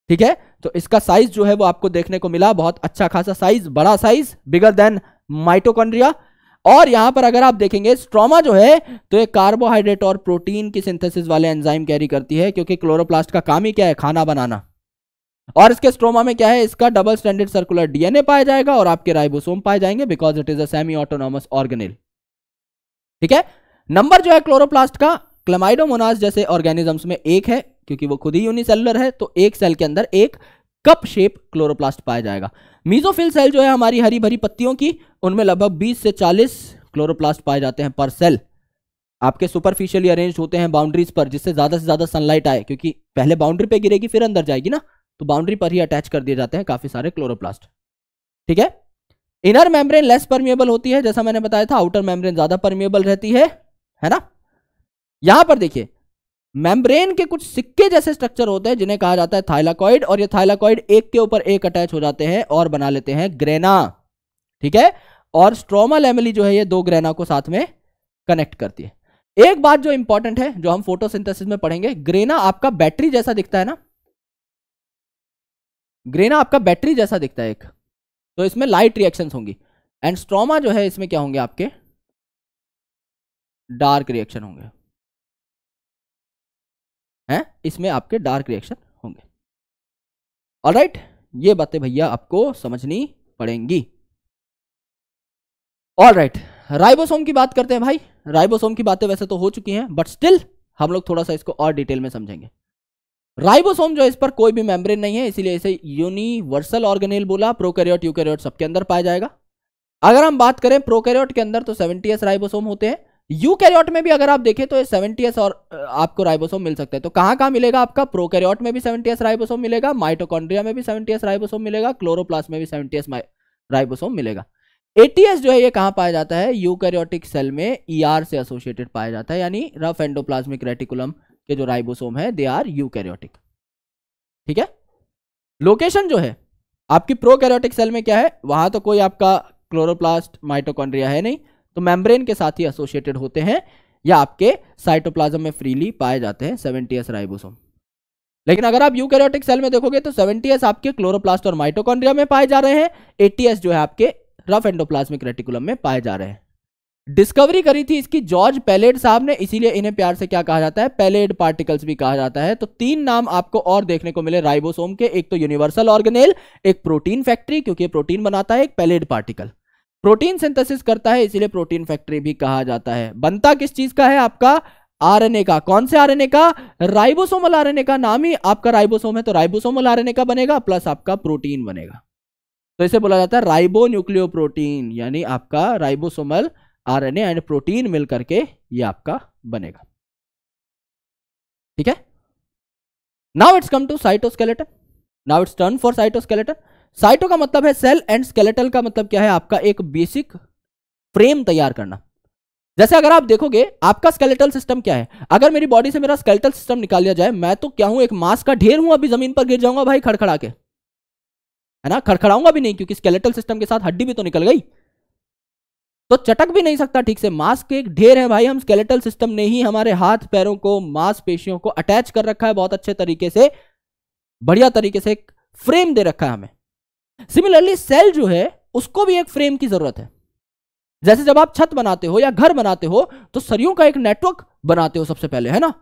ठीक है। तो इसका साइज जो है वो आपको देखने को मिला, बहुत अच्छा खासा साइज, बड़ा साइज, बिगर देन माइटोकॉन्ड्रिया। और यहां पर अगर आप देखेंगे स्ट्रोमा जो है तो ये कार्बोहाइड्रेट और प्रोटीन की सिंथेसिस वाले एंजाइम कैरी करती है, क्योंकि क्लोरोप्लास्ट का काम ही क्या है, खाना बनाना। और इसके स्ट्रोमा में क्या है, इसका डबल स्टैंडर्ड सर्कुलर डीएनए पाया जाएगा और आपके राइबोसोम पाए जाएंगे, because it is a semi autonomous organelle, ठीक है। नंबर जो है क्लोरोप्लास्ट का क्लेमाइडोमोनास जैसे ऑर्गेनिजम्स में एक है, क्योंकि वो खुद ही यूनिसेलुलर है, तो एक सेल के अंदर एक कप शेप क्लोरोप्लास्ट पाया जाएगा। मीजोफिल सेल जो है हमारी हरी भरी पत्तियों की, उनमें लगभग बीस से चालीस क्लोरोप्लास्ट पाए जाते हैं पर सेल, आपके सुपरफिशियली अरेंज होते हैं बाउंड्रीज पर, जिससे ज्यादा से ज्यादा सनलाइट आए, क्योंकि पहले बाउंड्री पे गिरेगी फिर अंदर जाएगी ना, तो बाउंड्री पर ही अटैच कर दिए जाते हैं काफी सारे क्लोरोप्लास्ट, ठीक है। इनर मेम्ब्रेन लेस परमिएबल होती है, जैसा मैंने बताया था, आउटर मेम्ब्रेन ज्यादा परमिएबल रहती है, है ना। यहां पर देखिए मेम्ब्रेन के कुछ सिक्के जैसे स्ट्रक्चर होते हैं जिन्हें कहा जाता है थाइलाकॉइड, और ये थाइलाकॉइड एक के ऊपर एक अटैच हो जाते हैं और बना लेते हैं ग्रेना, ठीक है। और स्ट्रोमा लैमेली जो है ये दो ग्रेना को साथ में कनेक्ट करती है। एक बात जो इंपॉर्टेंट है, जो हम फोटोसिंथेसिस में पढ़ेंगे, ग्रेना आपका बैटरी जैसा दिखता है ना, ग्रेना आपका बैटरी जैसा दिखता है एक, तो इसमें लाइट रिएक्शंस होंगी, एंड स्ट्रोमा जो है इसमें क्या होंगे आपके, डार्क रिएक्शन होंगे, हैं इसमें आपके डार्क रिएक्शन होंगे। ऑलराइट, ये बातें भैया आपको समझनी पड़ेंगी। ऑलराइट, राइबोसोम की बात करते हैं भाई। राइबोसोम की बातें वैसे तो हो चुकी हैं, बट स्टिल हम लोग थोड़ा सा इसको और डिटेल में समझेंगे। राइबोसोम जो है, इस पर कोई भी मेम्ब्रेन नहीं है, इसीलिए इसे यूनिवर्सल ऑर्गेनेल बोला। प्रोकैरियोट यूकैरियोट सबके अंदर पाया जाएगा। अगर हम बात करें प्रोकैरियोट के अंदर तो सेवेंटी एस राइबोसोम होते हैं। यूकैरियोट में भी अगर आप देखें तो सेवेंटी एस और आपको राइबोसोम मिल सकते हैं। तो कहाँ कहाँ मिलेगा आपका? प्रोकैरियोट में भी सेवेंटी एस राइबोसोम मिलेगा, माइटोकॉन्ड्रिया में भी सेवेंटी एस राइबोसोम मिलेगा, क्लोरोप्लास्ट में भी सेवेंटी एस राइबोसोम मिलेगा। एटीएस जो है ये कहाँ पाया जाता है? यूकैरियोटिक सेल में ईआर से एसोसिएटेड पाया जाता है, यानी रफ एंडोप्लाज्मिक रेटिकुलम के जो राइबोसोम है दे आर यूकैरियोटिक। ठीक है, लोकेशन जो है आपकी प्रोकैरियोटिक सेल में क्या है? वहां तो कोई आपका क्लोरोप्लास्ट माइटोकॉन्ड्रिया है नहीं, तो मेम्ब्रेन के साथ ही एसोसिएटेड होते हैं या आपके साइटोप्लाज्म में फ्रीली पाए जाते हैं सेवेंटी एस राइबोसोम। लेकिन अगर आप यूकैरियोटिक सेल में देखोगे तो सेवेंटी एस आपके क्लोरोप्लास्ट और माइटोकॉन्ड्रिया में पाए जा रहे हैं, एटीएस जो है आपके रफ एंडोप्लाज्मिक रेटिकुलम में पाए जा रहे हैं। डिस्कवरी करी थी इसकी जॉर्ज पैलेड साहब ने, इसीलिए इन्हें प्यार से क्या कहा जाता है? पैलेड पार्टिकल्स भी कहा जाता है। तो तीन नाम आपको और देखने को मिले राइबोसोम के, एक तो यूनिवर्सल ऑर्गेनेल, एक प्रोटीन फैक्ट्री क्योंकि ये प्रोटीन बनाता है, एक पैलेड पार्टिकल प्रोटीन सिंथेसिस करता है इसीलिए प्रोटीन फैक्ट्री भी कहा जाता है। बनता किस चीज का है? आपका आरएनए का। कौन से आरएनए का? राइबोसोमल आरएनए का। नाम ही आपका राइबोसोम है तो राइबोसोमल आरएनए का बनेगा प्लस आपका प्रोटीन बनेगा, तो इसे बोला जाता है राइबो न्यूक्लियोप्रोटीन, यानी आपका राइबोसोमल आरएनए एंड प्रोटीन मिलकर के ये आपका बनेगा। ठीक है, now it's come to cytoskeleton. Now it's turn for cytoskeleton. Cyto का मतलब है सेल एंड स्केलेटल का मतलब क्या है? आपका एक बेसिक फ्रेम तैयार करना। जैसे अगर आप देखोगे आपका स्केलेटल सिस्टम क्या है? अगर मेरी बॉडी से मेरा स्केलेटल सिस्टम निकाल लिया जाए, मैं तो क्या हूं? एक मांस का ढेर हूं, अभी जमीन पर गिर जाऊंगा भाई खड़खड़ा के, है ना? खड़खड़ाऊंगा भी नहीं क्योंकि स्केलेटल सिस्टम के साथ हड्डी भी तो निकल गई, तो चटक भी नहीं सकता ठीक से। मांस के एक ढेर है भाई हम, स्केलेटल सिस्टम ने ही हमारे हाथ पैरों को, मांसपेशियों को अटैच कर रखा है बहुत अच्छे तरीके से, बढ़िया तरीके से एक फ्रेम दे रखा है हमें। सिमिलरली सेल जो है उसको भी एक फ्रेम की जरूरत है। जैसे जब आप छत बनाते हो या घर बनाते हो तो सरियों का एक नेटवर्क बनाते हो सबसे पहले, है ना?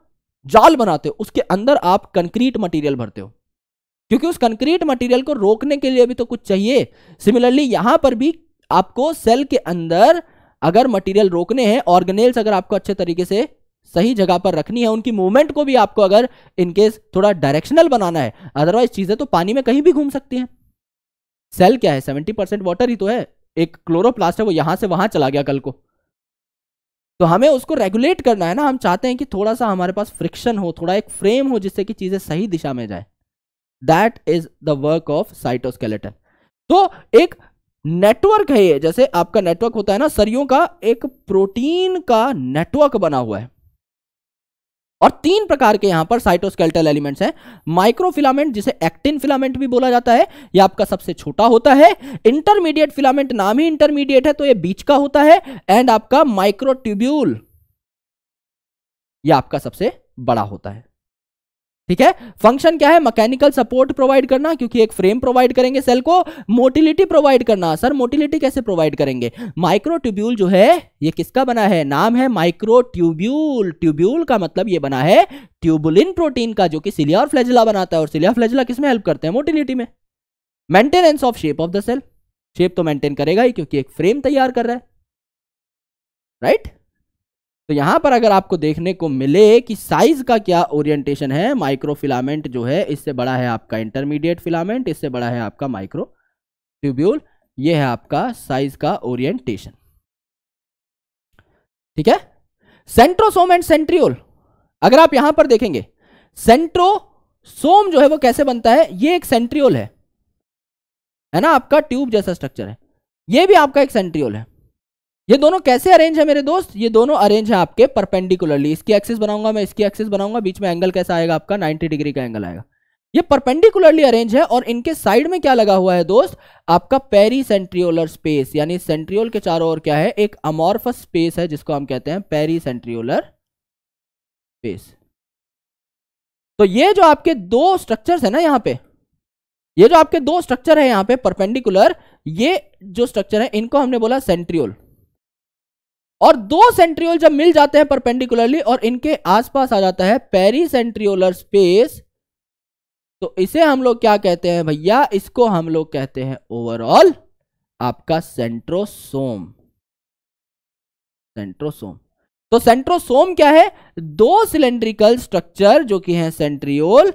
जाल बनाते हो, उसके अंदर आप कंक्रीट मटीरियल भरते हो क्योंकि उस कंक्रीट मटेरियल को रोकने के लिए भी तो कुछ चाहिए। सिमिलरली यहां पर भी आपको सेल के अंदर अगर मटेरियल रोकने हैं, ऑर्गेनेल्स अगर आपको अच्छे तरीके से सही जगह पर रखनी है, उनकी मूवमेंट को भी आपको अगर इनकेस थोड़ा डायरेक्शनल बनाना है, अदरवाइज चीजें तो पानी में कहीं भी घूम सकती हैं। सेल क्या है? सेवेंटी परसेंट वाटर ही तो है। एक क्लोरोप्लास्ट है वो यहां से वहां चला गया कल को, तो हमें उसको रेगुलेट करना है ना। हम चाहते हैं कि थोड़ा सा हमारे पास फ्रिक्शन हो, थोड़ा एक फ्रेम हो जिससे कि चीजें सही दिशा में जाए। That is the work of cytoskeleton। तो एक नेटवर्क है ये, जैसे आपका नेटवर्क होता है ना सरियों का, एक प्रोटीन का नेटवर्क बना हुआ है। और तीन प्रकार के यहां पर साइटोस्केलेटल एलिमेंट्स हैं। माइक्रोफिलामेंट जिसे एक्टिन फिलामेंट भी बोला जाता है, यह आपका सबसे छोटा होता है। इंटरमीडिएट फिलामेंट, नाम ही इंटरमीडिएट है तो यह बीच का होता है। एंड आपका माइक्रोट्यूब्यूल, यह आपका सबसे बड़ा होता है। ठीक है, फंक्शन क्या है? मैकेनिकल सपोर्ट प्रोवाइड करना क्योंकि एक फ्रेम प्रोवाइड करेंगे सेल को। मोटिलिटी प्रोवाइड करना, सर मोटिलिटी कैसे प्रोवाइड करेंगे? माइक्रोट्यूब्यूल जो है ये किसका बना है? नाम है माइक्रोट्यूब्यूल। ट्यूब्यूल का मतलब ये बना है ट्यूबुलिन प्रोटीन का, जो कि सिलिया और फ्लैजुला बनाता है। और सिलिया फ्लैजुला किसमें हेल्प करते हैं? मोटिलिटी में। Maintenance of shape of the cell, shape तो मेंटेन करेगा ही क्योंकि एक फ्रेम तैयार कर रहा है, राइट? तो यहां पर अगर आपको देखने को मिले कि साइज का क्या ओरिएंटेशन है, माइक्रोफिलामेंट जो है इससे बड़ा है आपका इंटरमीडिएट फिलामेंट, इससे बड़ा है आपका माइक्रो ट्यूब्यूल। ये है आपका साइज का ओरिएंटेशन। ठीक है, सेंट्रोसोम एंड सेंट्रियोल। अगर आप यहां पर देखेंगे सेंट्रोसोम जो है वो कैसे बनता है? ये एक सेंट्रियोल है, है ना? आपका ट्यूब जैसा स्ट्रक्चर है, ये भी आपका एक सेंट्रियोल है। ये दोनों कैसे अरेंज है मेरे दोस्त? ये दोनों अरेंज है आपके परपेंडिकुलरली। इसकी एक्सिस बनाऊंगा मैं, इसकी एक्सिस बनाऊंगा, बीच में एंगल कैसा आएगा आपका? नाइंटी डिग्री का एंगल आएगा। ये परपेंडिकुलरली अरेंज है और इनके साइड में क्या लगा हुआ है दोस्त? आपका पेरीसेंट्रियोलर स्पेस, यानी सेंट्रियोल के चारों ओर क्या है? एक अमॉर्फस स्पेस है जिसको हम कहते हैं पेरीसेंट्रियोलर स्पेस। तो ये जो आपके दो स्ट्रक्चर्स है ना यहाँ पे, ये जो आपके दो स्ट्रक्चर है यहाँ पे परपेंडिकुलर, ये जो स्ट्रक्चर है इनको हमने बोला सेंट्रियोल। और दो सेंट्रियोल जब मिल जाते हैं परपेंडिकुलरली और इनके आसपास आ जाता है पेरीसेंट्रियोलर स्पेस, तो इसे हम लोग क्या कहते हैं भैया, इसको हम लोग कहते हैं ओवरऑल आपका सेंट्रोसोम। सेंट्रोसोम तो सेंट्रोसोम क्या है, दो सिलेंड्रिकल स्ट्रक्चर जो कि है सेंट्रियोल,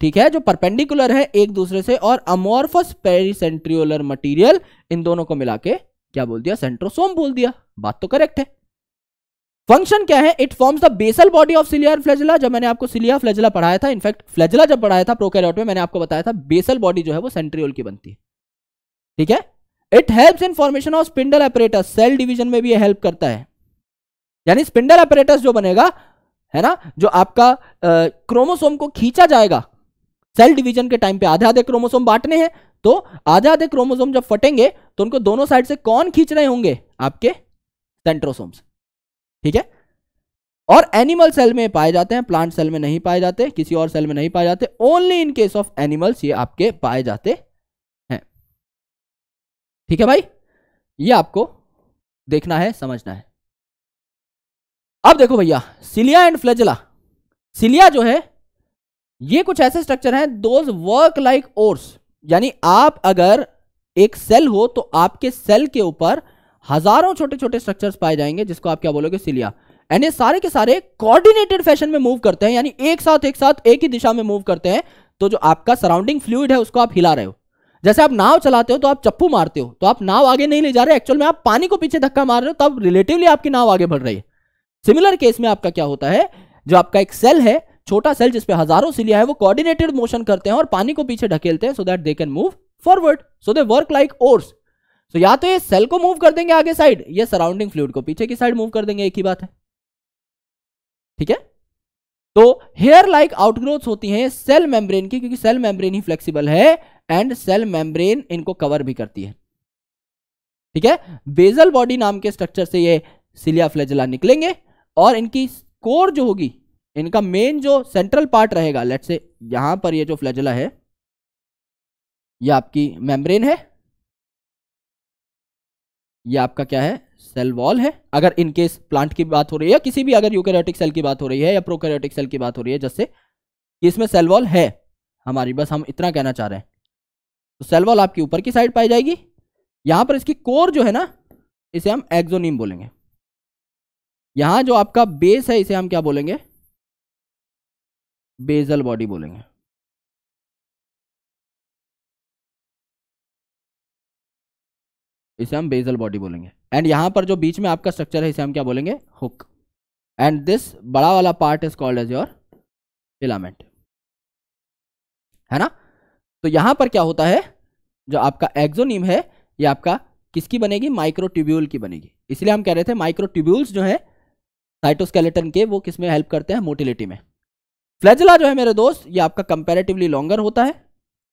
ठीक है, जो परपेंडिकुलर है एक दूसरे से, और अमोर्फस पेरीसेंट्रियोलर मटेरियल, इन दोनों को मिला के क्या बोल दिया, सेंट्रोसोम बोल दिया। बात तो करेक्ट है। फंक्शन क्या है, it forms the basal body of cilia and flagella. जब मैंने आपको सिलिया फ्लैजेला पढ़ाया था, इनफैक्ट फ्लैजेला जब पढ़ाया था प्रोकैरियोट में, मैंने आपको बताया था बेसल बॉडी जो है वो सेंट्रियोल की बनती है, ठीक है। It helps in formation of spindle apparatus, cell division में भी ये हेल्प करता है। यानी स्पिंडल अपैरेटस जो बनेगा है ना, जो आपका क्रोमोसोम को खींचा जाएगा, सेल डिवीजन के टाइम पे आधे आधे क्रोमोसोम बांटने हैं, तो आधे आधे क्रोमोसोम जब फटेंगे तो उनको दोनों साइड से कौन खींच रहे होंगे, आपके सेंट्रोसोम्स, ठीक है। और एनिमल सेल में पाए जाते हैं, प्लांट सेल में नहीं पाए जाते, किसी और सेल में नहीं पाए जाते, only in case of animals ये आपके पाए जाते हैं, ठीक है भाई। ये आपको देखना है, समझना है। अब देखो भैया, सिलिया एंड फ्लैजेला। सिलिया जो है ये कुछ ऐसे स्ट्रक्चर हैं, दोज वर्क लाइक ओर्स, यानी आप अगर एक सेल हो तो आपके सेल के ऊपर हजारों छोटे छोटे स्ट्रक्चर्स पाए जाएंगे जिसको आप क्या बोलोगे, सिलिया। यानी सारे के सारे कोऑर्डिनेटेड फैशन में मूव करते हैं, यानी एक साथ एक साथ एक ही दिशा में मूव करते हैं, तो जो आपका सराउंडिंग फ्लूइड है उसको आप हिला रहे हो। जैसे आप नाव चलाते हो तो आप चप्पू मारते हो, तो आप नाव आगे नहीं ले जा रहे, एक्चुअल में आप पानी को पीछे धक्का मार रहे हो, तब रिलेटिवली आपकी नाव आगे बढ़ रही है। सिमिलर केस में आपका क्या होता है, जो आपका एक सेल है, छोटा सेल जिसपे हजारों सिलिया है, वो कोऑर्डिनेटेड मोशन करते हैं और पानी को पीछे ढकेलते हैं, so that they can move forward, so they work like oars. So या तो ये सेल को मूव कर देंगे आगे साइड, या सराउंडिंग फ्लूइड को पीछे की साइड मूव कर देंगे, एक ही बात है, ठीक है। तो हेयर लाइक आउटग्रोथ होती हैं सेल मेम्ब्रेन की, क्योंकि सेल मेम्ब्रेन ही फ्लेक्सिबल है एंड सेल मेम्ब्रेन इनको कवर भी करती है, ठीक है। बेसल बॉडी नाम के स्ट्रक्चर से ये सिलिया फ्लैजेला निकलेंगे और इनकी कोर जो होगी, इनका मेन जो सेंट्रल पार्ट रहेगा, लेट्स से यहां पर ये जो फ्लैजेला है ये आपकी मेम्ब्रेन है, ये आपका क्या है, सेल वॉल है, अगर इनकेस प्लांट की बात हो रही है या किसी भी अगर यूकैरियोटिक सेल की बात हो रही है या प्रोकैरियोटिक सेल की बात हो रही है, जैसे इसमें सेल वॉल है हमारी, बस हम इतना कहना चाह रहे हैं। तो सेल वॉल आपकी ऊपर की साइड पाई जाएगी, यहां पर इसकी कोर जो है ना, इसे हम एक्सोनीम बोलेंगे, यहां जो आपका बेस है इसे हम क्या बोलेंगे, बेसल बॉडी बोलेंगे, इसे हम बेसल बॉडी बोलेंगे। एंड यहां पर जो बीच में आपका स्ट्रक्चर है इसे हम क्या बोलेंगे, हुक, एंड दिस बड़ा वाला part is called as your filament, है ना। तो यहां पर क्या होता है, जो आपका एक्सोनीम है ये आपका किसकी बनेगी, माइक्रोट्यूब्यूल की बनेगी। इसलिए हम कह रहे थे माइक्रोट्यूब्यूल्स जो है साइटोस्केलेटन के, वो किसमें हेल्प करते हैं, मोटिलिटी में। फ्लैजेला जो है मेरे दोस्त, ये आपका कंपैरेटिवली लॉन्गर होता है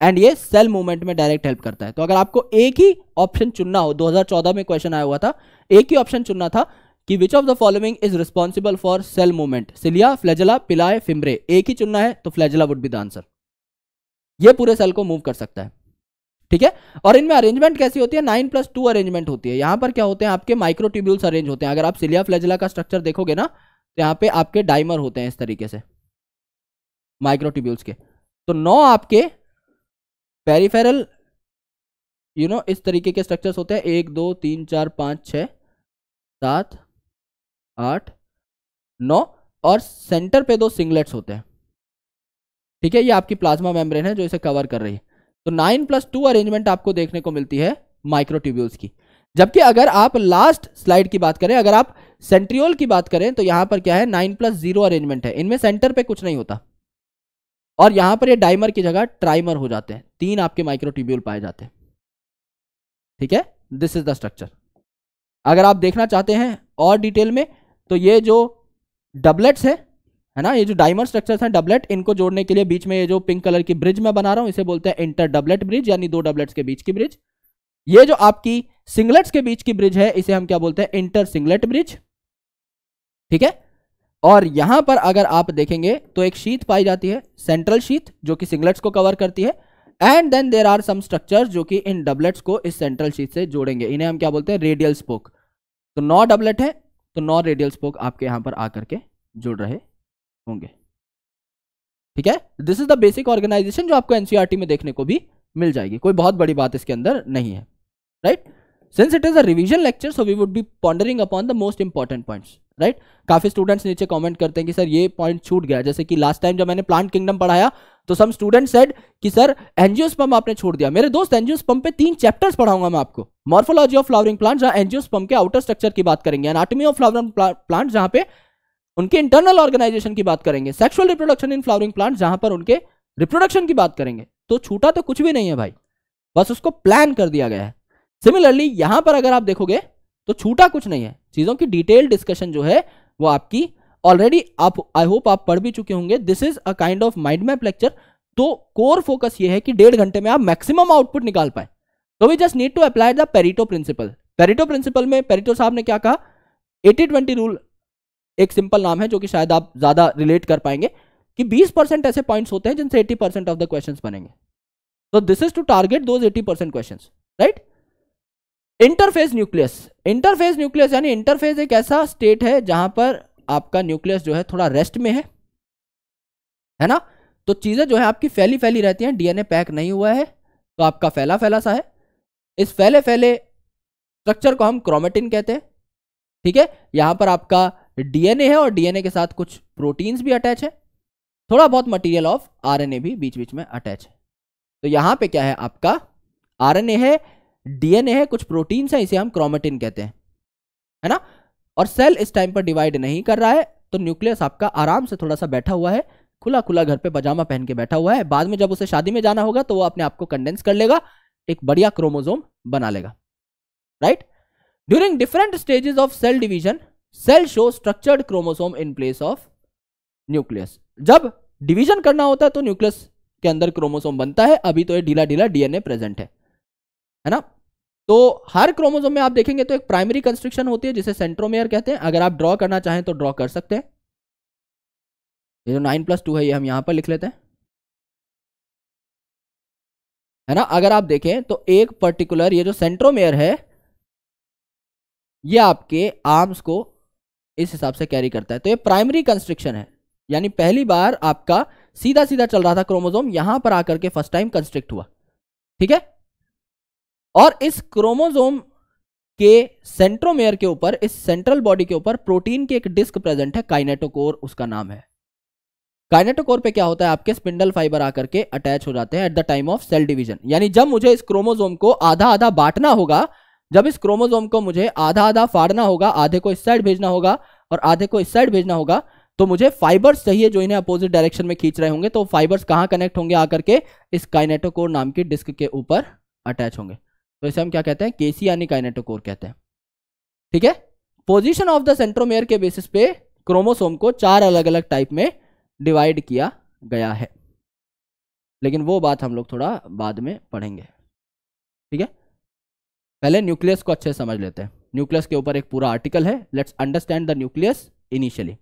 एंड ये सेल मूवमेंट में डायरेक्ट हेल्प करता है। तो अगर आपको एक ही ऑप्शन चुनना हो, दो हज़ार चौदह में क्वेश्चन आया हुआ था, एक ही ऑप्शन चुनना था कि which of the following is responsible for cell movement, cilia, flagella, pili, fimbriae, एक ही चुनना है तो flagella would be the answer. ये पूरे सेल को मूव कर सकता है, ठीक है। और इनमें अरेंजमेंट कैसी होती है, नाइन प्लस टू अरेंजमेंट होती है। यहां पर क्या होते हैं, आपके माइक्रोट्यूब्यूल्स अरेंज होते हैं। अगर आप सिलिया फ्लैजेला का स्ट्रक्चर देखोगे ना, तो यहाँ पे आपके डाइमर होते हैं इस तरीके से माइक्रोट्यूब्यूल्स के। तो नौ आपके पेरिफेरल यू नो इस तरीके के स्ट्रक्चर्स होते हैं, एक दो तीन चार पाँच छः सात आठ नौ, और सेंटर पे दो सिंगलेट्स होते हैं, ठीक है। ये आपकी प्लाज्मा मेम्ब्रेन है जो इसे कवर कर रही है। तो नाइन प्लस टू अरेंजमेंट आपको देखने को मिलती है माइक्रोट्यूब्यूल्स की। जबकि अगर आप लास्ट स्लाइड की बात करें, अगर आप सेंट्रियोल की बात करें, तो यहाँ पर क्या है, नाइन प्लस जीरो अरेंजमेंट है। इनमें सेंटर पे कुछ नहीं होता और यहां पर ये डाइमर की जगह ट्राइमर हो जाते हैं। तीन आपके माइक्रोट्यूब्यूल पाए जाते हैं, ठीक है। This is the structure. अगर आप देखना चाहते हैं और डिटेल में, तो ये जो डबलेट्स है है ना, ये जो डाइमर स्ट्रक्चर्स हैं डबलेट, इनको जोड़ने के लिए बीच में ये जो पिंक कलर की ब्रिज मैं बना रहा हूं, इसे बोलते हैं इंटर डबलेट ब्रिज, यानी दो डबलेट्स के बीच की ब्रिज। ये जो आपकी सिंगलेट्स के बीच की ब्रिज है, इसे हम क्या बोलते हैं, इंटर सिंगलेट ब्रिज, ठीक है। और यहां पर अगर आप देखेंगे तो एक शीथ पाई जाती है, सेंट्रल शीथ, जो कि सिंगलेट्स को कवर करती है, and then there are some structures जो कि इन डबलेट्स को इस सेंट्रल शीथ से जोड़ेंगे। इन्हें हम क्या बोलते हैं, रेडियल स्पोक। तो नौ डबलेट है तो नौ रेडियल स्पोक आपके यहाँ पर आकर के जुड़ रहे होंगे। ठीक है, this is the basic organisation जो आपको एनसीईआरटी में देखने को भी मिल जाएगी, कोई बहुत बड़ी बात इसके अंदर नहीं है। Right, since it is a revision lecture so we would be pondering upon the most important points. Right, काफी स्टूडेंट्स नीचे कमेंट करते हैं कि सर ये पॉइंट छूट गया, जैसे कि लास्ट टाइम जब मैंने प्लांट किंगडम पढ़ाया तो सम स्टूडेंट सेड कि सर एंजियोस्पर्म आपने छोड़ दिया। मेरे दोस्त, एंजियोस्पर्म पे तीन चैप्टर्स पढ़ाऊंगा मैं आपको, मॉर्फोलॉजी ऑफ फ्लावरिंग प्लांट जहां एंजियोस्पर्म के आउटर स्ट्रक्चर की बात करेंगे, एनाटॉमी ऑफ फ्लावरिंग प्लांट जहां पे उनके इंटरनल ऑर्गेनाइजेशन की बात करेंगे, sexual reproduction in flowering plant जहां पर उनके रिप्रोडक्शन की बात करेंगे। तो छूटा तो कुछ भी नहीं है भाई, बस उसको प्लान कर दिया गया है। सिमिलरली यहां पर अगर आप देखोगे तो छूटा कुछ नहीं है, चीजों की डिटेल डिस्कशन जो है वो आपकी ऑलरेडी आप आई होप आप पढ़ भी चुके होंगे। This is a kind of mind map lecture, तो कोर फोकस ये है कि डेढ़ घंटे में आप मैक्सिमम आउटपुट निकाल पाए। तो we just need to apply the Pareto principle. Pareto principle में पेरेटो साहब ने क्या कहा, एटी ट्वेंटी रूल एक सिंपल नाम है जो कि शायद आप ज्यादा रिलेट कर पाएंगे, कि ट्वेंटी परसेंट ऐसे पॉइंट्स होते हैं जिनसे eighty percent of the questions बनेंगे। तो this is to target those eighty percent questions. Right, interphase nucleus, interphase nucleus यानी इंटरफेस एक ऐसा स्टेट है जहां पर आपका न्यूक्लियस जो है थोड़ा रेस्ट में है, है ना, तो चीजें जो है आपकी फैली फैली रहती हैं, डीएनए पैक नहीं हुआ है तो आपका फैला फैला सा है। इस फैले फैले स्ट्रक्चर को हम क्रोमेटिन कहते हैं। ठीक है, यहां पर आपका डीएनए है और डीएनए के साथ कुछ प्रोटीन्स भी अटैच है, थोड़ा बहुत मटेरियल ऑफ आरएनए भी बीच बीच में अटैच है। तो यहां पे क्या है, आपका आरएनए है, डीएनए है, कुछ प्रोटीन्स है, इसे हम क्रोमेटिन कहते हैं, है ना, और सेल इस टाइम पर डिवाइड नहीं कर रहा है, तो न्यूक्लियस आपका आराम से थोड़ा सा बैठा हुआ है, खुला खुला घर पे पजामा पहन के बैठा हुआ है। बाद में जब उसे शादी में जाना होगा तो वो अपने आप को कंडेंस कर लेगा, एक बढ़िया क्रोमोसोम बना लेगा। Right, during different stages of cell division cell show structured chromosome in place of nucleus. जब डिवीजन करना होता है तो न्यूक्लियस के अंदर क्रोमोसोम बनता है, अभी तो ये ढीला ढीला डीएनए प्रेजेंट है, है ना। तो हर क्रोमोसोम में आप देखेंगे तो एक प्राइमरी कंस्ट्रक्शन होती है जिसे सेंट्रोमेयर कहते हैं। अगर आप ड्रॉ करना चाहें तो ड्रॉ कर सकते हैं। ये जो नाइन प्लस टू है ये हम यहां पर लिख लेते हैं, है ना। अगर आप देखें तो एक पर्टिकुलर ये जो सेंट्रोमेयर है ये आपके आर्म्स को इस हिसाब से कैरी करता है, तो ये प्राइमरी कंस्ट्रक्शन है, यानी पहली बार आपका सीधा सीधा चल रहा था क्रोमोसोम, यहां पर आकर के फर्स्ट टाइम कंस्ट्रिक्ट हुआ। ठीक है, और इस क्रोमोसोम के सेंट्रोमेयर के ऊपर, इस सेंट्रल बॉडी के ऊपर प्रोटीन की एक डिस्क प्रेजेंट है, काइनेटोकोर उसका नाम है। काइनेटोकोर पे क्या होता है, आपके स्पिंडल फाइबर आकर के अटैच हो जाते हैं at the time of cell division. यानी जब मुझे इस क्रोमोसोम को आधा आधा बांटना होगा, जब इस क्रोमोसोम को मुझे आधा आधा फाड़ना होगा, आधे को इस साइड भेजना होगा और आधे को इस साइड भेजना होगा, तो मुझे फाइबर्स चाहिए जो इन्हें अपोजिट डायरेक्शन में खींच रहे होंगे। तो फाइबर्स कहाँ कनेक्ट होंगे, आकर के इस काइनेटोकोर नाम की डिस्क के ऊपर अटैच होंगे। तो इसे हम क्या कहते हैं, केसी यानी काइनेटोकोर कहते हैं। ठीक है, पोजीशन ऑफ द सेंट्रोमेयर के बेसिस पे क्रोमोसोम को चार अलग अलग टाइप में डिवाइड किया गया है, लेकिन वो बात हम लोग थोड़ा बाद में पढ़ेंगे। ठीक है, पहले न्यूक्लियस को अच्छे से समझ लेते हैं। न्यूक्लियस के ऊपर एक पूरा आर्टिकल है, let's understand the nucleus initially.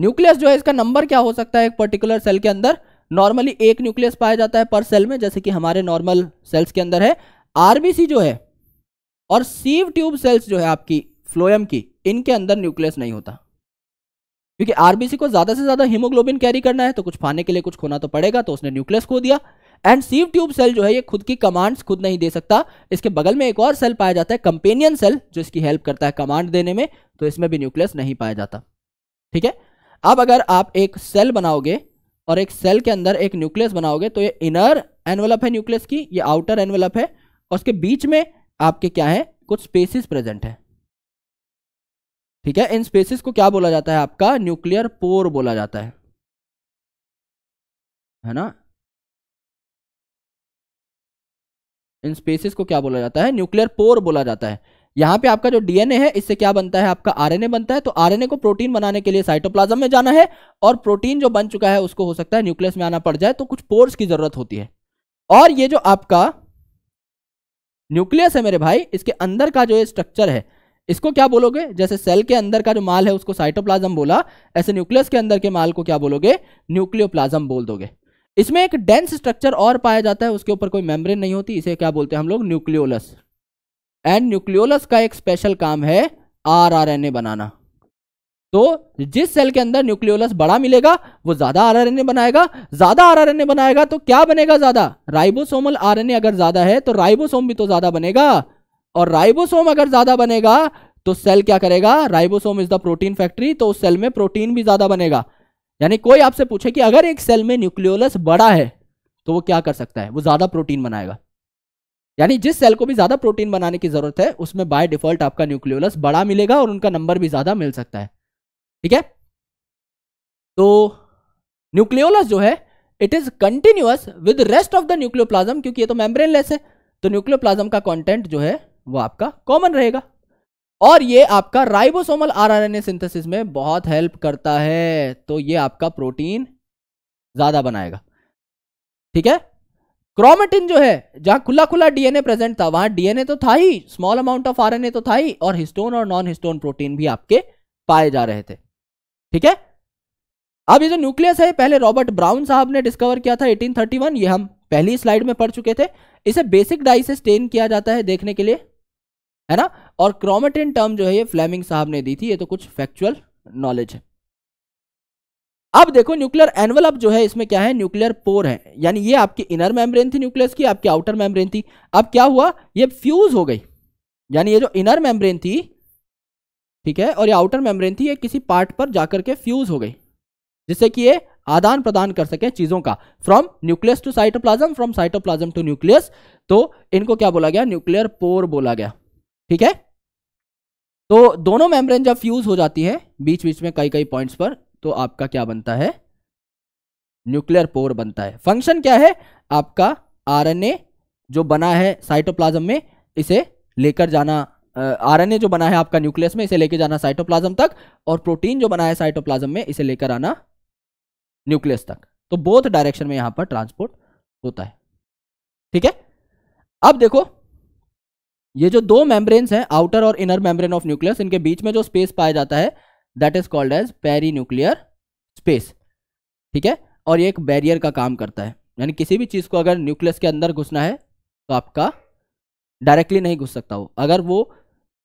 Nucleus जो है इसका नंबर क्या हो सकता है एक पर्टिकुलर सेल के अंदर, नॉर्मली एक न्यूक्लियस पाया जाता है पर सेल में, जैसे कि हमारे नॉर्मल सेल्स के अंदर है। आरबीसी जो है और सीव ट्यूब सेल्स जो है आपकी फ्लोएम की, इनके अंदर न्यूक्लियस नहीं होता, क्योंकि आरबीसी को ज्यादा से ज्यादा हीमोग्लोबिन कैरी करना है तो कुछ पाने के लिए कुछ खोना तो पड़ेगा, तो उसने न्यूक्लियस खो दिया। एंड सीव ट्यूब सेल जो है ये खुद की कमांड्स खुद नहीं दे सकता, इसके बगल में एक और सेल पाया जाता है कंपेनियन सेल जो इसकी हेल्प करता है कमांड देने में, तो इसमें भी न्यूक्लियस नहीं पाया जाता। ठीक है, अब अगर आप एक सेल बनाओगे और एक सेल के अंदर एक न्यूक्लियस बनाओगे तो ये इनर एनवेलप है न्यूक्लियस की, ये आउटर एनवेलप है, और उसके बीच में आपके क्या है कुछ स्पेसिस प्रेजेंट है। ठीक है, इन स्पेसिस को क्या बोला जाता है, आपका न्यूक्लियर पोर बोला जाता है, है ना। इन स्पेसिस को क्या बोला जाता है, न्यूक्लियर पोर बोला जाता है। यहां पे आपका जो डीएनए है इससे क्या बनता है, आपका आरएनए बनता है। तो आरएनए को प्रोटीन बनाने के लिए साइटोप्लाज्म में जाना है, और प्रोटीन जो बन चुका है उसको हो सकता है न्यूक्लियस में आना पड़ जाए, तो कुछ पोर्स की जरूरत होती है। और ये जो आपका न्यूक्लियस है मेरे भाई, इसके अंदर का जो स्ट्रक्चर है इसको क्या बोलोगे, जैसे सेल के अंदर का जो माल है उसको साइटोप्लाज्म बोला, ऐसे न्यूक्लियस के अंदर के माल को क्या बोलोगे, न्यूक्लियोप्लाज्म बोल दोगे। इसमें एक डेंस स्ट्रक्चर और पाया जाता है, उसके ऊपर कोई मेम्ब्रेन नहीं होती, इसे क्या बोलते हैं हम लोग, न्यूक्लियोलस। एंड न्यूक्लियोलस का एक स्पेशल काम है आरआरएनए बनाना। तो जिस सेल के अंदर न्यूक्लियोलस बड़ा मिलेगा वो ज्यादा आरआरएनए बनाएगा, ज्यादा आरआरएनए बनाएगा तो क्या बनेगा ज्यादा, राइबोसोमल आरएनए अगर ज्यादा है तो राइबोसोम भी तो ज्यादा बनेगा, और राइबोसोम अगर ज्यादा बनेगा तो सेल क्या करेगा, ribosome is the protein factory, तो उस सेल में प्रोटीन भी ज्यादा बनेगा। यानी कोई आपसे पूछे कि अगर एक सेल में न्यूक्लियोलस बड़ा है तो वो क्या कर सकता है, वो ज्यादा प्रोटीन बनाएगा। यानी जिस सेल को भी ज्यादा प्रोटीन बनाने की जरूरत है उसमें बाय डिफॉल्ट आपका न्यूक्लियोलस बड़ा मिलेगा और उनका नंबर भी ज्यादा मिल सकता है। ठीक है, तो न्यूक्लियोलस जो है it is continuous with rest of the nucleoplasm, क्योंकि ये तो मेम्ब्रेन लेस है तो न्यूक्लियोप्लाज्म का कंटेंट जो है वो आपका कॉमन रहेगा, और ये आपका राइबोसोमल आरआरएनए सिंथेसिस में बहुत हेल्प करता है, तो ये आपका प्रोटीन ज्यादा बनाएगा। ठीक है, क्रोमेटिन जो है जहां खुला खुला डीएनए प्रेजेंट था वहां डीएनए तो था ही, स्मॉल अमाउंट ऑफ आरएनए तो था ही, और हिस्टोन और नॉन हिस्टोन प्रोटीन भी आपके पाए जा रहे थे। ठीक है, अब ये जो न्यूक्लियस है पहले रॉबर्ट ब्राउन साहब ने डिस्कवर किया था एटीन थर्टी वन, ये हम पहली स्लाइड में पढ़ चुके थे। इसे बेसिक डाई से स्टेन किया जाता है देखने के लिए, है ना, और क्रोमेटिन टर्म जो है ये फ्लेमिंग साहब ने दी थी, ये तो कुछ फैक्चुअल नॉलेज है। अब देखो न्यूक्लियर एनवलप जो है इसमें क्या है, न्यूक्लियर पोर है, यानी ये आपकी इनर मेम्ब्रेन थी न्यूक्लियस की, आपकी आउटर मेम्ब्रेन थी। अब क्या हुआ, ये फ्यूज हो गई, यानी ये जो इनर मेम्ब्रेन थी ठीक है और ये आउटर मेम्ब्रेन थी, ये किसी पार्ट पर जाकर के फ्यूज हो गई, जिससे कि ये आदान प्रदान कर सके चीजों का, from nucleus to cytoplasm, from cytoplasm to nucleus. तो इनको क्या बोला गया, न्यूक्लियर पोर बोला गया। ठीक है, तो दोनों मेम्ब्रेन जब फ्यूज हो जाती है बीच बीच में कई कई पॉइंट्स पर, तो आपका क्या बनता है, न्यूक्लियर पोर बनता है। फंक्शन क्या है आपका, आरएनए जो बना है साइटोप्लाज्म में इसे लेकर जाना, आरएनए जो बना है आपका न्यूक्लियस में इसे लेकर जाना साइटोप्लाज्म तक, और प्रोटीन जो बना है साइटोप्लाज्म में इसे लेकर आना न्यूक्लियस तक। तो बोथ डायरेक्शन में यहां पर ट्रांसपोर्ट होता है। ठीक है, अब देखो ये जो दो मेम्ब्रेन्स हैं आउटर और इनर मेम्ब्रेन ऑफ न्यूक्लियस, इनके बीच में जो स्पेस पाया जाता है that is called as perinuclear space. ठीक है, और ये एक बैरियर का काम करता है, यानी किसी भी चीज को अगर न्यूक्लियस के अंदर घुसना है तो आपका डायरेक्टली नहीं घुस सकता वो, अगर वो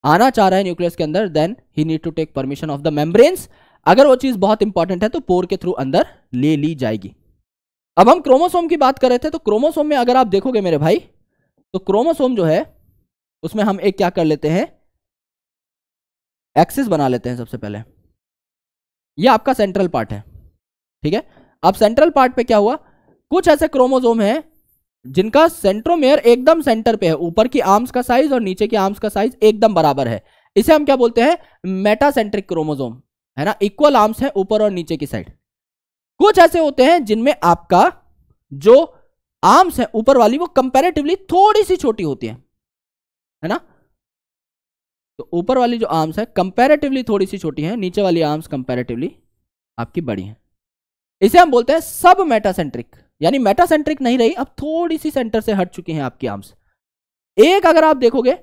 आना चाह रहा है न्यूक्लियस के अंदर then he need to take permission of the membranes. अगर वो चीज बहुत इंपॉर्टेंट है तो पोर के थ्रू अंदर ले ली जाएगी। अब हम क्रोमोसोम की बात कर रहे थे, तो क्रोमोसोम में अगर आप देखोगे मेरे भाई तो क्रोमोसोम जो है उसमें हम एक क्या कर लेते हैं, एक्सिस बना लेते हैं। सबसे पहले ये आपका सेंट्रल पार्ट है। ठीक है, अब सेंट्रल पार्ट पे क्या हुआ, कुछ ऐसे क्रोमोसोम हैं जिनका सेंट्रोमेयर एकदम सेंटर पे है, ऊपर की आर्म्स का साइज और नीचे की आर्म्स का साइज एकदम बराबर है, इसे हम क्या बोलते हैं, मेटासेंट्रिक क्रोमोसोम, है ना, इक्वल आर्म्स है ऊपर और नीचे की साइड। कुछ ऐसे होते हैं जिनमें आपका जो आर्म्स है ऊपर वाली वो कंपैरेटिवली थोड़ी सी छोटी होती है, है ना, तो ऊपर वाली जो आर्म्स है कंपैरेटिवली थोड़ी सी छोटी है, नीचे वाली आर्म्स कंपैरेटिवली आपकी बड़ी है, इसे हम बोलते हैं सब मेटासेंट्रिक। यानी मेटासेंट्रिक नहीं रही, अब थोड़ी सी सेंटर से हट चुकी हैं आपकी आर्म्स। एक अगर आप देखोगे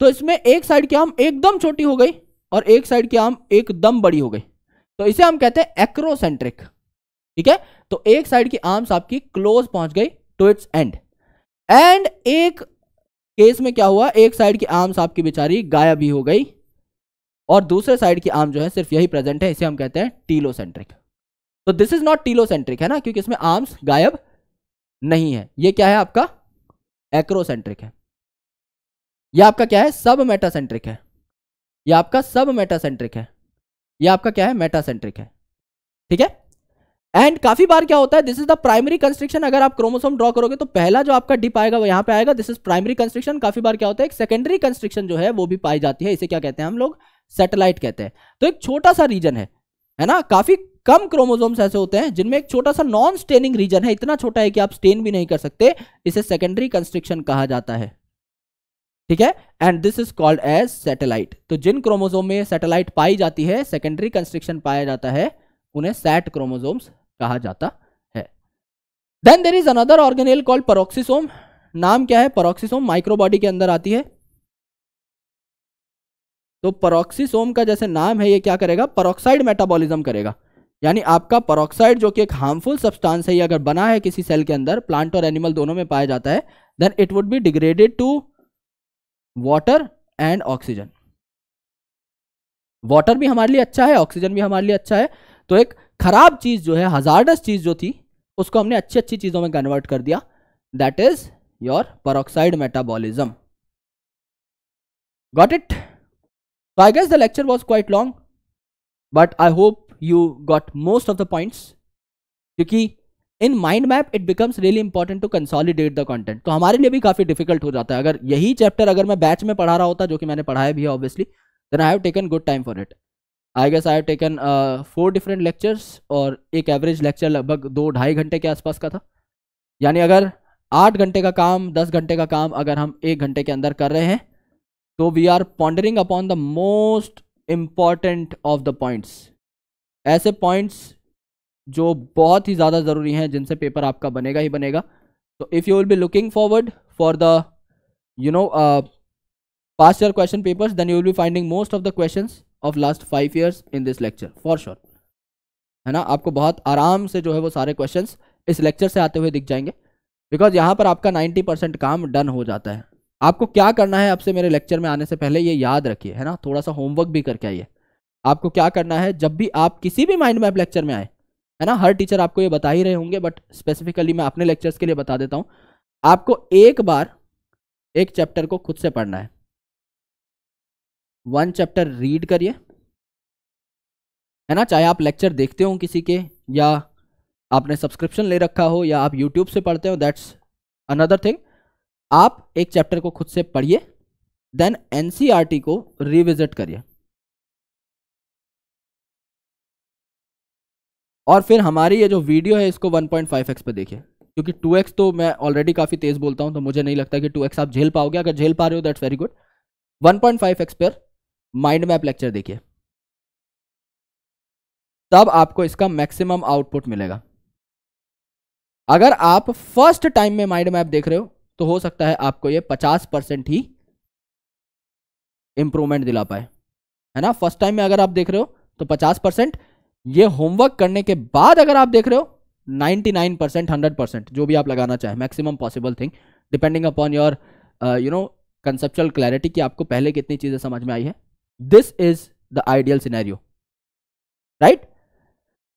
तो इसमें एक साइड की आर्म एकदम छोटी हो गई और एक साइड की आर्म एकदम बड़ी हो गई, तो इसे हम कहते हैं एक्रोसेंट्रिक। ठीक है, तो एक साइड की आर्म्स आपकी क्लोज पहुंच गई टू इट्स एंड, एंड एक केस में क्या हुआ, एक साइड की आर्म्स आपकी बेचारी गायब ही हो गई और दूसरे साइड की आर्म जो है सिर्फ यही प्रेजेंट है, इसे हम कहते हैं टीलोसेंट्रिक। तो दिस इज नॉट टीलोसेंट्रिक, है ना, क्योंकि इसमें आर्म्स गायब नहीं है, ये क्या है आपका एक्रोसेंट्रिक है। यह आपका क्या है, सब मेटासेंट्रिक है, यह आपका सब मेटासेंट्रिक है, यह आपका क्या है, मेटासेंट्रिक है। ठीक है, एंड काफी बार क्या होता है, this is the primary constriction. अगर आप क्रोमोसोम ड्रॉ करोगे तो पहला जो आपका डिप आएगा वो यहां पे आएगा, दिस इज प्राइमरी कंस्ट्रिक्शन। काफी बार क्या होता है, एक सेकेंडरी कंस्ट्रिक्शन जो है वो भी पाई जाती है, इसे क्या कहते हैं हम लोग, सैटेलाइट कहते हैं। तो एक छोटा सा रीजन है, है ना, काफी कम क्रोमोसोम्स ऐसे होते हैं जिनमें एक छोटा सा नॉन स्टेनिंग रीजन है, इतना छोटा है कि आप स्टेन भी नहीं कर सकते, इसे सेकेंडरी कंस्ट्रिक्शन कहा जाता है। ठीक है, and this is called as satellite. तो जिन क्रोमोसोम में सैटेलाइट पाई जाती है, सेकेंडरी कंस्ट्रिक्शन पाया जाता है, उन्हें सैट क्रोमोसोम्स कहा जाता है। Then there is another organelle called peroxisome. नाम क्या है, पेरोक्सिसोम माइक्रोबॉडी के अंदर आती है। तो पेरोक्सिसोम का जैसे नाम है, ये क्या करेगा, पेरोक्साइड मेटाबॉलिज्म करेगा। यानी आपका पेरोक्साइड जो कि एक हार्मफुल सब्सटेंस है, ये अगर बना है किसी सेल के अंदर, प्लांट और एनिमल दोनों में पाया जाता है, then it would be degraded to water and oxygen. Water भी हमारे लिए अच्छा है, ऑक्सीजन भी हमारे लिए अच्छा है। तो एक खराब चीज़ जो है, हजार्डस चीज़ जो थी, उसको हमने अच्छी अच्छी चीज़ों में कन्वर्ट कर दिया। That is your peroxide metabolism. Got it? So I guess the lecture was quite long, but I hope you got most of the points. क्योंकि in mind map it becomes really important to consolidate the content. तो हमारे लिए भी काफ़ी difficult हो जाता है। अगर यही chapter अगर मैं batch में पढ़ा रहा होता, जो कि मैंने पढ़ाया भी है obviously, then I have taken good time for it. I guess I have taken uh, four different lectures और एक average lecture लगभग दो ढाई घंटे के आसपास का था। यानी अगर आठ घंटे का काम, दस घंटे का काम अगर हम एक घंटे के अंदर कर रहे हैं, तो we are pondering upon the most important of the points. ऐसे पॉइंट्स जो बहुत ही ज़्यादा ज़रूरी हैं, जिनसे पेपर आपका बनेगा ही बनेगा। तो if you will be looking forward for the you know past year question papers, then you will be finding most of the questions of last five years in this lecture for sure, है ना। आपको बहुत आराम से जो है वो सारे क्वेश्चंस इस लेक्चर से आते हुए दिख जाएंगे, बिकॉज यहाँ पर आपका नाइन्टी परसेंट काम डन हो जाता है। आपको क्या करना है, आपसे मेरे लेक्चर में आने से पहले ये याद रखिए, है ना, थोड़ा सा होमवर्क भी करके आइए। आपको क्या करना है, जब भी आप किसी भी माइंड मैप लेक्चर में आए, है ना, हर टीचर आपको ये बता ही रहे होंगे, बट स्पेसिफिकली मैं अपने लेक्चर्स के लिए बता देता हूँ, आपको एक बार एक चैप्टर को खुद से पढ़ना है। वन चैप्टर रीड करिए, है ना, चाहे आप लेक्चर देखते हो किसी के, या आपने सब्सक्रिप्शन ले रखा हो, या आप यूट्यूब से पढ़ते हो, दैट्स अनदर थिंग। आप एक चैप्टर को खुद से पढ़िए, देन एनसीईआरटी को रिविजिट करिए, और फिर हमारी ये जो वीडियो है इसको वन पॉइंट फाइव एक्स पे देखिए, क्योंकि टू एक्स तो मैं ऑलरेडी काफ़ी तेज़ बोलता हूँ, तो मुझे नहीं लगता कि टू एक्स आप झेल पाओगे। अगर झेल पा रहे हो that's very good. One point five X पर माइंड मैप लेक्चर देखिए, तब आपको इसका मैक्सिमम आउटपुट मिलेगा। अगर आप फर्स्ट टाइम में माइंड मैप देख रहे हो, तो हो सकता है आपको ये पचास परसेंट ही इंप्रूवमेंट दिला पाए, है ना। फर्स्ट टाइम में अगर आप देख रहे हो तो पचास परसेंट, ये होमवर्क करने के बाद अगर आप देख रहे हो निन्यानवे परसेंट, हंड्रेड परसेंट, जो भी आप लगाना चाहें, maximum possible thing, depending upon your you know conceptual clarity, कि आपको पहले कितनी चीज़ें समझ में आई है। This is the ideal scenario, right.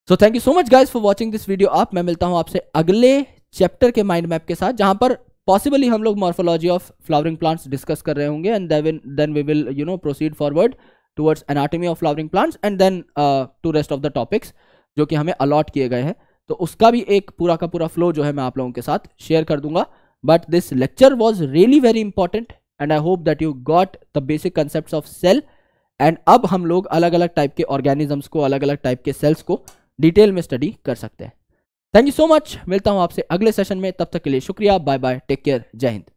So thank you so much guys for watching this video. आप मैं मिलता हूँ आपसे अगले चैप्टर के माइंड मैप के साथ, जहाँ पर पॉसिबली हम लोग morphology of flowering plants discuss कर रहे होंगे, and then we will you know proceed forward towards anatomy of flowering plants, and then to rest of the topics जो कि हमें अलॉट किए गए हैं। तो उसका भी एक पूरा का पूरा फ्लो जो है मैं आप लोगों के साथ शेयर कर दूंगा। But this lecture was really very important, and I hope that you got the basic concept of cell. And अब हम लोग अलग अलग टाइप के ऑर्गेनिजम्स को, अलग अलग टाइप के सेल्स को डिटेल में स्टडी कर सकते हैं। थैंक यू सो मच, मिलता हूं आपसे अगले सेशन में। तब तक के लिए शुक्रिया, बाय बाय, टेक केयर, जय हिंद।